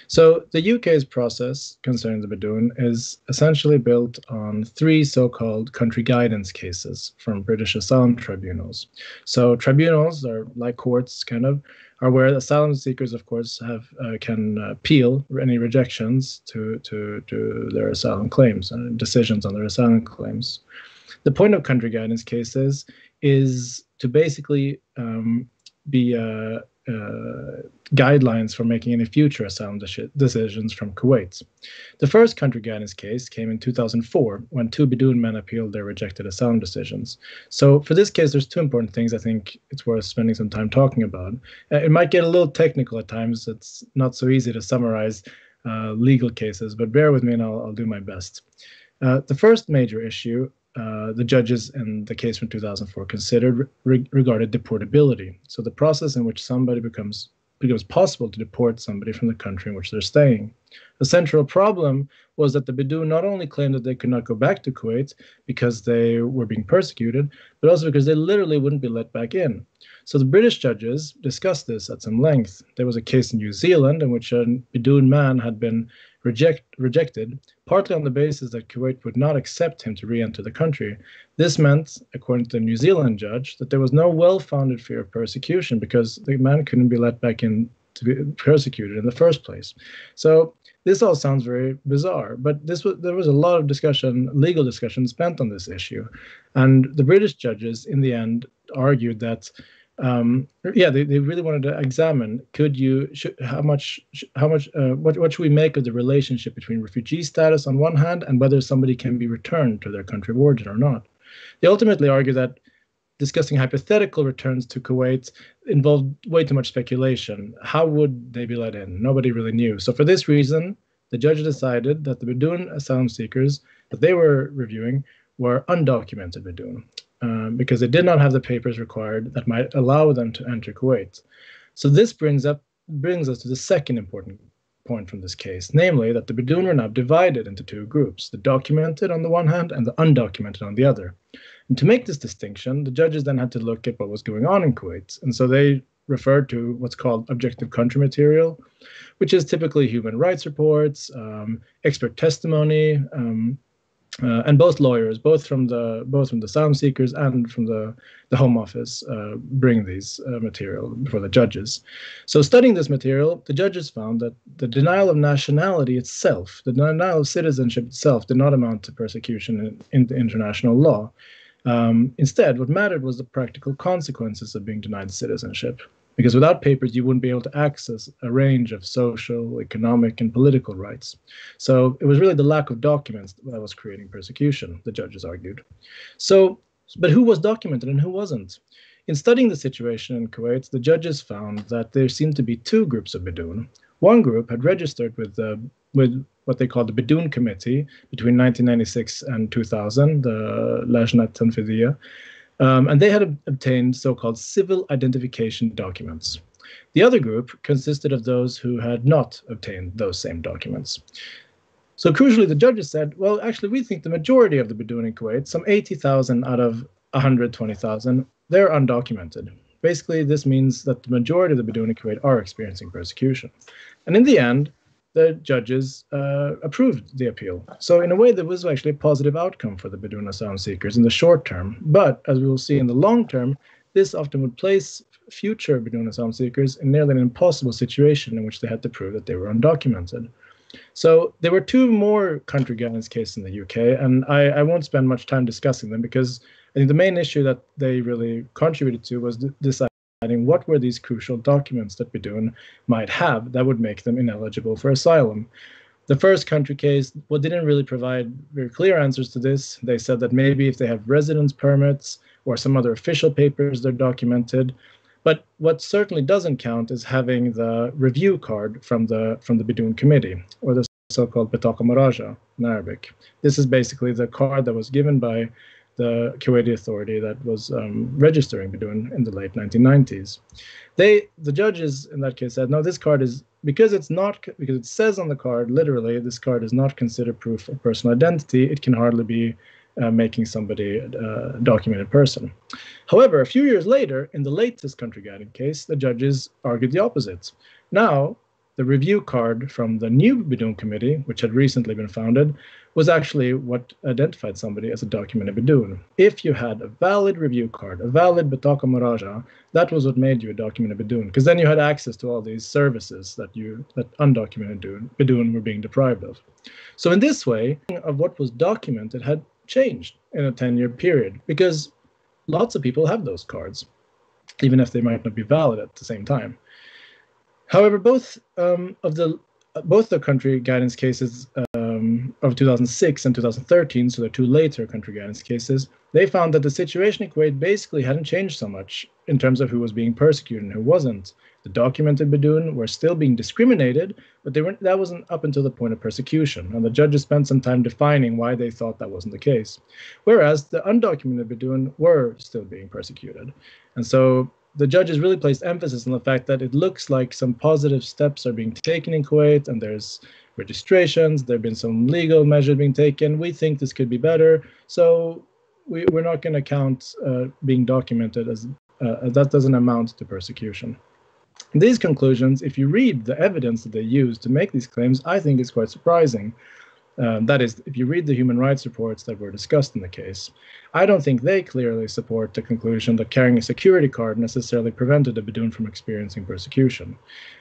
So the U K's process concerning the Bidoun is essentially built on three so-called country guidance cases from British asylum tribunals. So tribunals are like courts, kind of, are where asylum seekers, of course, have uh, can appeal any rejections to, to, to their asylum claims and decisions on their asylum claims. The point of country guidance cases is to basically um, be uh, uh, guidelines for making any future asylum de decisions from Kuwait. The first country guidance case came in two thousand four, when two Bidoun men appealed their rejected asylum decisions. So for this case, there's two important things I think it's worth spending some time talking about. Uh, it might get a little technical at times. It's not so easy to summarize uh, legal cases, but bear with me and I'll, I'll do my best. Uh, the first major issue Uh, the judges in the case from two thousand four considered re regarded deportability. So the process in which somebody becomes becomes possible to deport somebody from the country in which they're staying. The central problem was that the Bidoun not only claimed that they could not go back to Kuwait because they were being persecuted, but also because they literally wouldn't be let back in. So the British judges discussed this at some length. There was a case in New Zealand in which a Bidoun man had been Reject, rejected, partly on the basis that Kuwait would not accept him to re-enter the country. This meant, according to the New Zealand judge, that there was no well-founded fear of persecution because the man couldn't be let back in to be persecuted in the first place. So this all sounds very bizarre, but this was, there was a lot of discussion, legal discussion spent on this issue. And the British judges, in the end, argued that Um, yeah, they, they really wanted to examine, could you, sh how much, sh how much, uh, what, what should we make of the relationship between refugee status on one hand and whether somebody can be returned to their country of origin or not? They ultimately argue that discussing hypothetical returns to Kuwait involved way too much speculation. How would they be let in? Nobody really knew. So for this reason, the judge decided that the Bidoun asylum seekers that they were reviewing were undocumented Bidoun, Uh, because they did not have the papers required that might allow them to enter Kuwait. So this brings up brings us to the second important point from this case, namely that the Bidoun were now divided into two groups, the documented on the one hand and the undocumented on the other. And to make this distinction, the judges then had to look at what was going on in Kuwait. And so they referred to what's called objective country material, which is typically human rights reports, um, expert testimony, um, Uh, and both lawyers, both from the both from the asylum seekers and from the, the Home Office, uh, bring these uh, material before the judges. So studying this material, the judges found that the denial of nationality itself, the denial of citizenship itself, did not amount to persecution in, in international law. Um, instead, what mattered was the practical consequences of being denied citizenship, because without papers, you wouldn't be able to access a range of social, economic, and political rights. So it was really the lack of documents that was creating persecution, the judges argued. So, but who was documented and who wasn't? In studying the situation in Kuwait, the judges found that there seemed to be two groups of Bidoun. One group had registered with the, with what they called the Bidoun Committee between nineteen ninety-six and two thousand, the Lajnat Tanfidhiyya. Um, and they had ob obtained so-called civil identification documents. The other group consisted of those who had not obtained those same documents. So crucially, the judges said, well, actually, we think the majority of the Bidoun in Kuwait, some eighty thousand out of one hundred twenty thousand, they're undocumented. Basically, this means that the majority of the Bidoun in Kuwait are experiencing persecution. And in the end, the judges uh, approved the appeal. So in a way, there was actually a positive outcome for the Bidoun asylum seekers in the short term. But as we will see in the long term, this often would place future Bidoun asylum seekers in nearly an impossible situation in which they had to prove that they were undocumented. So there were two more country guidance cases in the U K, and I, I won't spend much time discussing them because I think the main issue that they really contributed to was this idea. What were these crucial documents that Bidoun might have that would make them ineligible for asylum? The first country case well, didn't really provide very clear answers to this. They said that maybe if they have residence permits or some other official papers, they're documented. But what certainly doesn't count is having the review card from the from the Bidoun Committee, or the so-called Bitaqa Muraja in Arabic. This is basically the card that was given by the Kuwaiti Authority that was um, registering Bidoun in the late nineteen nineties. They, the judges in that case said, no, this card is, because it's not, because it says on the card, literally, this card is not considered proof of personal identity, it can hardly be uh, making somebody uh, a documented person. However, a few years later, in the latest country guiding case, the judges argued the opposite. Now, the review card from the new Bidoun Committee, which had recently been founded, was actually what identified somebody as a documented Bidoun. If you had a valid review card, a valid Bitaqa Muraja, that was what made you a documented Bidoun, because then you had access to all these services that you that undocumented Bidoun, Bidoun were being deprived of. So in this way, of what was documented had changed in a ten-year period, because lots of people have those cards. even if they might not be valid at the same time. However, both um, of the both the country guidance cases um, of two thousand six and two thousand thirteen, so the two later country guidance cases, they found that the situation in Kuwait basically hadn't changed so much in terms of who was being persecuted and who wasn't. The documented Bidoun were still being discriminated, but they weren't, that wasn't up until the point of persecution, and the judges spent some time defining why they thought that wasn't the case. Whereas the undocumented Bidoun were still being persecuted. And so the judges really placed emphasis on the fact that it looks like some positive steps are being taken in Kuwait, and there's registrations, there have been some legal measures being taken. We think this could be better, so we, we're not going to count uh, being documented as uh, that doesn't amount to persecution. These conclusions, if you read the evidence that they use to make these claims, I think is quite surprising. Um, that is, if you read the human rights reports that were discussed in the case, I don't think they clearly support the conclusion that carrying a security card necessarily prevented a Bidoun from experiencing persecution.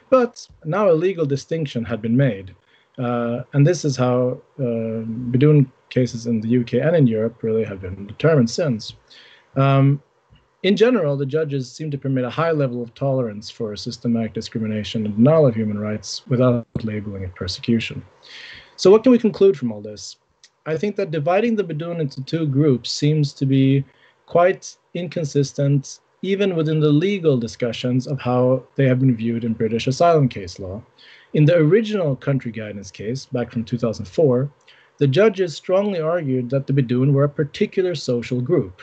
But now a legal distinction had been made, uh, and this is how uh, Bidoun cases in the U K and in Europe really have been determined since. Um, in general, the judges seem to permit a high level of tolerance for systematic discrimination and denial of human rights without labeling it persecution. So what can we conclude from all this? I think that dividing the Bidoun into two groups seems to be quite inconsistent, even within the legal discussions of how they have been viewed in British asylum case law. In the original country guidance case, back from two thousand four, the judges strongly argued that the Bidoun were a particular social group.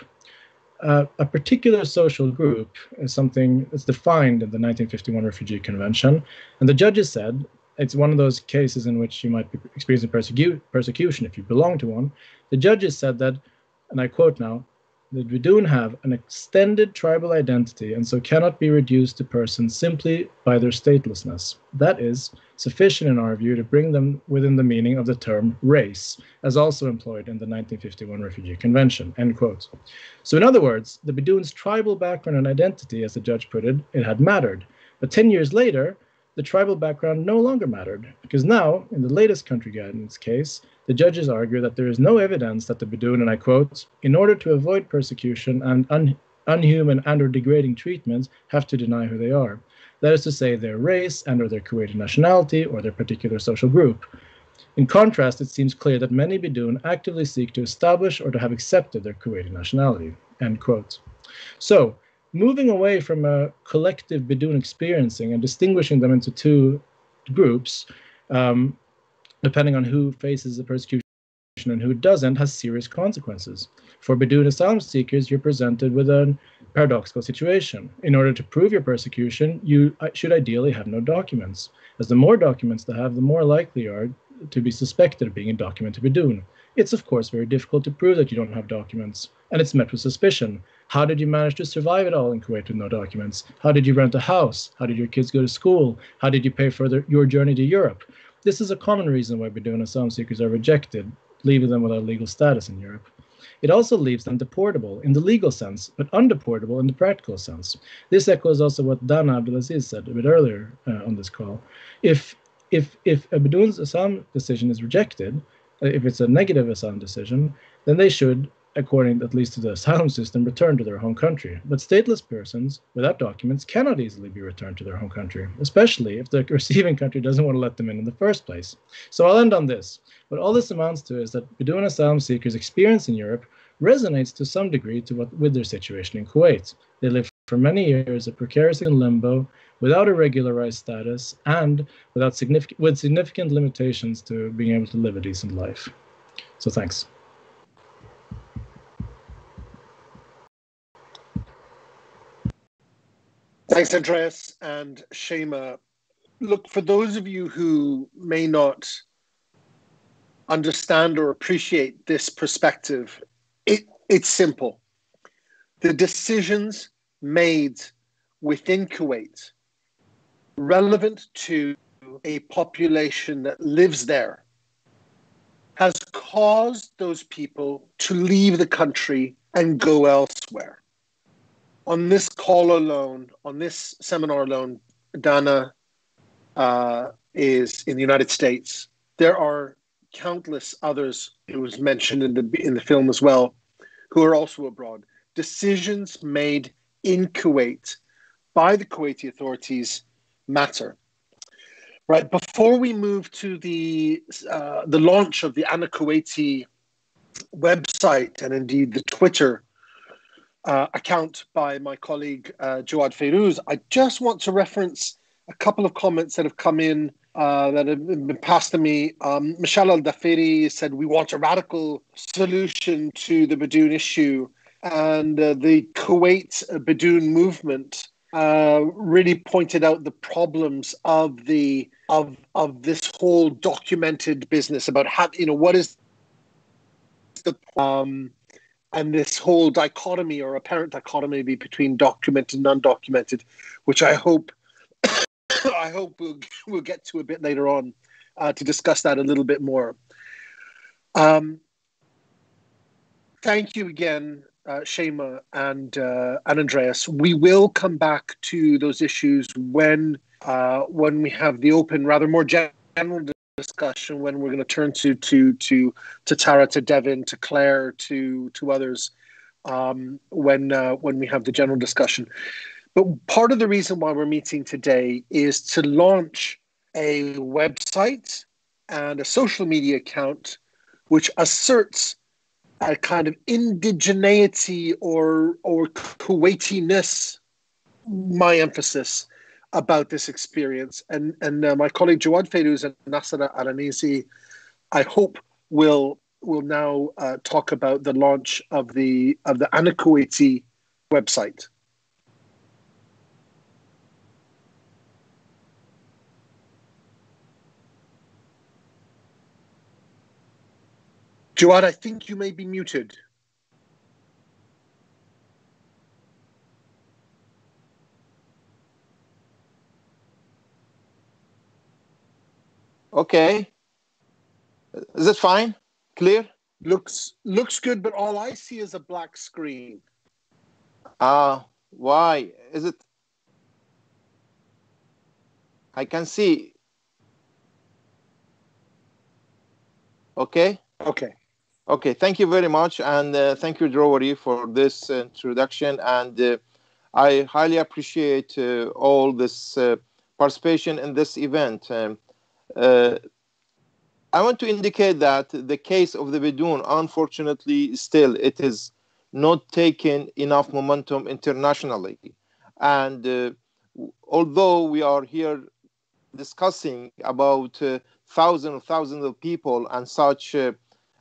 Uh, a particular social group is something that's defined in the nineteen fifty-one Refugee Convention, and the judges said, it's one of those cases in which you might be experiencing persecu persecution if you belong to one. The judges said that, and I quote now, that Bidoun have an extended tribal identity and so cannot be reduced to persons simply by their statelessness. That is sufficient in our view to bring them within the meaning of the term race, as also employed in the nineteen fifty-one Refugee Convention, end quote. So in other words, the Bidoun's tribal background and identity, as the judge put it, it had mattered. But ten years later, the tribal background no longer mattered, because now, in the latest country guidance case, the judges argue that there is no evidence that the Bidoun, and I quote, in order to avoid persecution and un unhuman and or degrading treatment, have to deny who they are. That is to say, their race and or their Kuwaiti nationality or their particular social group. In contrast, it seems clear that many Bidoun actively seek to establish or to have accepted their Kuwaiti nationality, end quote. So, moving away from a collective Bidoun experiencing and distinguishing them into two groups, um, depending on who faces the persecution and who doesn't, has serious consequences. For Bidoun asylum seekers, you're presented with a paradoxical situation. In order to prove your persecution, you should ideally have no documents, as the more documents they have, the more likely you are to be suspected of being a documented Bidoun. It's, of course, very difficult to prove that you don't have documents, and it's met with suspicion. How did you manage to survive it all in Kuwait with no documents? How did you rent a house? How did your kids go to school? How did you pay for the, your journey to Europe? This is a common reason why Bidoun asylum seekers are rejected, leaving them without legal status in Europe. It also leaves them deportable in the legal sense, but undeportable in the practical sense. This echoes also what Dana Abdelaziz said a bit earlier uh, on this call. If, if, if a Bidoun's asylum decision is rejected, if it's a negative asylum decision, then they should, according at least to the asylum system, return to their home country. But stateless persons without documents cannot easily be returned to their home country, especially if the receiving country doesn't want to let them in in the first place. So I'll end on this. What all this amounts to is that Bidoun asylum seekers' experience in Europe resonates to some degree to what, with their situation in Kuwait. They live for many years of precarious in limbo, without a regularized status, and without significant, with significant limitations to being able to live a decent life. So thanks. Thanks, Andreas and Shema. Look, for those of you who may not understand or appreciate this perspective, it, it's simple. The decisions made within Kuwait relevant to a population that lives there has caused those people to leave the country and go elsewhere. On this call alone, on this seminar alone, Dana uh, is in the United States. There are countless others, it was mentioned in the, in the film as well, who are also abroad. Decisions made in Kuwait by the Kuwaiti authorities matter. Right, before we move to the, uh, the launch of the Ana Kuwaiti website and indeed the Twitter uh, account by my colleague uh, Jawad Fairuz, I just want to reference a couple of comments that have come in uh, that have been passed to me. Um, Michelle Al-Dafiri said, we want a radical solution to the Bidoun issue, and uh, the Kuwait Bidoun movement Uh, really pointed out the problems of the of of this whole documented business about how, you know, what is the um and this whole dichotomy or apparent dichotomy between documented and undocumented, which I hope I hope we'll we'll get to a bit later on uh, to discuss that a little bit more. Um, thank you again, Uh, Shema and, uh, and Andreas. We will come back to those issues when, uh, when we have the open, rather more general discussion, when we're going to turn to, to, to, to Tara, to Devin, to Claire, to, to others, um, when, uh, when we have the general discussion. But part of the reason why we're meeting today is to launch a website and a social media account which asserts a kind of indigeneity or or Kuwaitiness, my emphasis about this experience, and and uh, my colleague Jawad Fairuz and Nasser Al-Anizi, I hope will will now uh, talk about the launch of the of the Ana Kuwaiti website. Jawad, I think you may be muted. Okay. Is it fine? Clear? Looks looks good, but all I see is a black screen. Ah, uh, why? Is it? I can see. Okay. Okay. Okay, thank you very much, and uh, thank you, Rory, for this introduction, and uh, I highly appreciate uh, all this uh, participation in this event. Um, uh, I want to indicate that the case of the Bidoun, unfortunately, still it is not taking enough momentum internationally, and uh, although we are here discussing about uh, thousands and thousands of people and such uh,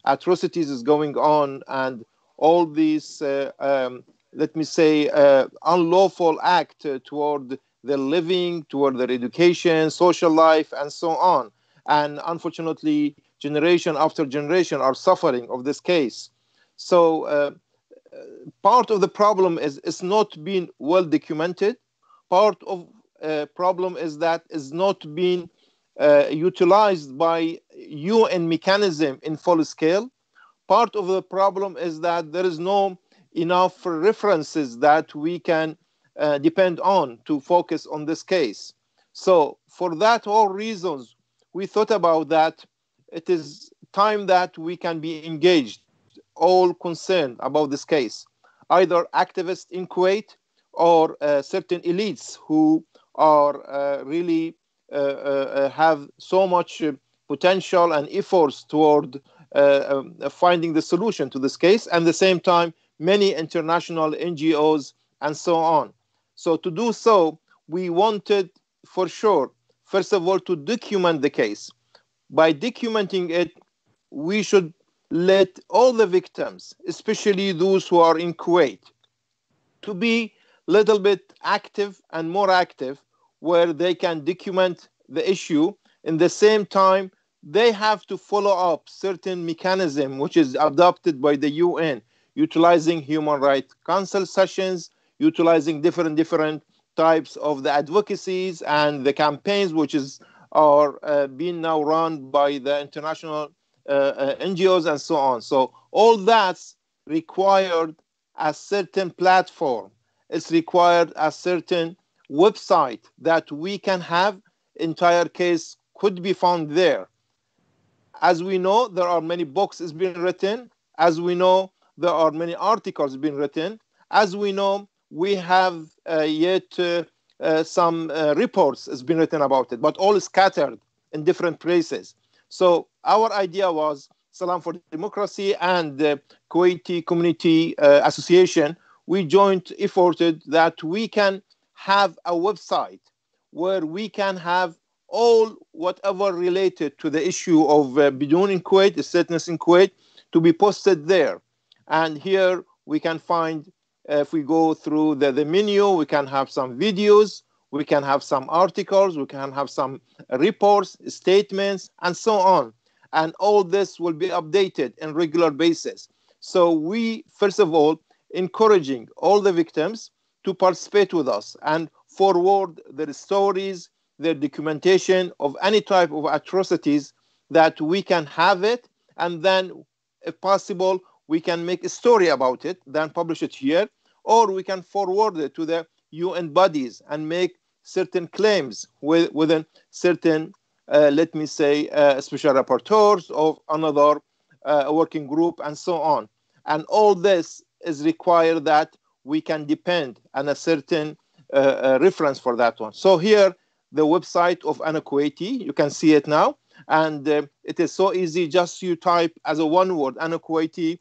atrocities is going on, and all these, uh, um, let me say, uh, unlawful act uh, toward their living, toward their education, social life, and so on. And unfortunately, generation after generation are suffering of this case. So uh, part of the problem is it's not being well documented. Part of the uh, problem is that it's not being Uh, utilized by U N mechanism in full scale. Part of the problem is that there is no enough references that we can uh, depend on to focus on this case. So for that all reasons, we thought about that it is time that we can be engaged, all concerned about this case, either activists in Kuwait or uh, certain elites who are uh, really Uh, uh, have so much uh, potential and efforts toward uh, uh, finding the solution to this case, and at the same time many international N G Os and so on. So to do so, we wanted for sure, first of all, to document the case. By documenting it, we should let all the victims, especially those who are in Kuwait, to be a little bit active and more active, where they can document the issue. In the same time, they have to follow up certain mechanism which is adopted by the U N, utilizing Human Rights Council sessions, utilizing different different types of the advocacies and the campaigns which is are uh, being now run by the international uh, uh, N G Os and so on. So all that's required a certain platform. It's required a certain website that we can have. Entire case could be found there. As we know, there are many books being written. As we know, there are many articles being written. As we know, we have uh, yet uh, uh, some uh, reports has been written about it, but all scattered in different places. So our idea was Salam for Democracy and the Kuwaiti Community uh, Association, we joint efforted that we can have a website where we can have all whatever related to the issue of uh, Bidoun in Kuwait, statelessness in Kuwait, to be posted there. And here we can find, uh, if we go through the, the menu, we can have some videos, we can have some articles, we can have some reports, statements, and so on. And all this will be updated on a regular basis. So we, first of all, encouraging all the victims to participate with us and forward their stories, their documentation of any type of atrocities that we can have it. And then, if possible, we can make a story about it, then publish it here, or we can forward it to the U N bodies and make certain claims with, within certain, uh, let me say, uh, special rapporteurs of another uh, working group and so on. And all this is required that we can depend on a certain uh, uh, reference for that one. So here, the website of Ana Kuwaiti, you can see it now. And uh, it is so easy, just you type as a one word, ana kuwaiti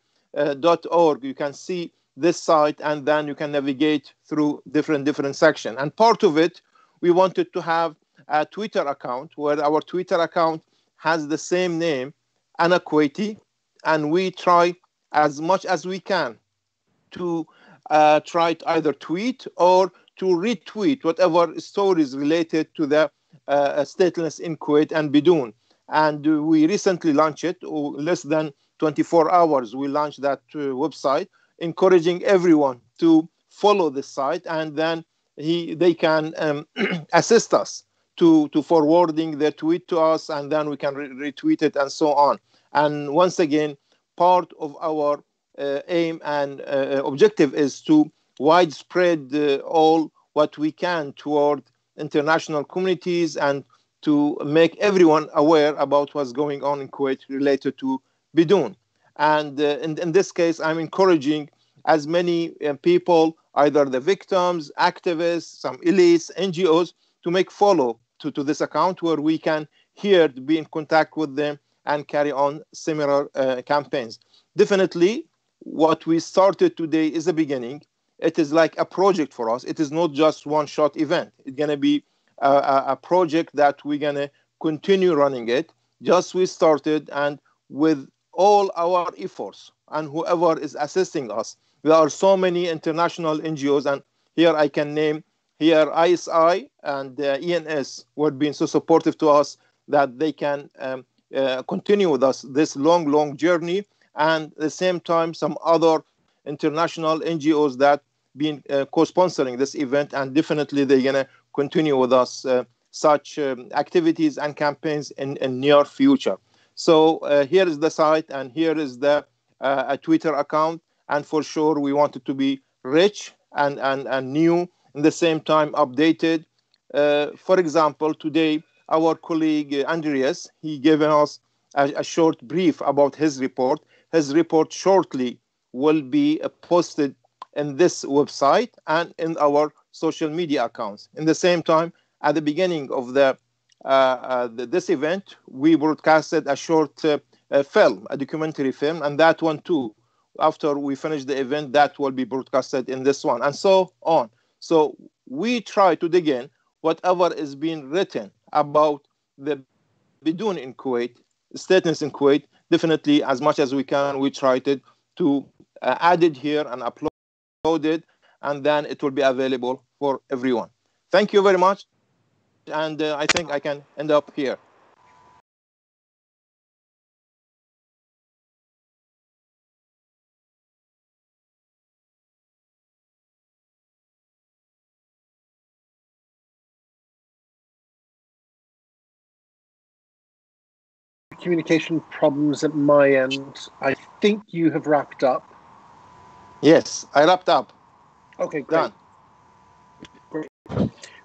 dot org. You can see this site, and then you can navigate through different, different sections. And part of it, we wanted to have a Twitter account where our Twitter account has the same name, Ana Kuwaiti, and we try as much as we can to uh, try to either tweet or to retweet whatever stories related to the uh, statelessness in Kuwait and Bidoun. And uh, we recently launched it, or less than twenty-four hours, we launched that uh, website, encouraging everyone to follow the site, and then he, they can um, assist us to, to forwarding their tweet to us, and then we can re retweet it and so on. And once again, part of our uh, aim and uh, objective is to widespread uh, all what we can toward international communities and to make everyone aware about what's going on in Kuwait related to Bidoun. And uh, in, in this case, I'm encouraging as many uh, people, either the victims, activists, some elites, N G Os, to make follow to, to this account where we can here be in contact with them and carry on similar uh, campaigns. Definitely, what we started today is a beginning. It is like a project for us. It is not just one-shot event. It's going to be a, a project that we're going to continue running it. Just we started, and with all our efforts and whoever is assisting us, there are so many international N G Os, and here I can name here I S I and uh, E N S were being so supportive to us that they can um, uh, continue with us this long, long journey. And at the same time, some other international N G Os that been uh, co-sponsoring this event, and definitely they're going to continue with us uh, such um, activities and campaigns in, in near future. So uh, here is the site, and here is the uh, a Twitter account, and for sure we want it to be rich and, and, and new, in the same time updated. Uh, for example, today our colleague uh, Andreas, he gave us a, a short brief about his report. His report shortly will be uh, posted in this website and in our social media accounts. In the same time, at the beginning of the, uh, uh, the, this event, we broadcasted a short uh, uh, film, a documentary film, and that one too, after we finish the event, that will be broadcasted in this one, and so on. So we try to dig in whatever is being written about the Bidoun in Kuwait, statelessness in Kuwait, definitely as much as we can, we tried it to uh, add it here and upload it, and then it will be available for everyone. Thank you very much, and uh, I think I can end up here. Communication problems at my end. I think you have wrapped up. Yes, I wrapped up. Okay, great. Done. Great.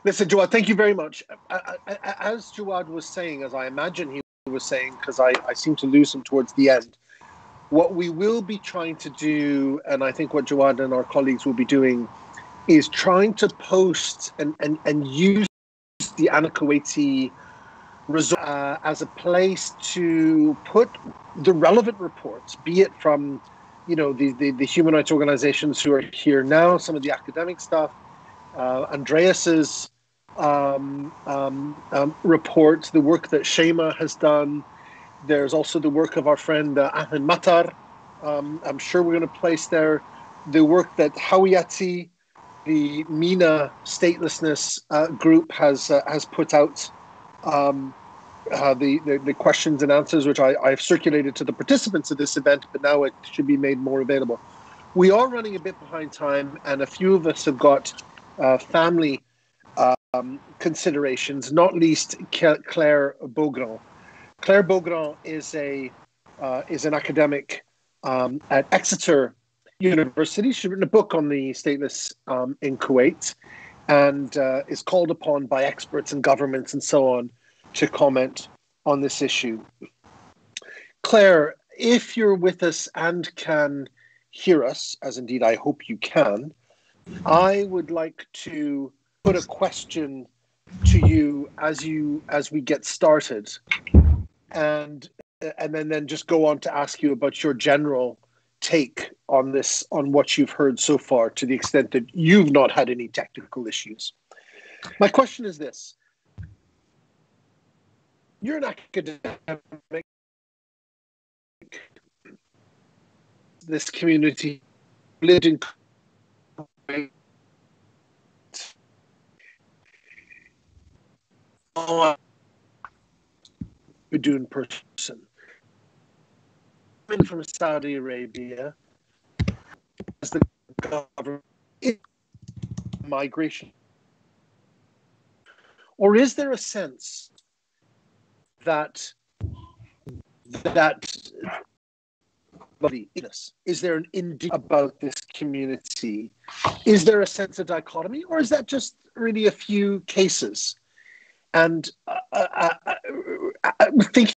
Listen, Jawad, thank you very much. I, I, I, as Jawad was saying, as I imagine he was saying, because I, I seem to lose him towards the end, what we will be trying to do, and I think what Jawad and our colleagues will be doing, is trying to post and, and, and use the Ana Kuwaiti resort uh, as a place to put the relevant reports, be it from, you know, the, the, the human rights organizations who are here now, some of the academic stuff, uh, Andreas's um, um, um, report, the work that Shema has done. There's also the work of our friend uh, Ahmed Matar. Um, I'm sure we're going to place there the work that Hawiyati, the Mina statelessness uh, group, has uh, has put out. Um, uh, the, the the questions and answers, which I, I've circulated to the participants of this event, but now it should be made more available. We are running a bit behind time, and a few of us have got uh, family um, considerations, not least Claire Beaugrand. Claire Beaugrand is a uh, is an academic um, at Exeter University. She's written a book on the stateless um, in Kuwait, and uh, is called upon by experts and governments and so on to comment on this issue. Claire, if you're with us and can hear us, as indeed I hope you can, I would like to put a question to you as you as we get started. And and then, then just go on to ask you about your general take on this, on what you've heard so far, to the extent that you've not had any technical issues. My question is this. You're an academic. This community lived in Kuwait. Oh, Bidoun person from Saudi Arabia as the government in migration, or is there a sense that that is there an indeed about this community? Is there a sense of dichotomy, or is that just really a few cases? And uh, uh, uh, thinking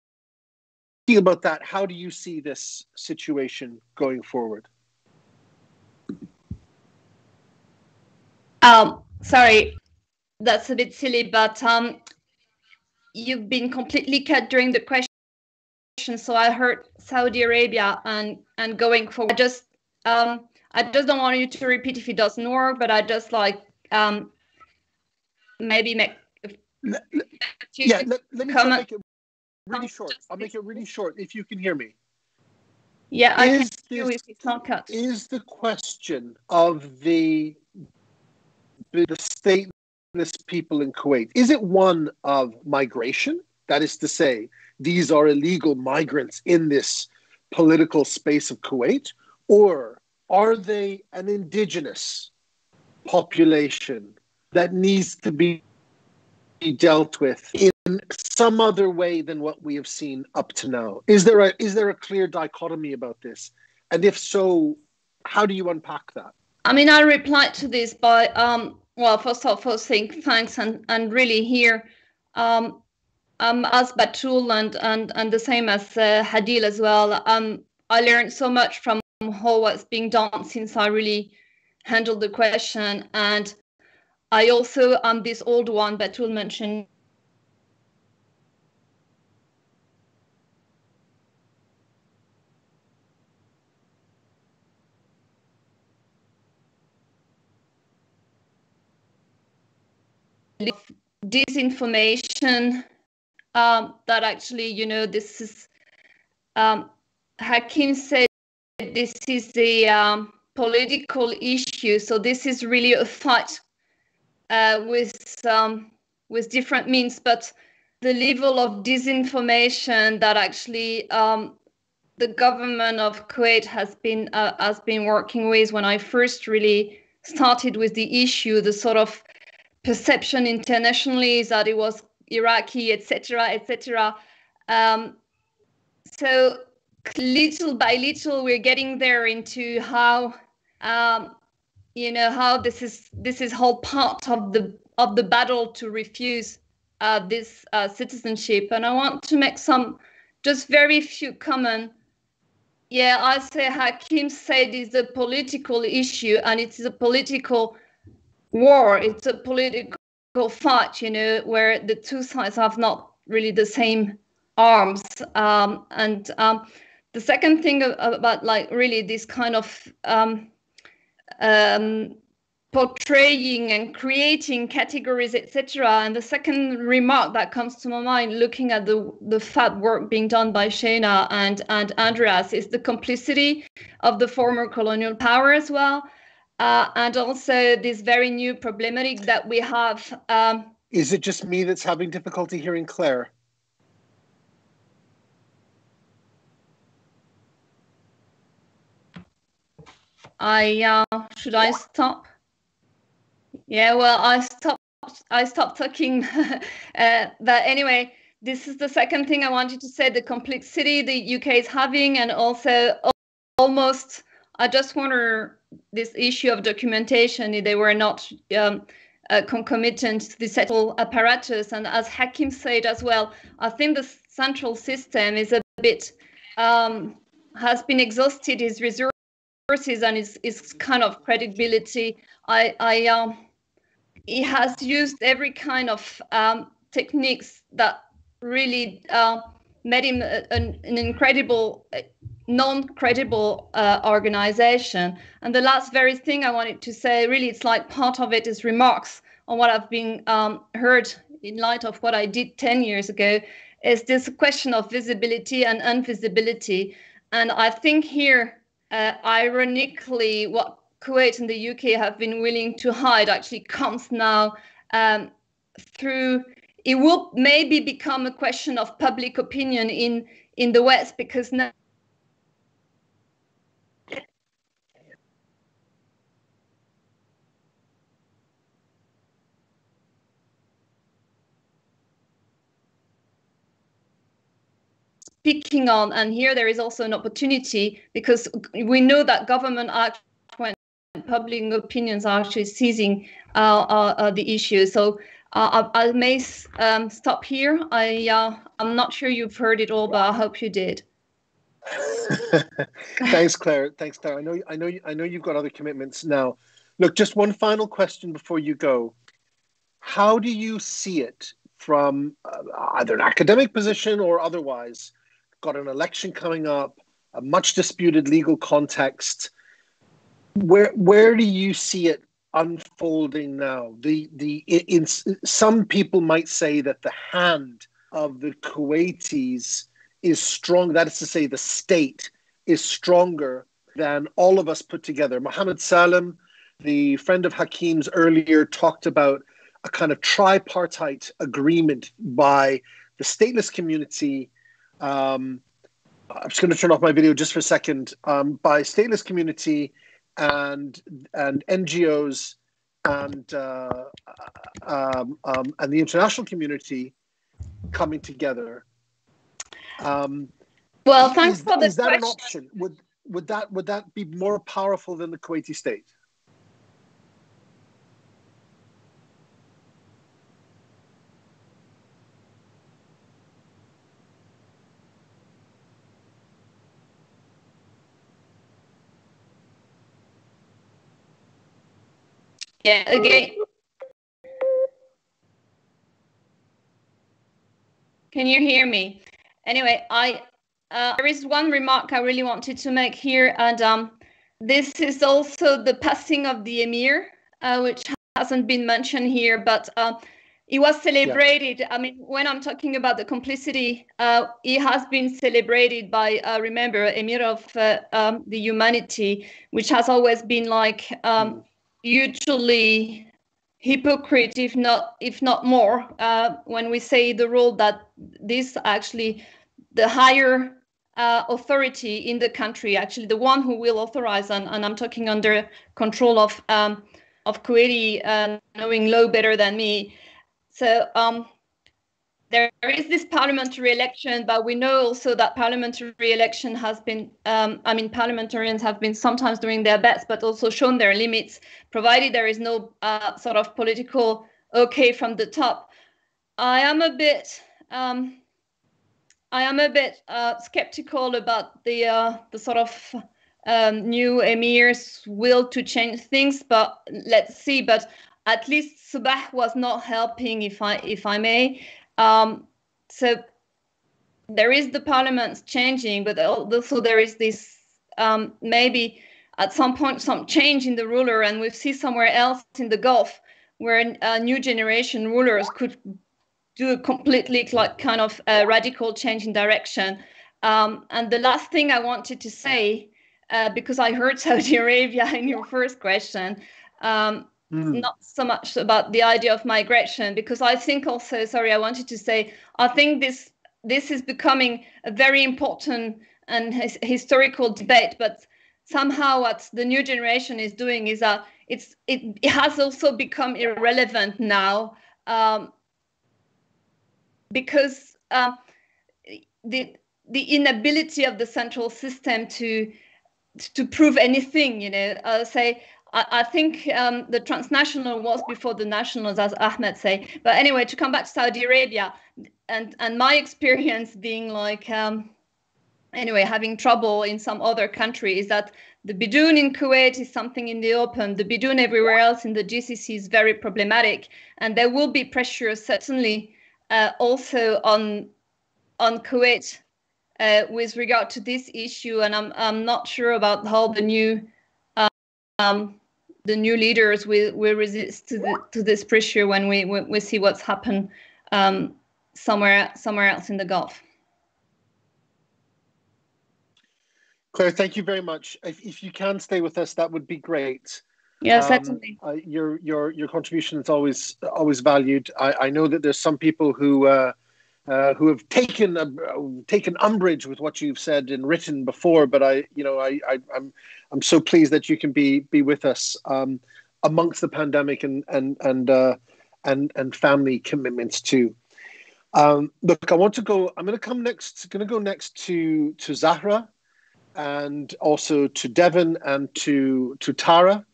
about that, how do you see this situation going forward? Um, sorry, that's a bit silly, but um, you've been completely cut during the question. So I heard Saudi Arabia and and going forward. I just um, I just don't want you to repeat if it doesn't work, but I just like um, maybe make. Let, let, yeah, let, let me make it really short. I'll make it really short if you can hear me. Yeah, I is can hear you if it's not cut. Is the question of the, the stateless people in Kuwait, is it one of migration? That is to say, these are illegal migrants in this political space of Kuwait, or are they an indigenous population that needs to be dealt with in some other way than what we have seen up to now? Is there a is there a clear dichotomy about this? And if so, how do you unpack that? I mean, I replied to this by um well, first of all, saying thanks and and really here um um as Batul and and and the same as uh, Hadil as well. Um, I learned so much from how what's being done since I really handled the question. And I also, um, this old one Batul mentioned, disinformation um, that actually, you know, this is, um, Hakim said this is a um, political issue. So this is really a fight Uh, with um, with different means, but the level of disinformation that actually um, the government of Kuwait has been uh, has been working with. When I first really started with the issue, the sort of perception internationally is that it was Iraqi, et cetera, et cetera. Um, so little by little, we're getting there into how. Um, You know how this is. This is whole part of the of the battle to refuse uh, this uh, citizenship. And I want to make some, just very few comment. Yeah, I say Hakim said it's a political issue, and it is a political war, it's a political fight, you know, where the two sides have not really the same arms. Um, and um, the second thing about, like, really this kind of um, um, portraying and creating categories, et cetera. And the second remark that comes to my mind, looking at the the fat work being done by Shena and and Andreas, is the complicity of the former colonial power as well, uh, and also this very new problematic that we have. Um, is it just me that's having difficulty hearing Claire? I uh, should I stop? Yeah, well, I stopped. I stopped talking. uh, but anyway, this is the second thing I wanted to say: the complexity the U K is having, and also almost. I just wonder this issue of documentation. If they were not um, uh, concomitant to the settle apparatus, and as Hakim said as well, I think the central system is a bit um, has been exhausted its resources and its its kind of credibility. I I um. It has used every kind of um, techniques that really uh, made him a, an, an incredible, non-credible uh, organization. And the last very thing I wanted to say, really, it's like part of it is remarks on what I've been um, heard in light of what I did ten years ago, is this question of visibility and invisibility. And I think here, uh, ironically, what Kuwait and the U K have been willing to hide actually comes now um, through, it will maybe become a question of public opinion in, in the West, because now speaking on, and here there is also an opportunity, because we know that government act public opinions are actually seizing uh, uh, uh, the issue. So uh, I, I may um, stop here. I, uh, I'm not sure you've heard it all, but I hope you did. Thanks, Claire. Thanks, Claire. I know, I, know, I know you've got other commitments now. Look, just one final question before you go. How do you see it from uh, either an academic position or otherwise? Got an election coming up, a much disputed legal context. Where where do you see it unfolding now? The the in, in, some people might say that the hand of the Kuwaitis is strong. That is to say, the state is stronger than all of us put together. Mohammed Salem, the friend of Hakim's earlier, talked about a kind of tripartite agreement by the stateless community. Um, I'm just going to turn off my video just for a second. Um, by stateless community. And and N G Os and uh, um, um, and the international community coming together. Um, well, thanks is, for the is that question. An option? Would would that would that be more powerful than the Kuwaiti state? Yeah, again. Can you hear me? Anyway, I uh, there is one remark I really wanted to make here, and um, this is also the passing of the Emir, uh, which hasn't been mentioned here, but uh, it was celebrated. Yeah. I mean, when I'm talking about the complicity, uh, it has been celebrated by, uh, remember, Emir of uh, um, the Humanity, which has always been like... Um, usually hypocrite, if not if not more, uh, when we say the role that this actually, the higher uh, authority in the country, actually the one who will authorize, and, and I'm talking under control of um, of Kuwaiti, uh, knowing law better than me. So um, there is this parliamentary election, but we know also that parliamentary election has been, um, I mean, parliamentarians have been sometimes doing their best, but also shown their limits, provided there is no uh, sort of political okay from the top. I am a bit, um, I am a bit uh, skeptical about the uh, the sort of um, new emir's will to change things, but let's see. But at least Subah was not helping, if I, if I may. Um, so there is the parliament's changing, but also there is this um, maybe at some point some change in the ruler, and we see somewhere else in the Gulf where uh, new generation rulers could do a completely like kind of uh, radical change in direction. Um, and the last thing I wanted to say, uh, because I heard Saudi Arabia in your first question, um, Mm. not so much about the idea of migration, because I think also, sorry, I wanted to say, I think this this is becoming a very important and his, historical debate, but somehow what the new generation is doing is that it's it, it has also become irrelevant now, um, because uh, the the inability of the central system to to prove anything, you know, uh, say. I think um, the transnational was before the nationals, as Ahmed say. But anyway, to come back to Saudi Arabia and, and my experience being like, um, anyway, having trouble in some other country is that the Bidoun in Kuwait is something in the open. The Bidoun everywhere else in the G C C is very problematic. And there will be pressure certainly uh, also on, on Kuwait uh, with regard to this issue. And I'm, I'm not sure about how the new... Um, the new leaders will, will resist to, the, to this pressure when we, we, we see what's happened um, somewhere, somewhere else in the Gulf. Claire, thank you very much. If, if you can stay with us, that would be great. Yes, um, certainly. Uh, your, your, your contribution is always, always valued. I, I know that there's some people who, uh, uh, who have taken, uh, taken umbrage with what you've said and written before, but I, you know, I, I, I'm, I'm so pleased that you can be be with us um, amongst the pandemic and and and uh, and and family commitments too. Um, look, I want to go. I'm going to come next. Going to go next to to Zahra, and also to Devin and to to Tara.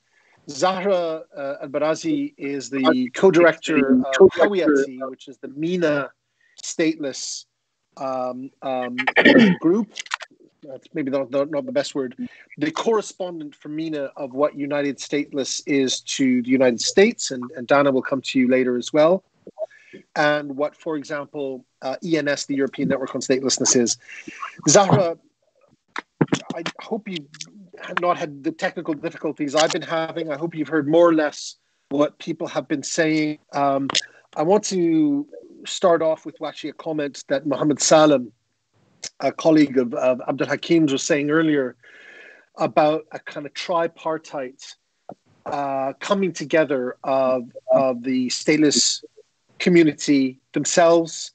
Zahra uh, Albarazi is the co-director of Kuwaiti, which is the MENA Stateless um, um, group. That's maybe not, not, not the best word, the correspondent for MENA of what United Stateless is to the United States, and, and Dana will come to you later as well, and what, for example, uh, E N S, the European Network on Statelessness, is. Zahra, I hope you have not had the technical difficulties I've been having. I hope you've heard more or less what people have been saying. Um, I want to start off with actually a comment that Mohammed Salem, a colleague of, of Abdul Hakim's, was saying earlier about a kind of tripartite uh, coming together of, of the stateless community themselves,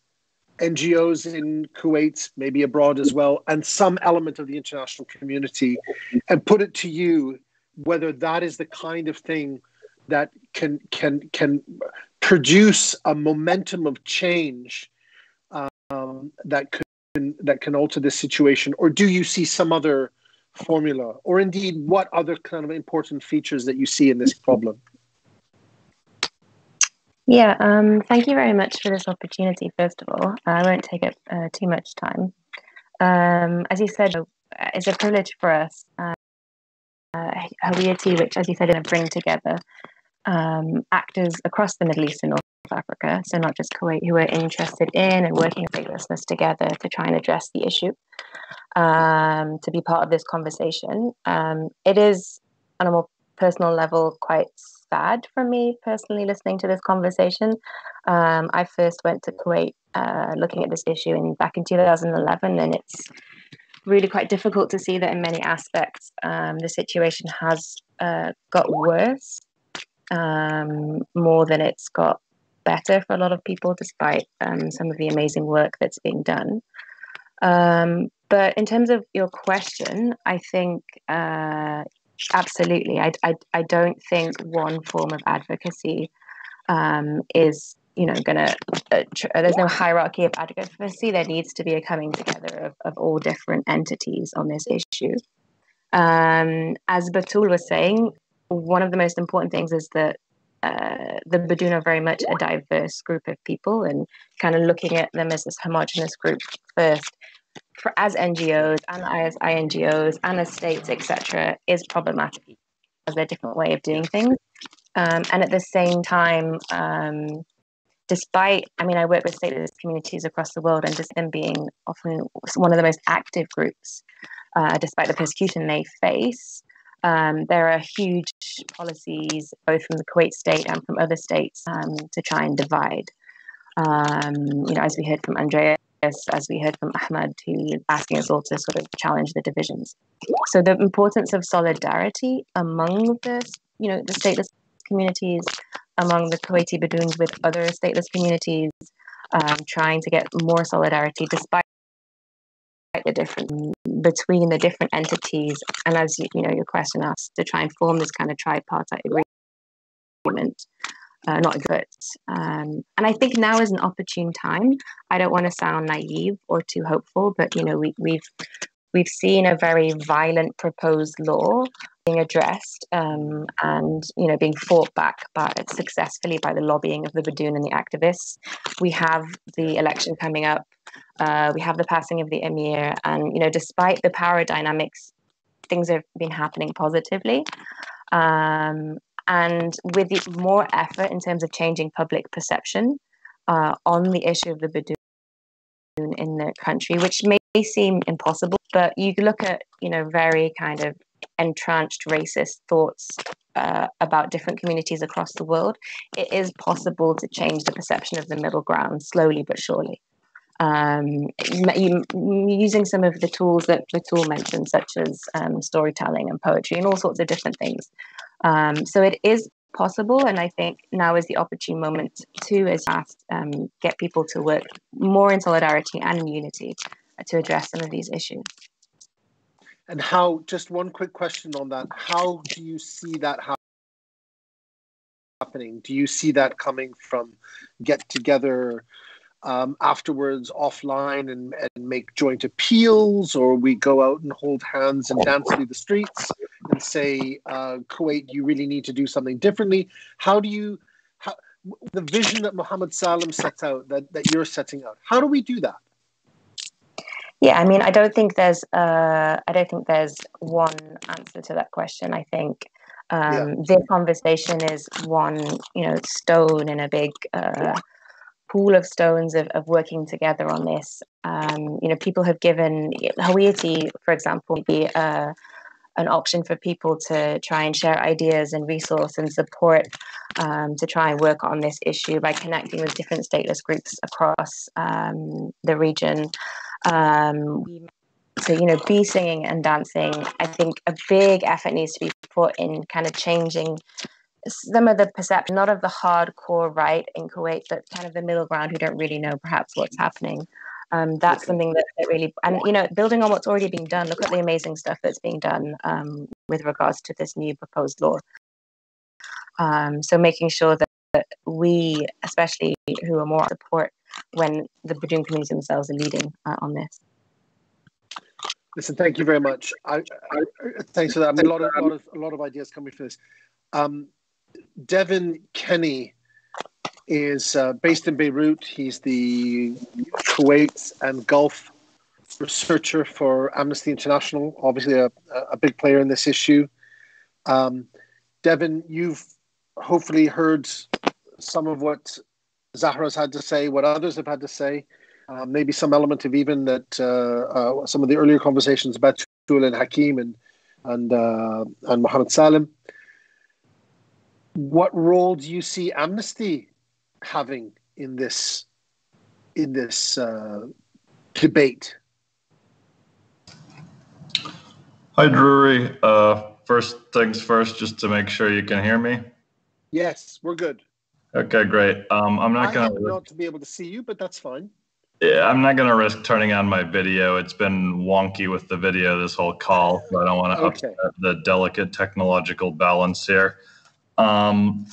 N G Os in Kuwait, maybe abroad as well, and some element of the international community, and put it to you whether that is the kind of thing that can, can, can produce a momentum of change um, that could that can alter this situation, or do you see some other formula, or indeed what other kind of important features that you see in this problem? Yeah, um, thank you very much for this opportunity, first of all. I won't take up uh, too much time. Um, as you said, it's a privilege for us, uh, Kuwaiti, which as you said, is going to bring together um, actors across the Middle East and North Africa, so not just Kuwait, who are interested in and working on statelessness together to try and address the issue, um, to be part of this conversation. Um, it is, on a more personal level, quite sad for me personally listening to this conversation. Um, I first went to Kuwait uh, looking at this issue in, back in two thousand eleven, and it's really quite difficult to see that in many aspects um, the situation has uh, got worse um, more than it's got better for a lot of people, despite um, some of the amazing work that's being done. Um, but in terms of your question, I think uh, absolutely. I, I, I don't think one form of advocacy um, is, you know, going to, uh, there's no hierarchy of advocacy. There needs to be a coming together of, of all different entities on this issue. Um, as Batul was saying, one of the most important things is that Uh, the Bidoun are very much a diverse group of people, and kind of looking at them as this homogenous group first, for, as N G Os and as I N G Os and as states, et cetera, is problematic because they're a different way of doing things. Um, and at the same time, um, despite, I mean, I work with stateless communities across the world, and just them being often one of the most active groups, uh, despite the persecution they face, um, there are huge policies, both from the Kuwait state and from other states, um, to try and divide. Um, you know, as we heard from Andreas, as we heard from Ahmed, who is asking us all to sort of challenge the divisions. So the importance of solidarity among the, you know, the stateless communities, among the Kuwaiti Bidouns with other stateless communities, um, trying to get more solidarity despite the difference between the different entities. And as you, you know, your question asks, to try and form this kind of tripartite agreement, uh, not experts. Um, and I think now is an opportune time. I don't want to sound naive or too hopeful, but you know, we, we've we've seen a very violent proposed law being addressed, um, and you know, being fought back by, successfully by the lobbying of the Bidoun and the activists. We have the election coming up. Uh, we have the passing of the emir, and you know, despite the power dynamics, things have been happening positively. Um, and with the more effort in terms of changing public perception uh, on the issue of the Bidoun in the country, which may seem impossible, but you look at, you know, very kind of entrenched racist thoughts uh, about different communities across the world, it is possible to change the perception of the middle ground slowly but surely. Um, you, using some of the tools that Batul mentioned, such as um, storytelling and poetry and all sorts of different things. Um, so it is possible, and I think now is the opportune moment to, as you asked, um, get people to work more in solidarity and in unity to address some of these issues. And how, just one quick question on that, how do you see that happening? Do you see that coming from get together um, afterwards offline and, and make joint appeals, or we go out and hold hands and dance through the streets and say, uh, Kuwait, you really need to do something differently? How do you, how, the vision that Mohammed Salem sets out, that, that you're setting out, how do we do that? Yeah, I mean, I don't think there's uh, I don't think there's one answer to that question. I think um, yeah. This conversation is one, you know, stone in a big uh, pool of stones of, of working together on this. Um, you know, people have given Kuwaiti, for example, be uh, an option for people to try and share ideas and resource and support um, to try and work on this issue by connecting with different stateless groups across um, the region. Um, so, you know, be singing and dancing. I think a big effort needs to be put in kind of changing some of the perception, not of the hardcore right in Kuwait, but kind of the middle ground who don't really know perhaps what's happening. Um, that's something that, that really, and, you know, building on what's already being done, look at the amazing stuff that's being done um, with regards to this new proposed law. Um, so making sure that, that we, especially who are more support, when the Badoun community themselves are leading uh, on this. Listen, thank you very much. I, I, thanks for that. I mean, a lot of, lot of, a lot of ideas coming from this. Um, Devin Kenny is uh, based in Beirut. He's the Kuwait and Gulf researcher for Amnesty International, obviously a, a big player in this issue. Um, Devin, you've hopefully heard some of what Zahra's had to say, what others have had to say, uh, maybe some element of even that uh, uh, some of the earlier conversations about Batul and Hakim and and uh, and Mohammed Salem. What role do you see Amnesty having in this in this uh, debate? Hi, Rory. Uh, first things first, just to make sure you can hear me. Yes, we're good. Okay, great. Um, I'm not going to be able to see you, but that's fine. Yeah, I'm not going to risk turning on my video. It's been wonky with the video this whole call, so I don't want to okay. upset the delicate technological balance here. Um,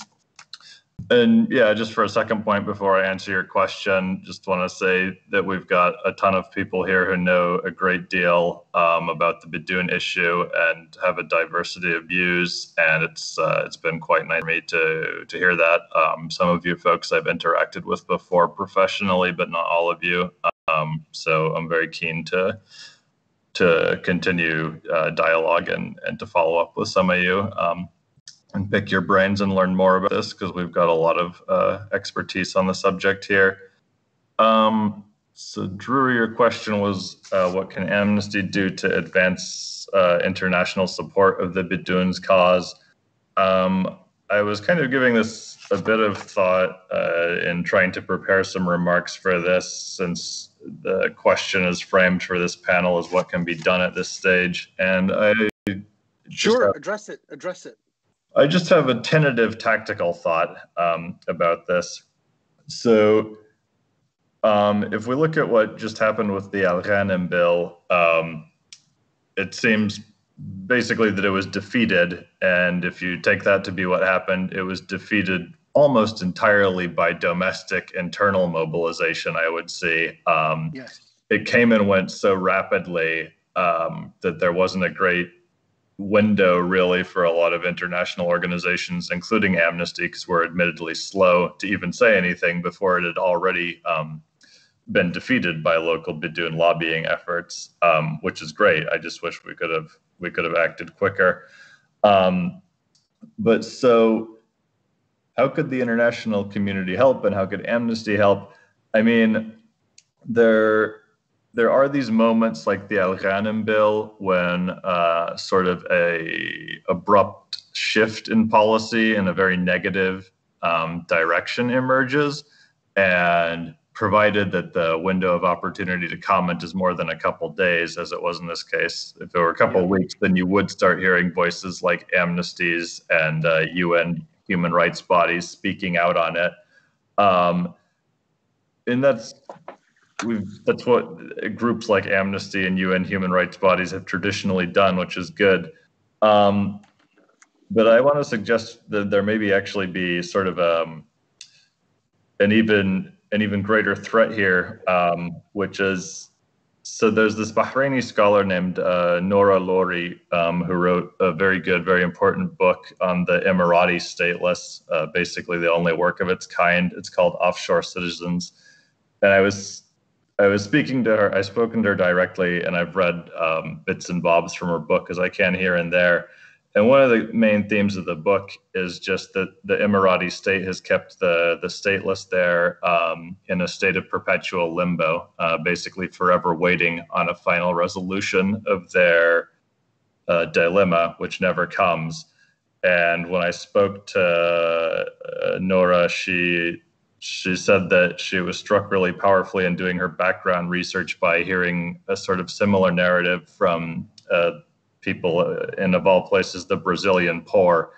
and yeah, just for a second point before I answer your question, just want to say that we've got a ton of people here who know a great deal um, about the Bidoun issue and have a diversity of views, and it's uh, it's been quite nice for me to to hear that. Um, some of you folks I've interacted with before professionally, but not all of you. Um, so I'm very keen to to continue uh, dialogue and and to follow up with some of you. Um, and pick your brains and learn more about this, because we've got a lot of uh, expertise on the subject here. Um, so Drew, your question was, uh, what can Amnesty do to advance uh, international support of the Bidoun's cause? Um, I was kind of giving this a bit of thought uh, in trying to prepare some remarks for this, since the question is framed for this panel is what can be done at this stage. And I sure have, address it, address it. I just have a tentative tactical thought um, about this. So um, if we look at what just happened with the Al-Ghanim bill, um, it seems basically that it was defeated. And if you take that to be what happened, it was defeated almost entirely by domestic internal mobilization, I would say. Um, yes. It came and went so rapidly um, that there wasn't a great window really for a lot of international organizations, including Amnesty, because we're admittedly slow to even say anything before it had already um, been defeated by local Bidoun lobbying efforts, um, which is great. I just wish we could have we could have acted quicker. Um, but so how could the international community help, and how could Amnesty help? I mean, there there are these moments like the Al-Ghanim bill when uh, sort of a abrupt shift in policy in a very negative um, direction emerges, and provided that the window of opportunity to comment is more than a couple days, as it was in this case. If it were a couple yeah. weeks, then you would start hearing voices like Amnesty's and uh, U N human rights bodies speaking out on it. Um, and that's we've that's what groups like Amnesty and U N human rights bodies have traditionally done, which is good. Um, but I want to suggest that there maybe actually be sort of um, an even an even greater threat here, um, which is, so there's this Bahraini scholar named uh, Nora Lori, um, who wrote a very good, very important book on the Emirati stateless, uh, basically the only work of its kind. It's called Offshore Citizens. And I was I was speaking to her, I've spoken to her directly, and I've read um, bits and bobs from her book as I can here and there. And one of the main themes of the book is just that the Emirati state has kept the, the stateless there um, in a state of perpetual limbo, uh, basically forever waiting on a final resolution of their uh, dilemma, which never comes. And when I spoke to uh, Nora, she, she said that she was struck really powerfully in doing her background research by hearing a sort of similar narrative from uh, people, and of all places, the Brazilian poor,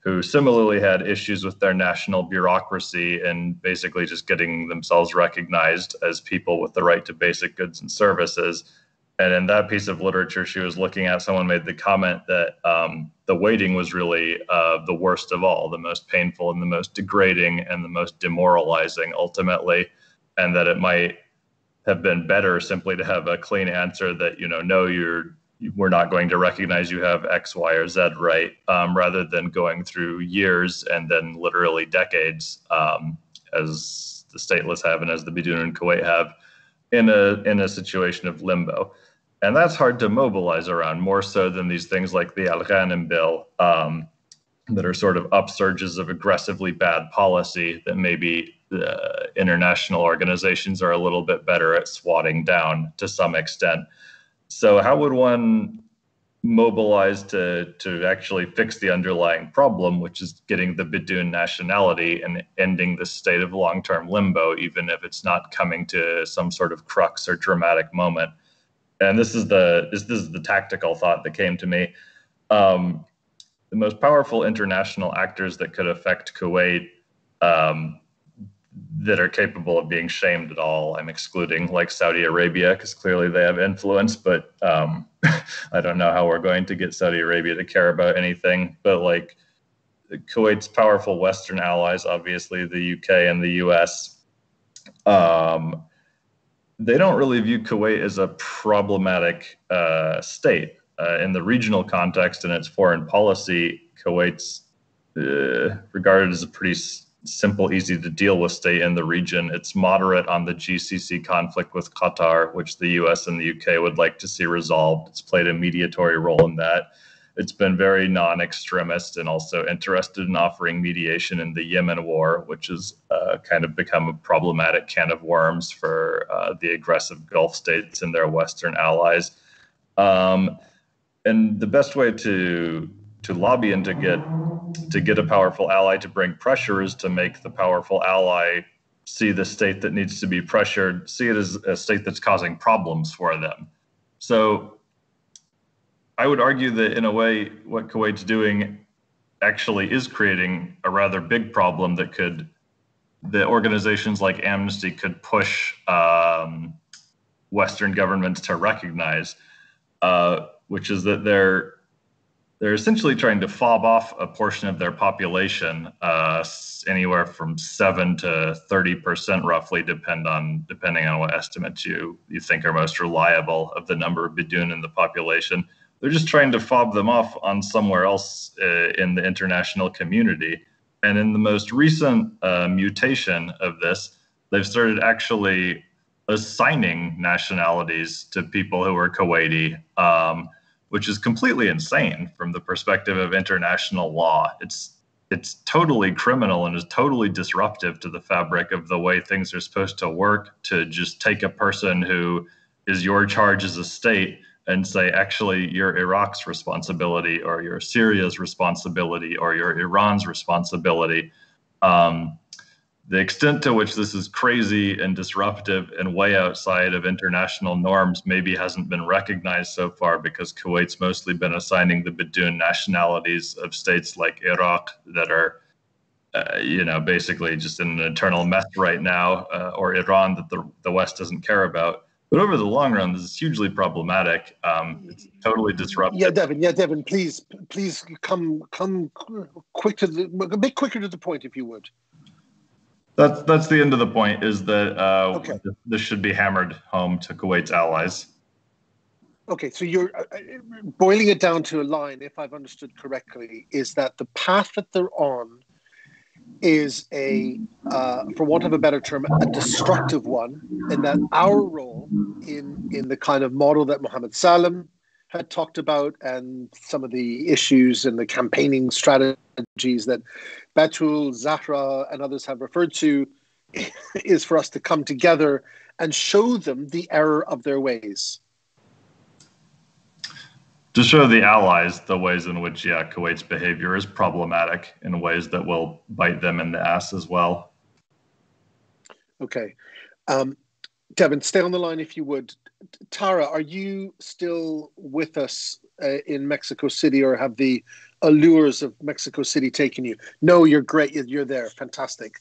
who similarly had issues with their national bureaucracy and basically just getting themselves recognized as people with the right to basic goods and services. And in that piece of literature she was looking at, someone made the comment that um, the waiting was really uh, the worst of all, the most painful and the most degrading and the most demoralizing ultimately, and that it might have been better simply to have a clean answer that, you know, no, you're we're not going to recognize you have X, Y, or Z right, um, rather than going through years and then literally decades, um, as the stateless have and as the Bidoun in Kuwait have, in a in a situation of limbo. And that's hard to mobilize around, more so than these things like the Al-Ghanim bill um, that are sort of upsurges of aggressively bad policy that maybe uh, international organizations are a little bit better at swatting down to some extent. So how would one mobilize to, to actually fix the underlying problem, which is getting the Bidoun nationality and ending this state of long-term limbo, even if it's not coming to some sort of crux or dramatic moment? And this is the, this, this is the tactical thought that came to me. Um, the most powerful international actors that could affect Kuwait um, that are capable of being shamed at all, I'm excluding like Saudi Arabia, because clearly they have influence, but um, I don't know how we're going to get Saudi Arabia to care about anything. But like Kuwait's powerful Western allies, obviously the U K and the U S, um, they don't really view Kuwait as a problematic uh, state. Uh, in the regional context and its foreign policy, Kuwait's uh, regarded as a pretty simple, easy to deal with state in the region. It's moderate on the G C C conflict with Qatar, which the U S and the U K would like to see resolved. It's played a mediatory role in that. It's been very non-extremist and also interested in offering mediation in the Yemen war, which has uh, kind of become a problematic can of worms for uh, the aggressive Gulf states and their Western allies. Um, and the best way to to lobby and to get to get a powerful ally to bring pressure is to make the powerful ally see the state that needs to be pressured, see it as a state that's causing problems for them. So I would argue that in a way, what Kuwait's doing actually is creating a rather big problem that could, that organizations like Amnesty could push um, Western governments to recognize, uh, which is that they're they're essentially trying to fob off a portion of their population, uh, anywhere from seven to thirty percent, roughly, depend on depending on what estimates you you think are most reliable of the number of Bidoun in the population. They're just trying to fob them off on somewhere else uh, in the international community. And in the most recent uh, mutation of this, they've started actually assigning nationalities to people who are Kuwaiti, um, which is completely insane from the perspective of international law. It's, it's totally criminal and is totally disruptive to the fabric of the way things are supposed to work, to just take a person who is your charge as a state and say, actually, you're Iraq's responsibility, or you're Syria's responsibility, or you're Iran's responsibility. Um, the extent to which this is crazy and disruptive and way outside of international norms maybe hasn't been recognized so far, because Kuwait's mostly been assigning the Bidoun nationalities of states like Iraq that are, uh, you know, basically just in an eternal mess right now, uh, or Iran that the, the West doesn't care about. But over the long run, this is hugely problematic. Um, it's totally disruptive. Yeah, Devin. Yeah, Devin. Please, please come, come quick to the, a bit quicker to the point, if you would. That's that's the end of the point. Is that uh, okay. This should be hammered home to Kuwait's allies. Okay, so you're uh, boiling it down to a line, if I've understood correctly, is that the path that they're on is a, uh, for want of a better term, a destructive one, in that our role in, in the kind of model that Mohammed Salem had talked about, and some of the issues and the campaigning strategies that Batul, Zahra, and others have referred to, is for us to come together and show them the error of their ways. To show the allies the ways in which, yeah, Kuwait's behavior is problematic in ways that will bite them in the ass as well. Okay. Um, Devin, stay on the line if you would. Tara, are you still with us uh, in Mexico City, or have the allures of Mexico City taken you? No, you're great. You're there. Fantastic.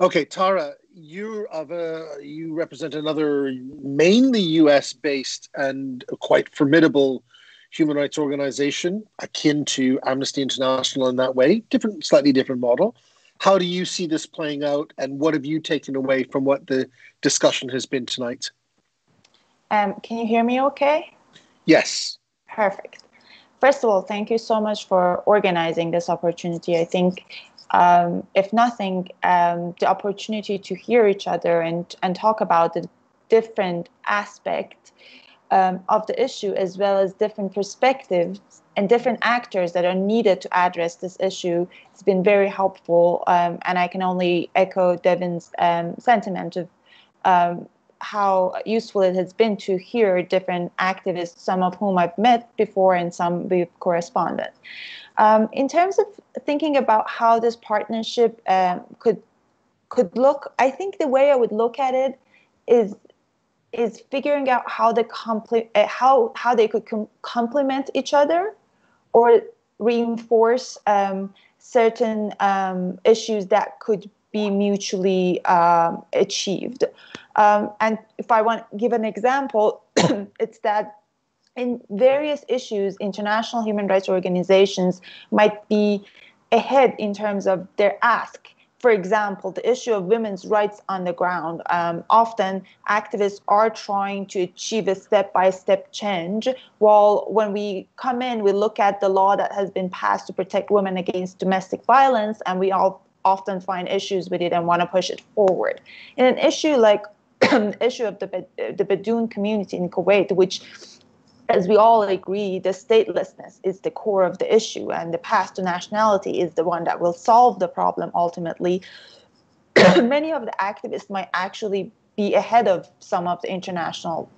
Okay, Tara, you're of a, you represent another mainly U S-based and quite formidable human rights organization, akin to Amnesty International in that way, different, slightly different model. How do you see this playing out, and what have you taken away from what the discussion has been tonight? Um, can you hear me okay? Yes. Perfect. First of all, thank you so much for organizing this opportunity. I think, um, if nothing, um, the opportunity to hear each other and, and talk about the different aspects Um, of the issue, as well as different perspectives and different actors that are needed to address this issue, it's been very helpful, um, and I can only echo Devin's um, sentiment of um, how useful it has been to hear different activists, some of whom I've met before and some we've corresponded. Um, in terms of thinking about how this partnership um, could could look, I think the way I would look at it is is figuring out how they compl- how how they could com- complement each other, or reinforce um, certain um, issues that could be mutually um, achieved. Um, and if I want to give an example, it's that in various issues, international human rights organizations might be ahead in terms of their ask. For example, the issue of women's rights on the ground. Um, often activists are trying to achieve a step-by-step change, while when we come in, we look at the law that has been passed to protect women against domestic violence, and we all often find issues with it and want to push it forward. In an issue like the issue of the, the Bidoun community in Kuwait, which as we all agree, the statelessness is the core of the issue, and the path to nationality is the one that will solve the problem ultimately. Many of the activists might actually be ahead of some of the international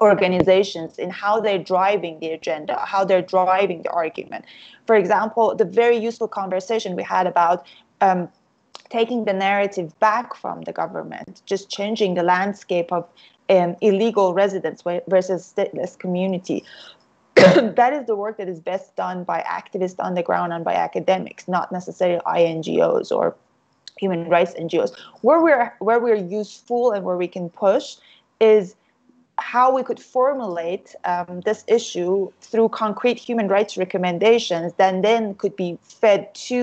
organizations in how they're driving the agenda, how they're driving the argument. For example, the very useful conversation we had about um, taking the narrative back from the government, just changing the landscape of Um, illegal residents versus stateless community. That is the work that is best done by activists on the ground and by academics, not necessarily I N G Os or human rights N G Os. Where we're, where we're useful and where we can push is how we could formulate um, this issue through concrete human rights recommendations that then could be fed to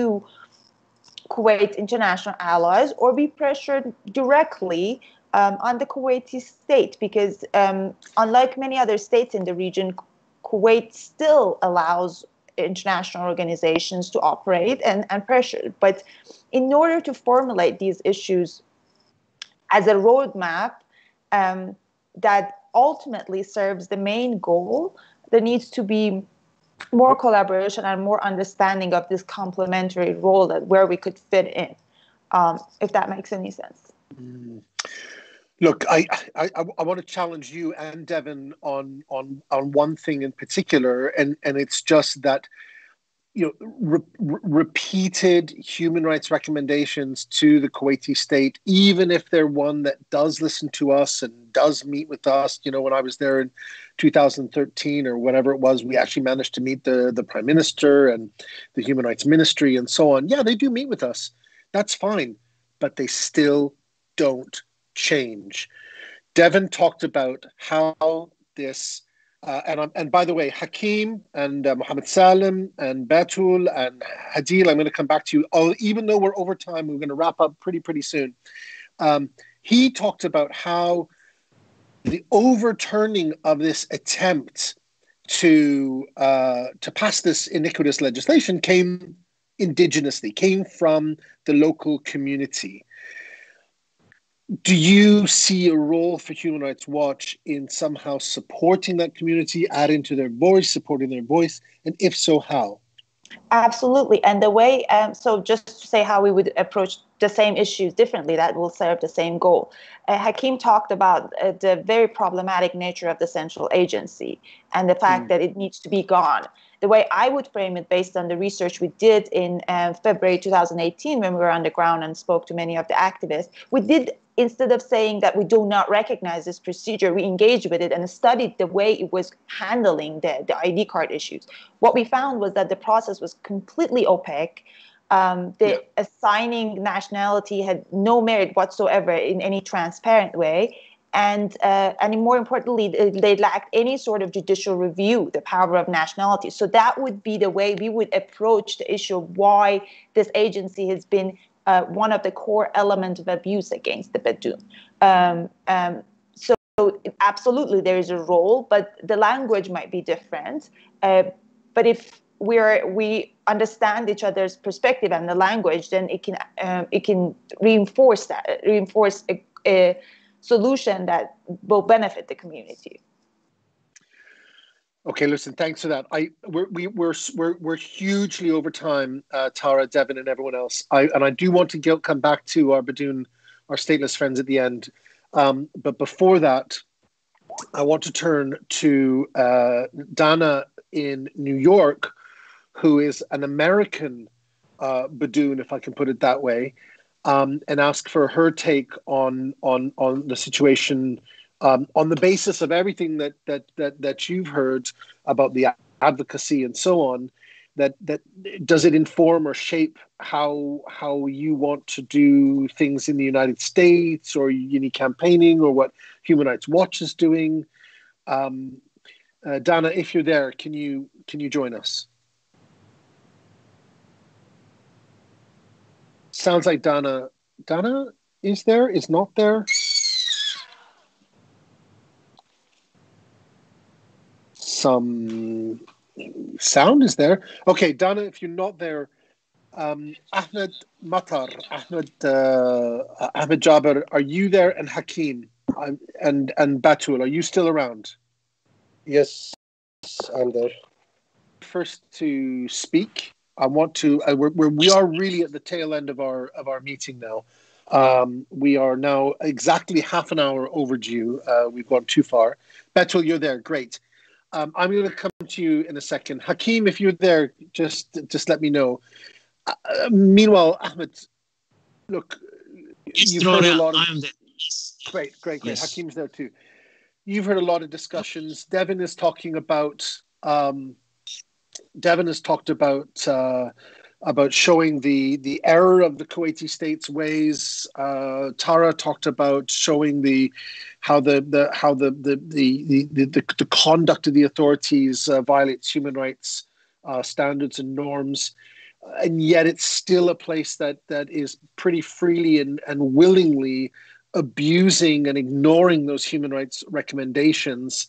Kuwait's international allies or be pressured directly Um, on the Kuwaiti state, because um, unlike many other states in the region, Kuwait still allows international organizations to operate and, and pressure. But in order to formulate these issues as a roadmap um, that ultimately serves the main goal, there needs to be more collaboration and more understanding of this complementary role that where we could fit in, um, if that makes any sense. Mm. Look, I, I, I want to challenge you and Devin on, on, on one thing in particular, and, and it's just that, you know, re repeated human rights recommendations to the Kuwaiti state, even if they're one that does listen to us and does meet with us. You know, when I was there in two thousand thirteen or whatever it was, we actually managed to meet the, the Prime Minister and the Human Rights Ministry and so on. Yeah, they do meet with us. That's fine. But they still don't change. Devin talked about how this, uh, and um, and by the way, Hakim and uh, Mohammed Salem and Batul and Hadil, I'm going to come back to you. Oh, even though we're over time, we're going to wrap up pretty, pretty soon. Um, he talked about how the overturning of this attempt to, uh, to pass this iniquitous legislation came indigenously, came from the local community. Do you see a role for Human Rights Watch in somehow supporting that community, adding to their voice, supporting their voice? And if so, how? Absolutely. And the way, um, so just to say how we would approach the same issues differently that will serve the same goal. Uh, Hakim talked about uh, the very problematic nature of the central agency and the fact mm. that it needs to be gone. The way I would frame it based on the research we did in uh, February two thousand eighteen, when we were on the ground and spoke to many of the activists, we did, instead of saying that we do not recognize this procedure, we engaged with it and studied the way it was handling the, the I D card issues. What we found was that the process was completely opaque. Um, the yeah. assigning nationality had no merit whatsoever in any transparent way. And, uh, and more importantly, they lacked any sort of judicial review, the power of nationality. So that would be the way we would approach the issue of why this agency has been Uh, one of the core elements of abuse against the Bidoun. Um, um, so, so absolutely there is a role, but the language might be different. Uh, but if we're, we understand each other's perspective and the language, then it can, um, it can reinforce that, reinforce a, a solution that will benefit the community. Okay, listen. Thanks for that. I we're we, we're we're we're hugely over time, uh, Tara, Devin, and everyone else. I and I do want to go, come back to our Bidoun, our stateless friends at the end. Um, but before that, I want to turn to uh, Dana in New York, who is an American uh, Bidoun, if I can put it that way, um, and ask for her take on on on the situation. Um, on the basis of everything that that that that you've heard about the advocacy and so on, that that does it inform or shape how how you want to do things in the United States or any campaigning or what Human Rights Watch is doing? Um, uh, Dana, if you're there, can you can you join us? Sounds like Dana. Dana is there? Is not there? Some sound is there. Okay, Dana, if you're not there, um, Ahmed Matar, Ahmed, uh, Ahmed Jaber, are you there? And Hakim, I'm, and and Batul, are you still around? Yes. Yes, I'm there. First to speak, I want to. Uh, we're, we're, we are really at the tail end of our of our meeting now. Um, we are now exactly half an hour overdue. Uh, we've gone too far. Betul, you're there. Great. Um, I'm going to come to you in a second. Hakim, if you're there, just just let me know. Uh, meanwhile, Ahmed, look, yes, you've heard a lot of... I'm there. Yes. Great, great, great. Yes. Hakim's there too. You've heard a lot of discussions. Devin is talking about... Um, Devin has talked about... Uh, about showing the, the error of the Kuwaiti state's ways. Uh, Tara talked about showing the how the, the how the the, the the the the conduct of the authorities uh, violates human rights uh, standards and norms, and yet it's still a place that that is pretty freely and, and willingly abusing and ignoring those human rights recommendations.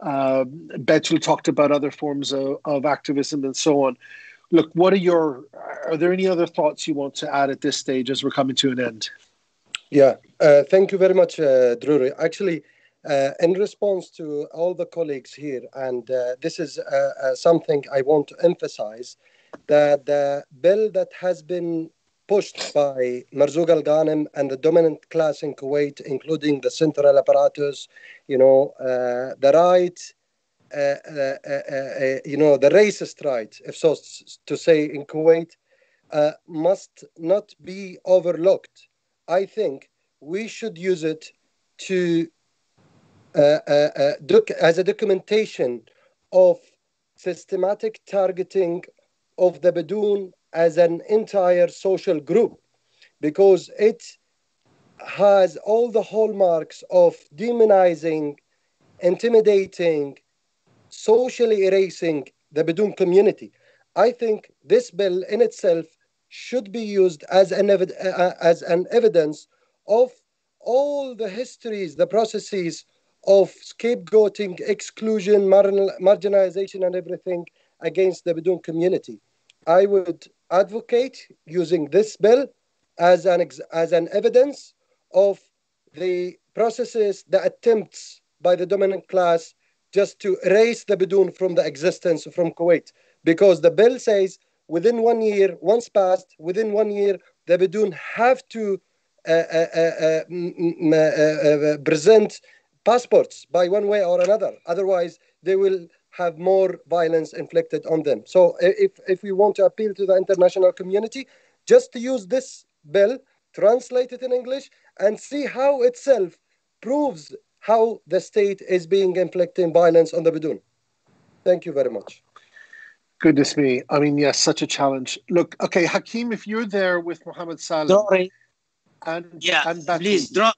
Uh, Betul talked about other forms of, of activism and so on. Look, what are your, are there any other thoughts you want to add at this stage as we're coming to an end? Yeah, uh, thank you very much, uh, Drury. Actually, uh, in response to all the colleagues here, and uh, this is uh, uh, something I want to emphasize, that the bill that has been pushed by Marzouq Al-Ghanim and the dominant class in Kuwait, including the central apparatus, you know, uh, the right, Uh, uh, uh, uh, you know, the racist right, if so to say, in Kuwait, uh, must not be overlooked. I think we should use it to uh, uh, uh, doc as a documentation of systematic targeting of the Bidoun as an entire social group, because it has all the hallmarks of demonizing, intimidating, socially erasing the Bidoun community. I think this bill in itself should be used as an, ev uh, as an evidence of all the histories, the processes of scapegoating, exclusion, mar marginalization, and everything against the Bidoun community. I would advocate using this bill as an, ex as an evidence of the processes, the attempts by the dominant class just to erase the Bidoun from the existence from Kuwait. Because the bill says within one year, once passed, within one year, the Bidoun have to uh, uh, uh, uh, present passports by one way or another. Otherwise, they will have more violence inflicted on them. So if, if we want to appeal to the international community, just to use this bill, translate it in English, and see how itself proves how the state is being inflicting violence on the Bidoun. Thank you very much. Goodness me. I mean, yes, such a challenge. Look, okay, Hakim, if you're there with Mohammed Salem. Drury. And, yeah, and please. Dr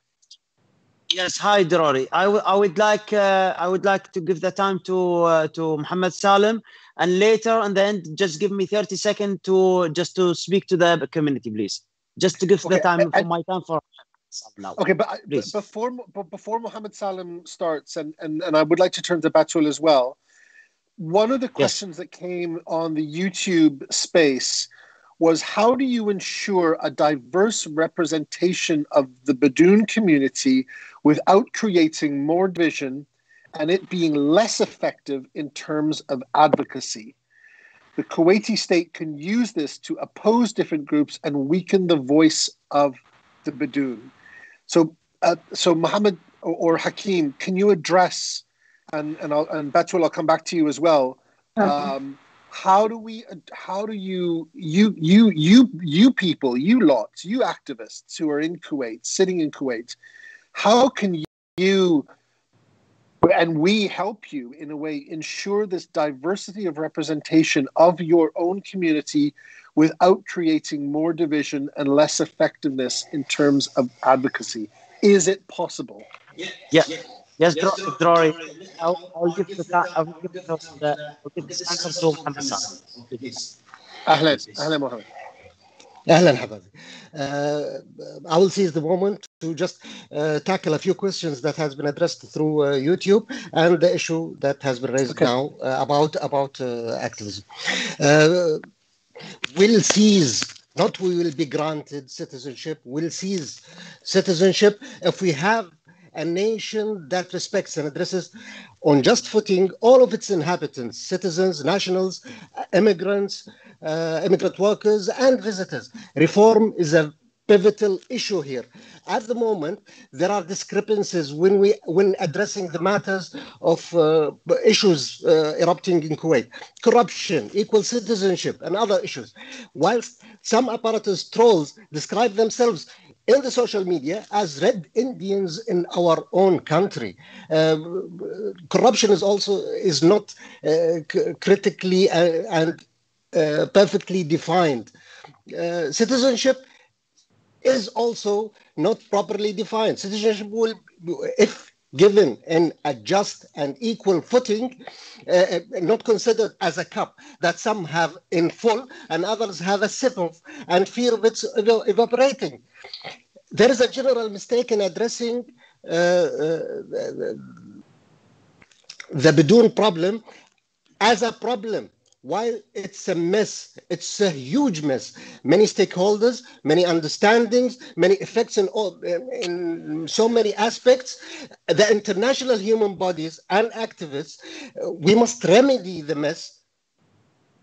yes, hi, Drury. I, I, would like, uh, I would like to give the time to, uh, to Mohammed Salem, and later on the end, just give me thirty seconds to, just to speak to the community, please. Just to give okay, the time, and, for my time for... Now. Okay, but, I, but before but before Mohammed Salem starts, and, and, and I would like to turn to Batul as well, one of the questions yes. that came on the YouTube space was, how do you ensure a diverse representation of the Bidoun community without creating more division and it being less effective in terms of advocacy? The Kuwaiti state can use this to oppose different groups and weaken the voice of the Bidoun. So, uh, so Mohammed or, or Hakim, can you address, and and, I'll, and Batul, I'll come back to you as well. Uh-huh. um, how do we? How do you? You you you you people, you lot, you activists who are in Kuwait, sitting in Kuwait, how can you and we help you in a way ensure this diversity of representation of your own community without creating more division and less effectiveness in terms of advocacy? Is it possible? Yeah. yeah. yeah. Yes, yes Drury. I'll, I'll give the answer to Mohammed Salem. Ahlan, Ahlan Mohammed. Ahlan Habibi. Uh, I will seize the moment to just uh, tackle a few questions that has been addressed through uh, YouTube and the issue that has been raised okay. now uh, about about uh, activism. Uh, will seize, not we will be granted citizenship, will seize citizenship if we have a nation that respects and addresses on just footing all of its inhabitants, citizens, nationals, immigrants, uh, immigrant workers, and visitors. Reform is a pivotal issue here. At the moment, there are discrepancies when we when addressing the matters of uh, issues uh, erupting in Kuwait. Corruption, equal citizenship, and other issues. Whilst some apparatus trolls describe themselves in the social media as red Indians in our own country. Uh, corruption is also is not uh, critically uh, and uh, perfectly defined. Uh, citizenship is also not properly defined. Citizenship will, if given in a just and equal footing, uh, not considered as a cup that some have in full and others have a sip of and fear of its evaporating. There is a general mistake in addressing uh, uh, the Bidoun problem as a problem. While it's a mess, it's a huge mess. Many stakeholders, many understandings, many effects in, all, in so many aspects. The international human bodies and activists, we must remedy the mess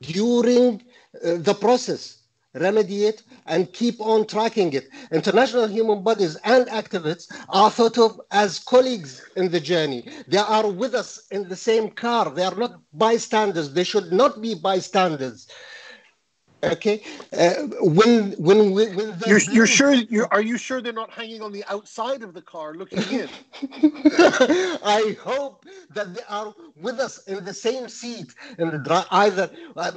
during uh, the process. Remedy it and keep on tracking it. International human bodies and activists are thought of as colleagues in the journey. They are with us in the same car. They are not bystanders. They should not be bystanders. Okay. Uh, when when we when you're, you're sure you are you sure they're not hanging on the outside of the car looking in? I hope that they are with us in the same seat. In the dri either uh,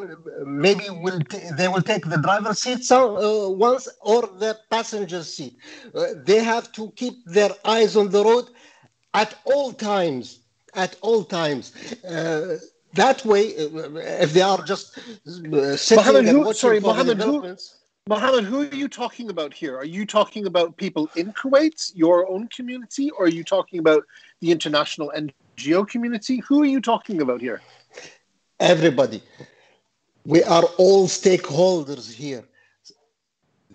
maybe will t they will take the driver's seat some, uh, once or the passenger's seat. Uh, they have to keep their eyes on the road at all times. At all times. Uh, That way, if they are just uh, sitting Mohammed, and who, sorry, Mohammed, who, Mohammed, who are you talking about here? Are you talking about people in Kuwait, your own community, or are you talking about the international N G O community? Who are you talking about here? Everybody. We are all stakeholders here.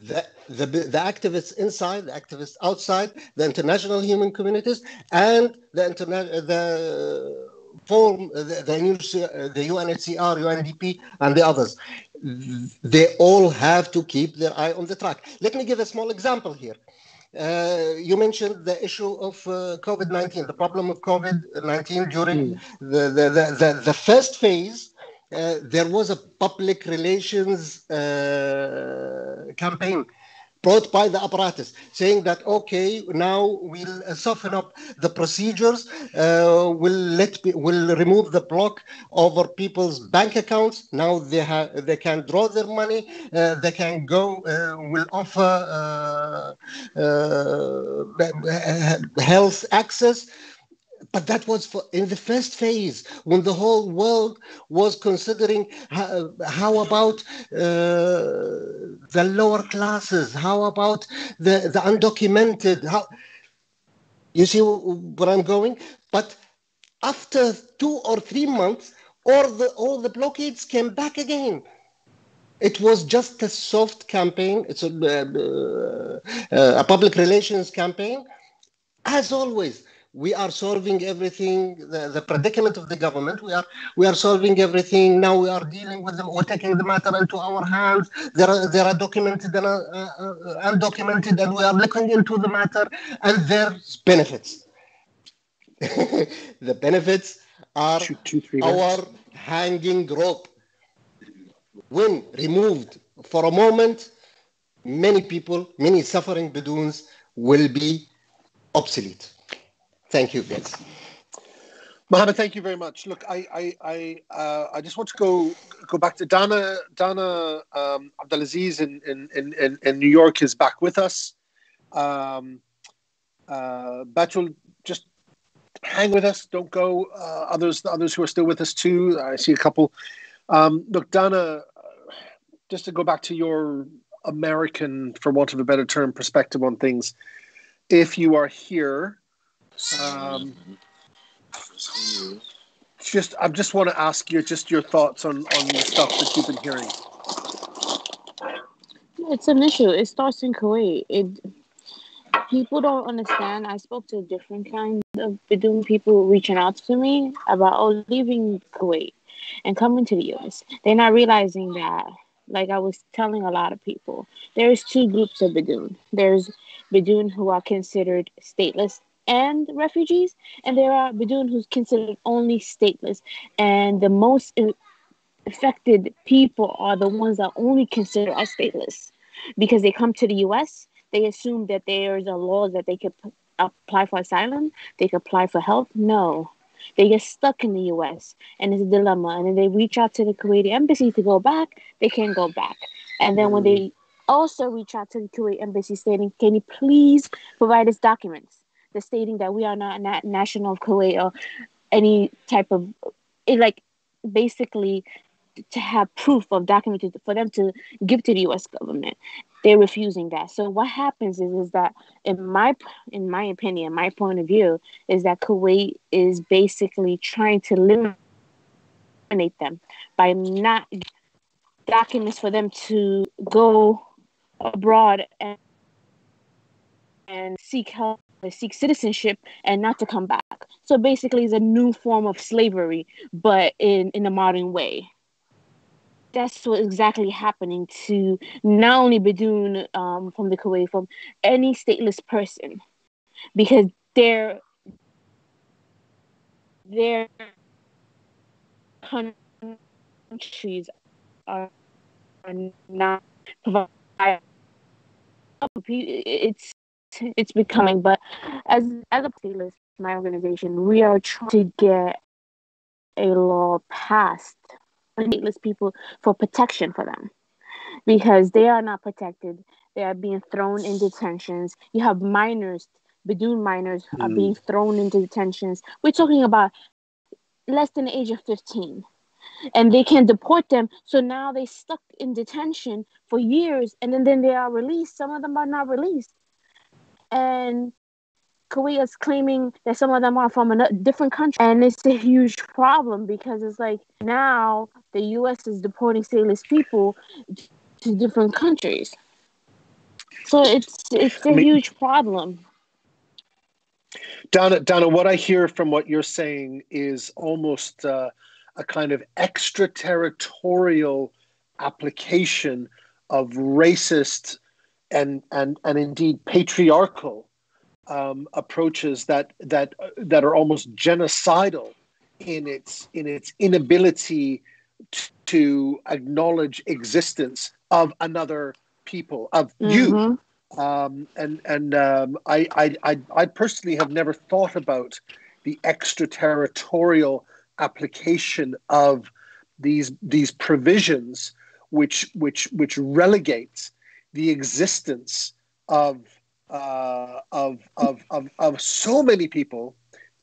The, the, the activists inside, the activists outside, the international human communities, and the international... The, form the, the U N H C R, U N D P, and the others. They all have to keep their eye on the track. Let me give a small example here. Uh, you mentioned the issue of uh, COVID nineteen, the problem of COVID nineteen during mm. the, the, the, the, the first phase. Uh, there was a public relations uh, campaign brought by the apparatus, saying that, okay, now we'll soften up the procedures, uh, we'll, let, we'll remove the block over people's bank accounts. Now they, they can draw their money, uh, they can go, uh, we'll offer uh, uh, health access. But that was for in the first phase, when the whole world was considering how, how about uh, the lower classes, how about the, the undocumented, how, you see where I'm going? But after two or three months, all the, all the blockades came back again. It was just a soft campaign, it's a, uh, a public relations campaign, as always. We are solving everything, the, the predicament of the government. We are we are solving everything. Now we are dealing with them or taking the matter into our hands. There are, there are documented and uh, uh, undocumented, and we are looking into the matter and their benefits. The benefits are two, two, three our hanging rope. When removed for a moment, many people, many suffering Bidouns will be obsolete. Thank you, guys. Mohammed, thank you very much. Look, I I I, uh, I just want to go go back to Dana. Dana um, Abdelaziz in, in in in New York is back with us. Um, uh, Batul, just hang with us. Don't go. Uh, others, the others who are still with us too. I see a couple. Um, look, Dana, just to go back to your American, for want of a better term, perspective on things. If you are here. Um, just, I just want to ask you just your thoughts on, on the stuff that you've been hearing. It's an issue. It starts in Kuwait. It people don't understand. I spoke to different kinds of Bidoun people reaching out to me about oh, leaving Kuwait and coming to the U S. They're not realizing that, like I was telling a lot of people, there's two groups of Bidoun. There's Bidoun who are considered stateless and refugees, and there are Bidoun who's considered only stateless. And the most affected people are the ones that only consider us stateless, because they come to the U S, they assume that there's a law that they could p- apply for asylum, they could apply for help. No, they get stuck in the U S and it's a dilemma. And then they reach out to the Kuwaiti embassy to go back, they can't go back. And then when they also reach out to the Kuwait embassy stating, can you please provide us documents that stating that we are not na- national of Kuwait or any type of, it, like basically to have proof of documented for them to give to the U S government. They're refusing that. So what happens is, is that in my in my opinion, my point of view is that Kuwait is basically trying to eliminate them by not documents for them to go abroad and and seek help, seek citizenship, and not to come back. So basically it's a new form of slavery, but in, in a modern way. That's what's exactly happening to not only Bidoun um, from the Kuwait, from any stateless person, because their their countries are, are not providing. It's it's becoming, but as as a stateless, my organization, we are trying to get a law passed. Stateless people for protection for them, because they are not protected. They are being thrown in detentions. You have minors, Bidoun minors mm. are being thrown into detentions. We're talking about less than the age of fifteen, and they can deport them. So now they're stuck in detention for years, and then, then they are released. Some of them are not released. And Kuwait is claiming that some of them are from a different country, and it's a huge problem, because it's like now the U S is deporting stateless people to different countries. So it's it's a I mean, huge problem. Dana, Dana, what I hear from what you're saying is almost uh, a kind of extraterritorial application of racist and and and indeed patriarchal Um, approaches that that uh, that are almost genocidal in its in its inability t- to acknowledge existence of another people, of mm-hmm. you, um, and and um, I, I I I personally have never thought about the extraterritorial application of these these provisions, which which which relegates the existence of. Uh, of, of of of so many people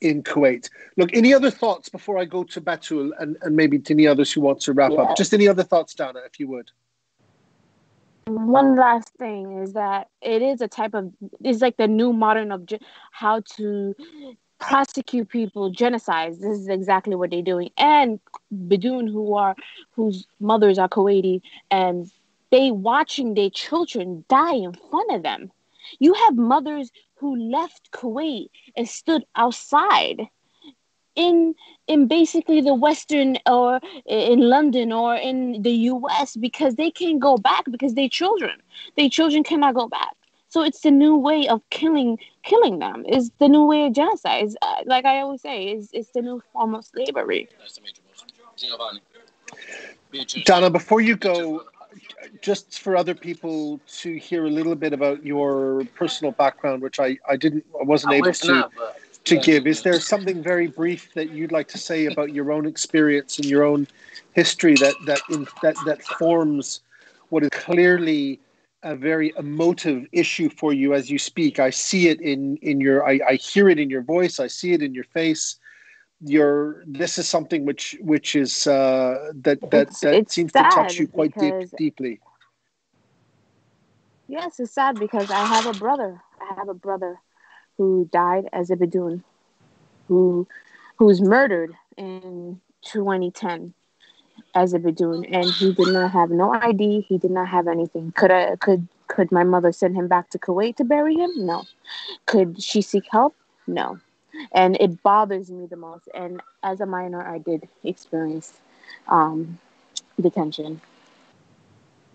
in Kuwait. Look, any other thoughts before I go to Batul and, and maybe to any others who want to wrap yeah. up? Just any other thoughts, Dana, if you would. One last thing is that it is a type of, it's like the new modern of ge- how to prosecute people, genocides. This is exactly what they're doing. And Bidoun who are, whose mothers are Kuwaiti, and they watching their children die in front of them. You have mothers who left Kuwait and stood outside in in basically the Western or in London or in the U S because they can't go back because they children. Their children cannot go back. So it's the new way of killing killing them. It's the new way of genocide. It's, uh, like I always say, it's, it's the new form of slavery. Dana, before you go, just for other people to hear a little bit about your personal background, which I, I didn't I wasn't I able to not, but, to yeah. give. Is there something very brief that you'd like to say about your own experience and your own history that that in, that that forms what is clearly a very emotive issue for you as you speak? I see it in in your I, I hear it in your voice. I see it in your face. Your this is something which which is uh, that that, it's, that it's seems to touch you quite because, deep, deeply. Yes, it's sad because I have a brother. I have a brother who died as a Bidoun, who who was murdered in twenty ten as a Bidoun, and he did not have no I D. He did not have anything. Could I could. Could my mother send him back to Kuwait to bury him? No. Could she seek help? No. And it bothers me the most. And as a minor, I did experience um, detention.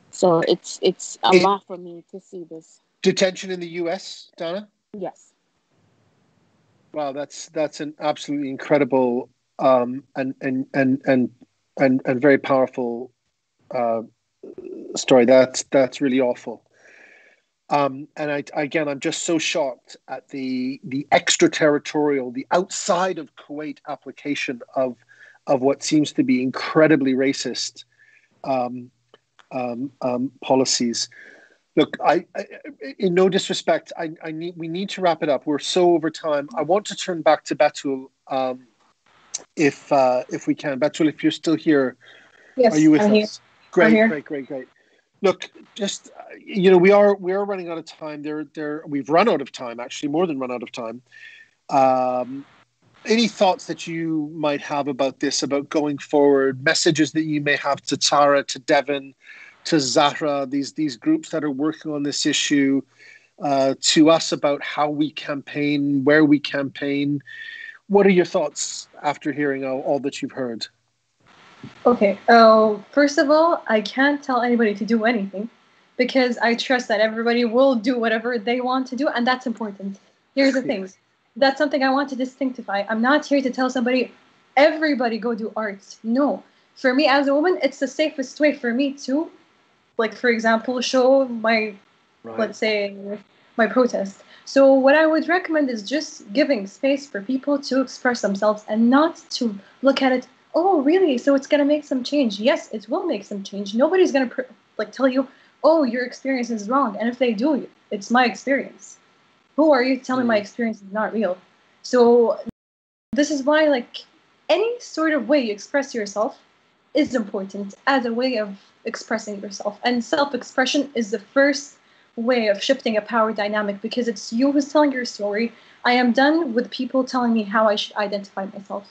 So it's it's a it, lot for me to see this. Detention in the U S, Donna? Yes. Wow, that's that's an absolutely incredible um, and, and and and and and very powerful uh, story. That's that's really awful. Um, and I, again, I'm just so shocked at the the extraterritorial, the outside of Kuwait application of of what seems to be incredibly racist um, um, um, policies. Look, I, I, in no disrespect, I, I need, we need to wrap it up. We're so over time. I want to turn back to Batul, um, if uh, if we can. Batul, if you're still here, yes, are you with I'm us? Here. Great, I'm here. great, great, great. Look, just uh, you know, we are we are running out of time. There, there, we've run out of time. Actually, more than run out of time. Um, any thoughts that you might have about this, about going forward? Messages that you may have to Tara, to Devin, to Zahra, these these groups that are working on this issue, uh, to us about how we campaign, where we campaign. What are your thoughts after hearing all, all that you've heard? Okay, uh, first of all, I can't tell anybody to do anything because I trust that everybody will do whatever they want to do, and that's important. Here's the thing. That's something I want to distinctify. I'm not here to tell somebody, everybody go do arts. No. For me as a woman, it's the safest way for me to, like, for example, show my, right. let's say, my protest. So what I would recommend is just giving space for people to express themselves and not to look at it, oh, really, so it's going to make some change. Yes, it will make some change. Nobody's going to, like, tell you, oh, your experience is wrong. And if they do, it's my experience. Who are you telling mm. my experience is not real? So this is why, like, any sort of way you express yourself is important as a way of expressing yourself, and self-expression is the first way of shifting a power dynamic, because it's you who's telling your story. I am done with people telling me how I should identify myself.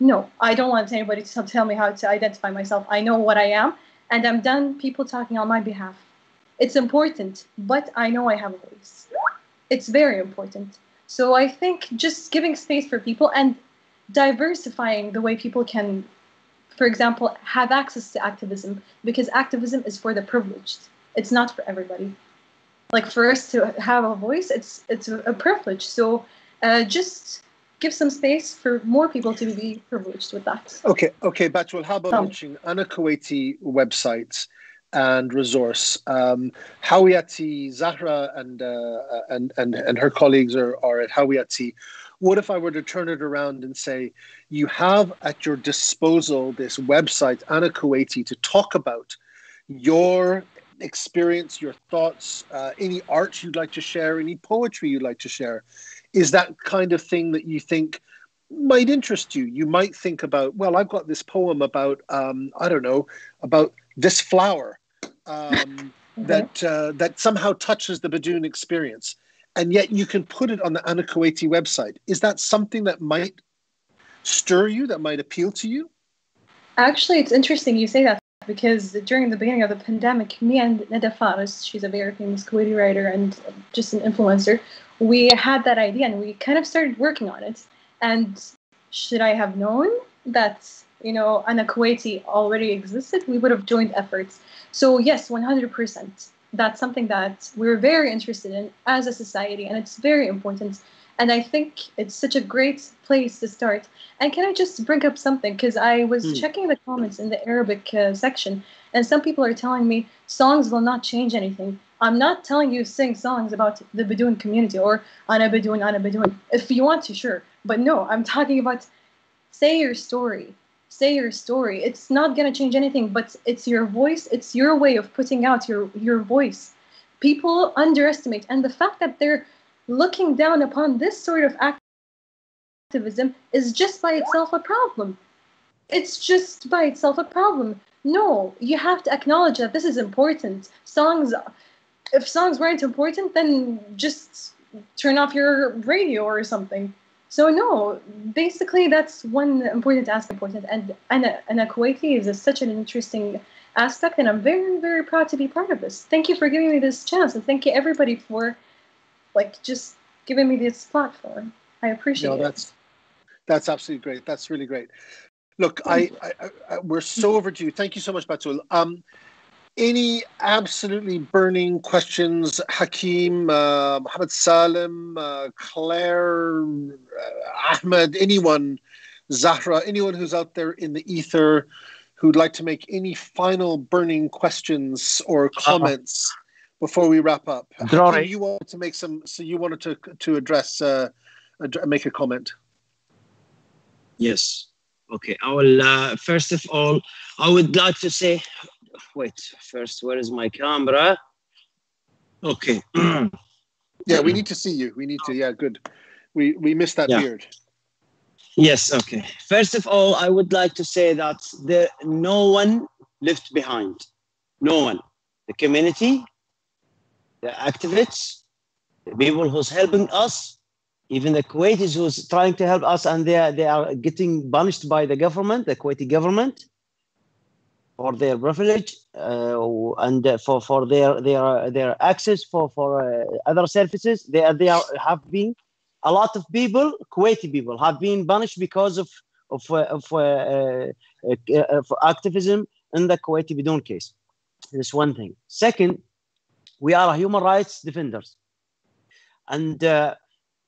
No, I don't want anybody to tell me how to identify myself. I know what I am, and I'm done people talking on my behalf. It's important, but I know I have a voice. It's very important. So I think just giving space for people and diversifying the way people can, for example, have access to activism, because activism is for the privileged. It's not for everybody. Like, for us to have a voice, it's it's a privilege. So uh, just give some space for more people to be privileged with that. Okay, okay, Batul, how about launching um, Ana Kuwaiti websites and resource? Um, Hawiyati, Zahra and, uh, and, and, and her colleagues are, are at Hawiyati. What if I were to turn it around and say, you have at your disposal this website, Ana Kuwaiti, to talk about your experience, your thoughts, uh, any art you'd like to share, any poetry you'd like to share. Is that kind of thing that you think might interest you? You might think about, well, I've got this poem about, um, I don't know, about this flower um, mm-hmm. that, uh, that somehow touches the Bidoun experience. And yet you can put it on the Ana Kuwaiti website. Is that something that might stir you, that might appeal to you? Actually, it's interesting you say that, because during the beginning of the pandemic, me and Neda Faris, she's a very famous Kuwaiti writer and just an influencer, we had that idea and we kind of started working on it. And should I have known that, you know, Ana Kuwaiti already existed, we would have joined efforts. So yes, one hundred percent. That's something that we're very interested in as a society, and it's very important. And I think it's such a great place to start. And can I just bring up something? Because I was mm. checking the comments in the Arabic uh, section, and some people are telling me songs will not change anything. I'm not telling you sing songs about the Bidoun community or Ana Bidoun, Ana Bidoun. If you want to, sure. But no, I'm talking about say your story. Say your story. It's not going to change anything, but it's your voice. It's your way of putting out your, your voice. People underestimate. And the fact that they're looking down upon this sort of activism is just by itself a problem. It's just by itself a problem. No, you have to acknowledge that this is important. Songs, if songs weren't important, then just turn off your radio or something. So no, basically that's one important aspect. Important, and Ana Kuwaiti is a, such an interesting aspect, and I'm very, very proud to be part of this. Thank you for giving me this chance, and thank you everybody for, like, just giving me this platform. I appreciate no, it. That's, that's absolutely great. That's really great. Look, I, I, I we're so overdue. Thank you so much, Batul. Um, any absolutely burning questions, Hakim, uh, Mohammed Salem, uh, Claire, uh, Ahmed, anyone, Zahra, anyone who's out there in the ether who'd like to make any final burning questions or comments uh-huh. before we wrap up? Rory, you wanted to make some, so you wanted to to address, uh, ad make a comment. Yes. Okay. I will. Uh, first of all, I would like to say. Wait. First, where is my camera? Okay. Yeah, we need to see you. We need to. Yeah, good. We we missed that yeah. beard. Yes, okay. First of all, I would like to say that there, no one left behind. No one. The community, the activists, the people who's helping us, even the Kuwaitis who's trying to help us, and they are, they are getting punished by the government, the Kuwaiti government, for their privilege uh, and for, for their, their, their access for, for uh, other services. They, are, they are, have been... A lot of people, Kuwaiti people, have been punished because of of, uh, of, uh, uh, uh, of activism in the Kuwaiti Bidoun case. That's one thing. Second, we are human rights defenders, and uh,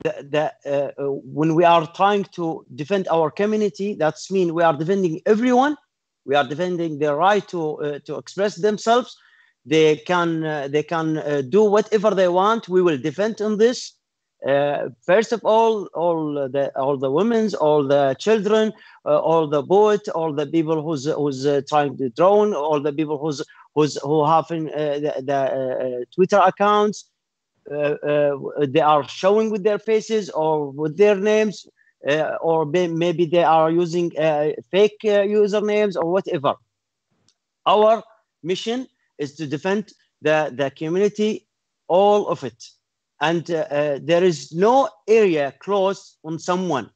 the, the, uh, when we are trying to defend our community, that's mean we are defending everyone. We are defending their right to uh, to express themselves. They can uh, they can uh, do whatever they want. We will defend on this. Uh, first of all, all the all the women's, all the children, uh, all the poets, all the people who's who's uh, trying to drown, all the people who's who's who have in, uh, the, the uh, Twitter accounts. Uh, uh, they are showing with their faces or with their names, uh, or maybe they are using uh, fake uh, usernames or whatever. Our mission is to defend the the community, all of it. And uh, uh, there is no area closed on someone.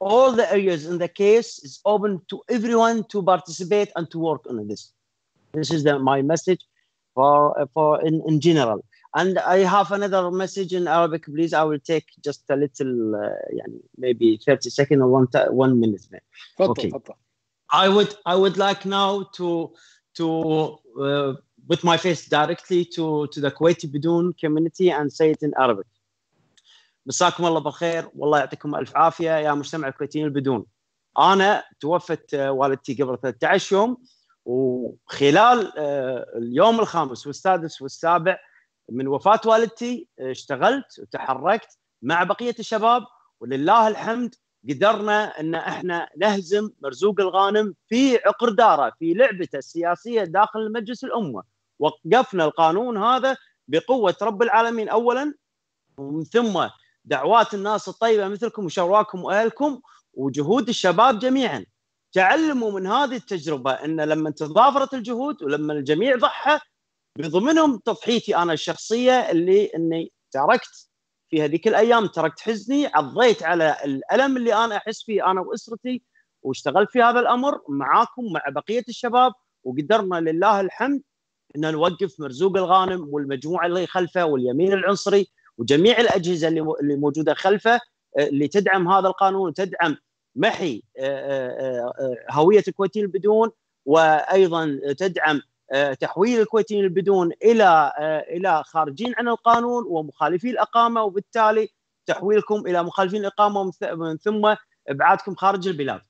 All the areas in the case is open to everyone to participate and to work on this. This is the, my message for, uh, for in, in general. And I have another message in Arabic, please. I will take just a little, uh, maybe thirty seconds or one, one minute. Okay. I would, I would like now to, to uh, with my face directly to, to the Kuwaiti Bidoun community and say it in Arabic. مساكم الله بالخير والله يعطيكم ألف عافية يا مجتمع الكويتيين البدون. أنا توفت والدتي قبل ثلاثة عشر يوم وخلال اليوم الخامس والسادس والسابع من وفاة والدتي اشتغلت وتحركت مع بقية الشباب ولله الحمد قدرنا أن احنا نهزم مرزوق الغانم في عقرداره في لعبته السياسية داخل المجلس الأمة. وقفنا القانون هذا بقوة رب العالمين أولاً ومن ثم دعوات الناس الطيبة مثلكم وشرواكم وأهلكم وجهود الشباب جميعاً. تعلموا من هذه التجربة أن لما تضافرت الجهود ولما الجميع ضحى بضمنهم تضحيتي أنا الشخصية اللي أني تركت في هذيك الأيام، تركت حزني، عضيت على الألم اللي أنا أحس فيه أنا وأسرتي واشتغلت في هذا الأمر معاكم مع بقية الشباب وقدرنا لله الحمد أن نوقف مرزوق الغانم والمجموعة اللي خلفه واليمين العنصري وجميع الأجهزة اللي موجودة خلفه اللي تدعم هذا القانون وتدعم محي هوية الكويتيين البدون وأيضا تدعم تحويل الكويتيين البدون إلى إلى خارجين عن القانون ومخالفي الإقامة وبالتالي تحويلكم إلى مخالفين الإقامة ومن ثم إبعادكم خارج البلاد.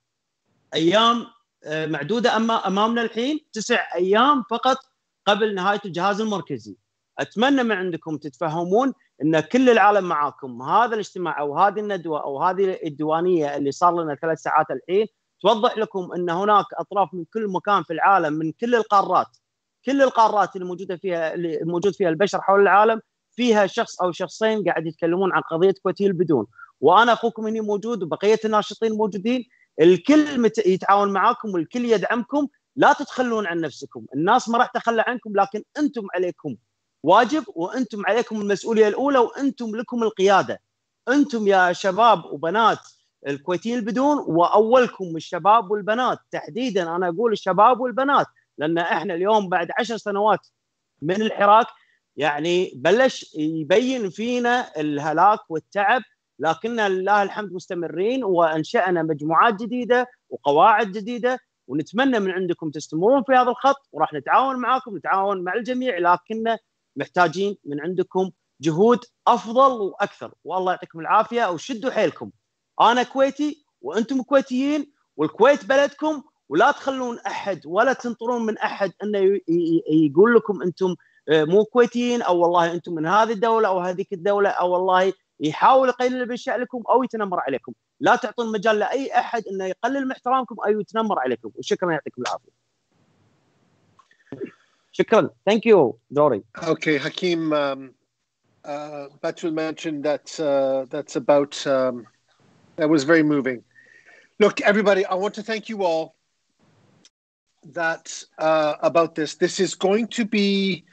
أيام معدودة أمامنا الحين، تسع أيام فقط قبل نهاية الجهاز المركزي. أتمنى من عندكم تتفهمون أن كل العالم معاكم. هذا الاجتماع أو هذه الندوة أو هذه الديوانية اللي صار لنا ثلاث ساعات الحين توضح لكم أن هناك أطراف من كل مكان في العالم، من كل القارات، كل القارات اللي موجودة فيها اللي موجود فيها البشر حول العالم فيها شخص أو شخصين قاعد يتكلمون عن قضية كويتيين البدون. وأنا أخوكم هنا موجود وبقية الناشطين موجودين. الكل يتعاون معاكم والكل يدعمكم. لا تتخلون عن نفسكم، الناس ما راح تتخلى عنكم، لكن أنتم عليكم واجب وأنتم عليكم المسؤولية الأولى وأنتم لكم القيادة. أنتم يا شباب وبنات الكويتيين البدون وأولكم الشباب والبنات تحديدا. أنا أقول الشباب والبنات لأن إحنا اليوم بعد عشر سنوات من الحراك يعني بلش يبين فينا الهلاك والتعب، لكننا لله الحمد مستمرين وأنشأنا مجموعات جديدة وقواعد جديدة، ونتمنى من عندكم تستمرون في هذا الخط، وراح نتعاون معاكم، نتعاون مع الجميع، لكننا محتاجين من عندكم جهود أفضل وأكثر. والله يعطيكم العافية وشدوا حيلكم. أنا كويتي وأنتم كويتيين، والكويت بلدكم، ولا تخلون أحد ولا تنطرون من أحد أنه يقول لكم أنتم مو كويتيين، أو والله أنتم من هذه الدولة أو هذيك الدولة، أو والله يحاول يقلل من شأنكم أو يتنمر عليكم. لا تعطون مجال لأي أحد أنه يقلل من احترامكم أو يتنمر عليكم. وشكرا، يعطيكم العافية. شكرا. Thank you, Rory. Okay, Hakim. Um... Uh, Batul mentioned that uh, that's about, um, that was very moving. Look, everybody, I want to thank you all that uh, about this. This is going to be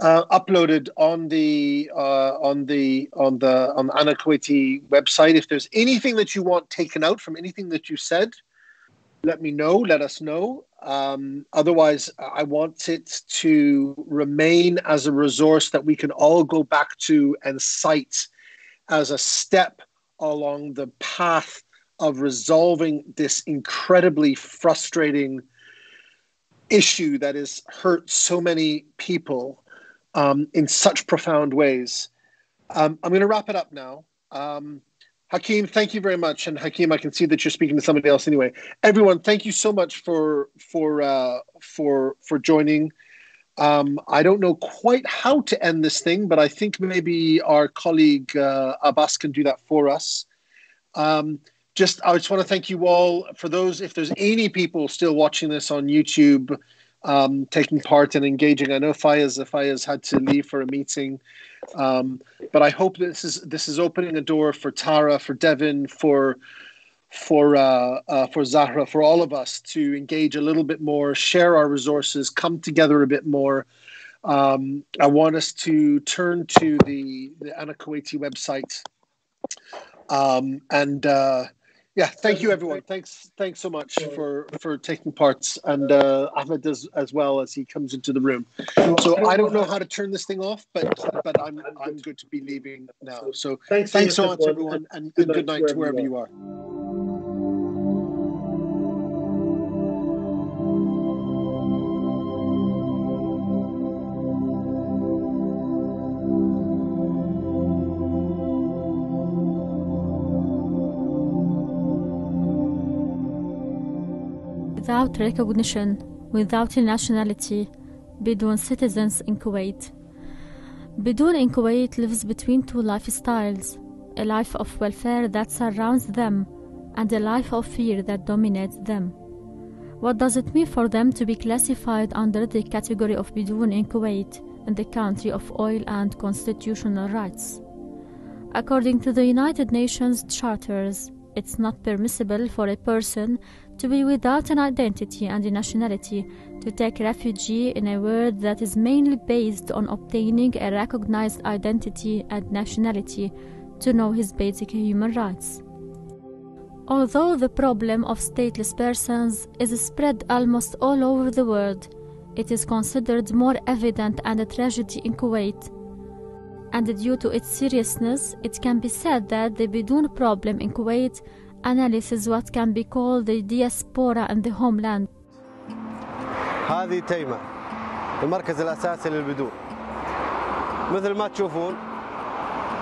uh, uploaded on the, uh, on the, on the, on the Ana Kuwaiti website. If there's anything that you want taken out from anything that you said, let me know, let us know. Um, otherwise, I want it to remain as a resource that we can all go back to and cite as a step along the path of resolving this incredibly frustrating issue that has hurt so many people um, in such profound ways. Um, I'm going to wrap it up now. Um, Hakim, thank you very much. And Hakim, I can see that you're speaking to somebody else anyway. Everyone, thank you so much for for uh, for for joining. Um, I don't know quite how to end this thing, but I think maybe our colleague uh, Abbas can do that for us. Um, just, I just want to thank you all for those. If there's any people still watching this on YouTube, um, taking part and engaging. I know Faya's, Faya's had to leave for a meeting. Um, but I hope this is this is opening a door for Tara, for Devin, for for uh, uh, for Zahra, for all of us to engage a little bit more, share our resources, come together a bit more. Um, I want us to turn to the, the Ana Kuwaiti website. Um, and uh, yeah, thank you everyone. Thanks, thanks so much for for taking part, and uh, Ahmed does as well as he comes into the room. So I don't know how to turn this thing off, but but I'm I'm going to be leaving now. So thanks, thanks so much everyone, and, and good night to wherever you are. Without recognition, without nationality, Bidoun citizens in Kuwait. Bidoun in Kuwait lives between two lifestyles, a life of welfare that surrounds them and a life of fear that dominates them. What does it mean for them to be classified under the category of Bidoun in Kuwait, in the country of oil and constitutional rights? According to the United Nations charters, it's not permissible for a person to be without an identity and a nationality, to take refuge in a world that is mainly based on obtaining a recognized identity and nationality, to know his basic human rights. Although the problem of stateless persons is spread almost all over the world, it is considered more evident and a tragedy in Kuwait. And due to its seriousness, it can be said that the Bidoun problem in Kuwait analysis what can be called the diaspora and the homeland. هذه تايما المركز الأساسي للبدون. مثل ما تشوفون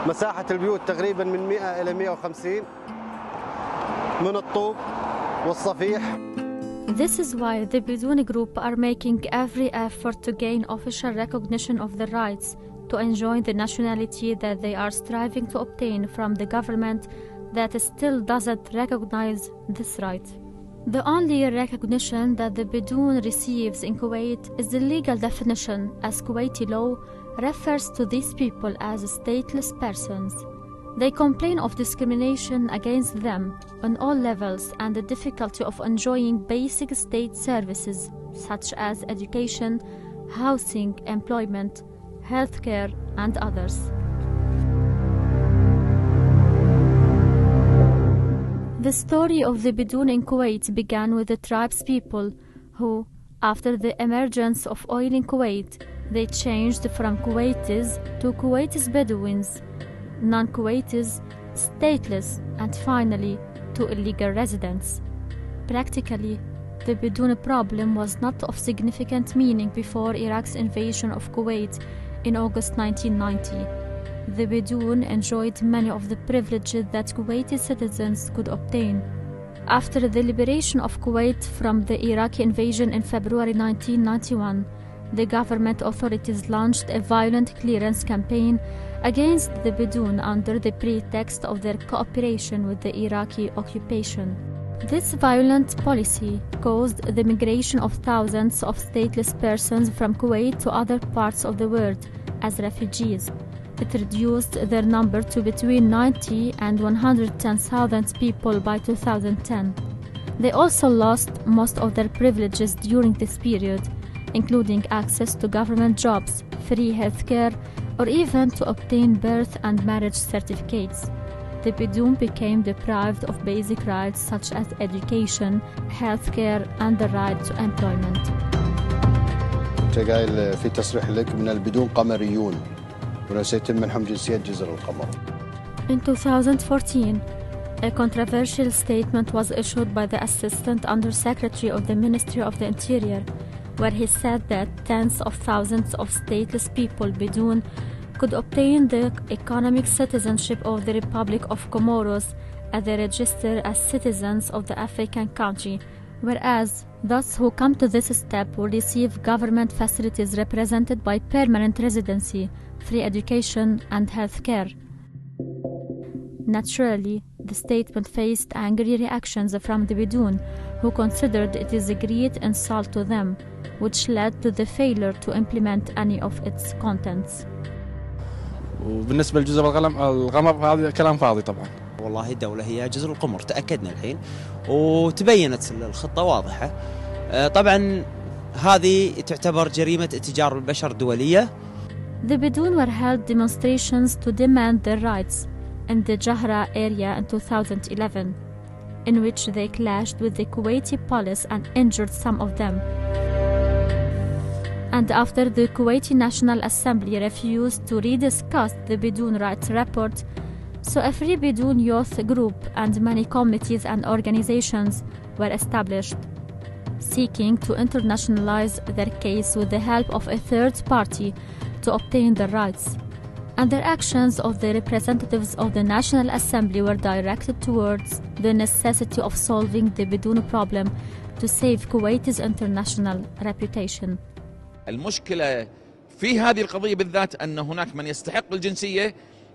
مساحة البيوت تقريبا من مئة إلى مئة وخمسين من الطوب والصفيح. This is why the Bidoun group are making every effort to gain official recognition of their rights, to enjoy the nationality that they are striving to obtain from the government that still doesn't recognize this right. The only recognition that the Bidoun receives in Kuwait is the legal definition, as Kuwaiti law refers to these people as stateless persons. They complain of discrimination against them on all levels and the difficulty of enjoying basic state services such as education, housing, employment, healthcare, and others. The story of the Bidoun in Kuwait began with the tribes people who, After the emergence of oil in Kuwait, they changed from Kuwaitis to Kuwaitis Bedouins, non-Kuwaitis, stateless, and finally to illegal residents. Practically, the Bidoun problem was not of significant meaning before Iraq's invasion of Kuwait in August nineteen ninety. The Bidoun enjoyed many of the privileges that Kuwaiti citizens could obtain. After the liberation of Kuwait from the Iraqi invasion in February nineteen ninety-one, the government authorities launched a violent clearance campaign against the Bidoun under the pretext of their cooperation with the Iraqi occupation. This violent policy caused the migration of thousands of stateless persons from Kuwait to other parts of the world as refugees. It reduced their number to between ninety and one hundred ten thousand people by two thousand ten. They also lost most of their privileges during this period, including access to government jobs, free healthcare, or even to obtain birth and marriage certificates. The Bidoun became deprived of basic rights such as education, healthcare, and the right to employment. أنت قايل في تصريح لك من البدون قمريون. In two thousand fourteen, a controversial statement was issued by the Assistant Undersecretary of the Ministry of the Interior, where he said that tens of thousands of stateless people, Bidoun, could obtain the economic citizenship of the Republic of Comoros as they register as citizens of the African country, whereas those who come to this step will receive government facilities represented by permanent residency, free education, and health care. Naturally, the statement faced angry reactions from the Bidoun, who considered it is a great insult to them, which led to the failure to implement any of its contents. وبالنسبة لجزر القمر هذا كلام فاضي طبعا. والله الدولة هي جزر القمر، تأكدنا الحين وتبينت الخطة واضحة. طبعا هذه تعتبر جريمة تجار البشر دولية. The Bidoun were held demonstrations to demand their rights in the Jahra area in two thousand eleven, in which they clashed with the Kuwaiti police and injured some of them. And after the Kuwaiti National Assembly refused to rediscuss the Bidoun rights report, so a Free Bidoun youth group and many committees and organizations were established, seeking to internationalize their case with the help of a third party to obtain their rights. And the actions of the representatives of the National Assembly were directed towards the necessity of solving the Bidoun problem to save Kuwait's international reputation. المشكلة في هذه القضية بالذات أن هناك من يستحق الجنسية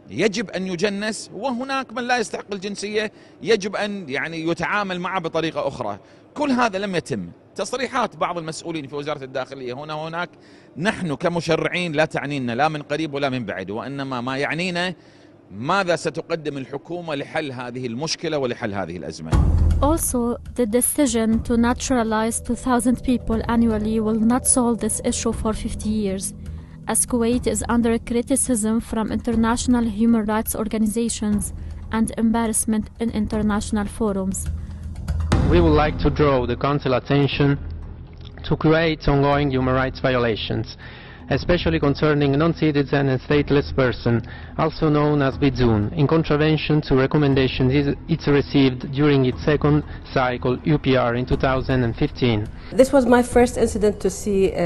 يجب أن يجنس، وهناك من لا يستحق الجنسية يجب أن يعني يتعامل معه بطريقة أخرى. كل هذا لم يتم. تصريحات بعض المسؤولين في وزارة الداخلية هنا وهناك نحن كمشرعين لا تعنينا لا من قريب ولا من بعيد، وإنما ما يعنينا ماذا ستقدم الحكومة لحل هذه المشكلة ولحل هذه الأزمة. Also, the decision to naturalize two thousand people annually will not solve this issue for fifty years, as Kuwait is under criticism from international human rights organizations and embarrassment in international forums. We would like to draw the Council's attention to Kuwait's ongoing human rights violations, especially concerning non-citizen and stateless persons, also known as Bidoun, in contravention to recommendations it received during its second cycle U P R in two thousand fifteen. This was my first incident to see uh, uh,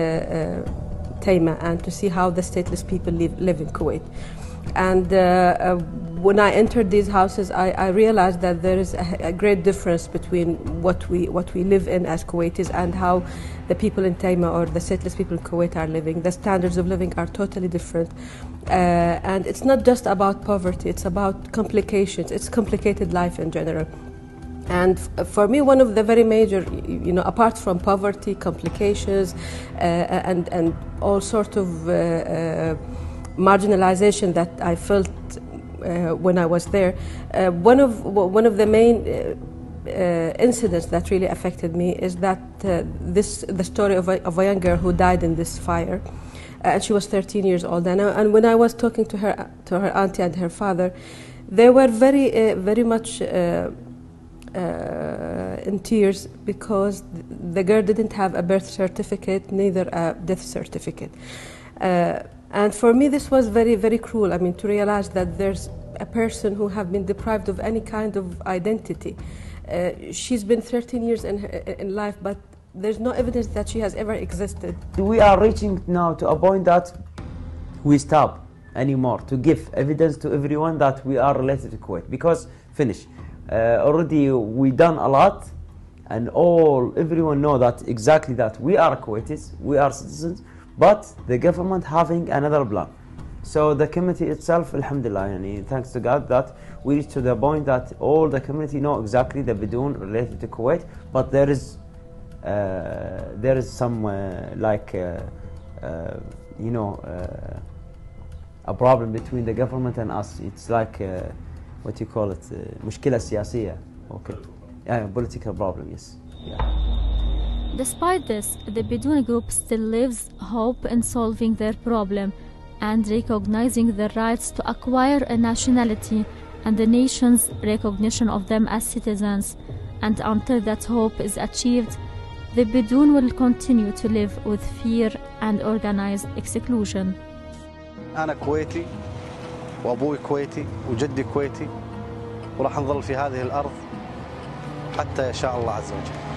Taima and to see how the stateless people live, live in Kuwait. And uh, uh, when I entered these houses, I, I realized that there is a, a great difference between what we what we live in as Kuwaitis and how the people in Taima or the stateless people in Kuwait are living. The standards of living are totally different, uh, and it's not just about poverty; it's about complications. It's complicated life in general. And for me, one of the very major, you know, apart from poverty, complications, uh, and and all sort of. Uh, uh, marginalization that I felt uh, when I was there, uh, one of one of the main uh, uh, incidents that really affected me is that uh, this the story of a, of a young girl who died in this fire, uh, and she was thirteen years old. And, I, and when I was talking to her to her auntie and her father, they were very uh, very much. Uh, Uh, in tears because the girl didn't have a birth certificate, neither a death certificate. Uh, and for me, this was very, very cruel. I mean, to realize that there's a person who have been deprived of any kind of identity. Uh, she's been thirteen years in, her, in life, but there's no evidence that she has ever existed. We are reaching now to a point that we stop anymore to give evidence to everyone that we are related to Kuwait, because finish. Uh, already we done a lot, and all everyone know that exactly that we are Kuwaitis, we are citizens, but the government having another plan. So the community itself, alhamdulillah, yani, thanks to God that we reached to the point that all the community know exactly the Bidoun related to Kuwait, but there is uh, there is some uh, like uh, uh, you know uh, a problem between the government and us. It's like uh, what you call it, مشكلة سياسية. Okay, yeah, political problem. Yes. Yeah. Despite this, the Bidoun group still lives hope in solving their problem and recognizing their rights to acquire a nationality and the nation's recognition of them as citizens. And until that hope is achieved, the Bidoun will continue to live with fear and organized exclusion. أنا كويتي وأبوي كويتي وجدي كويتي وراح نظل في هذه الأرض حتى يشاء الله عز وجل.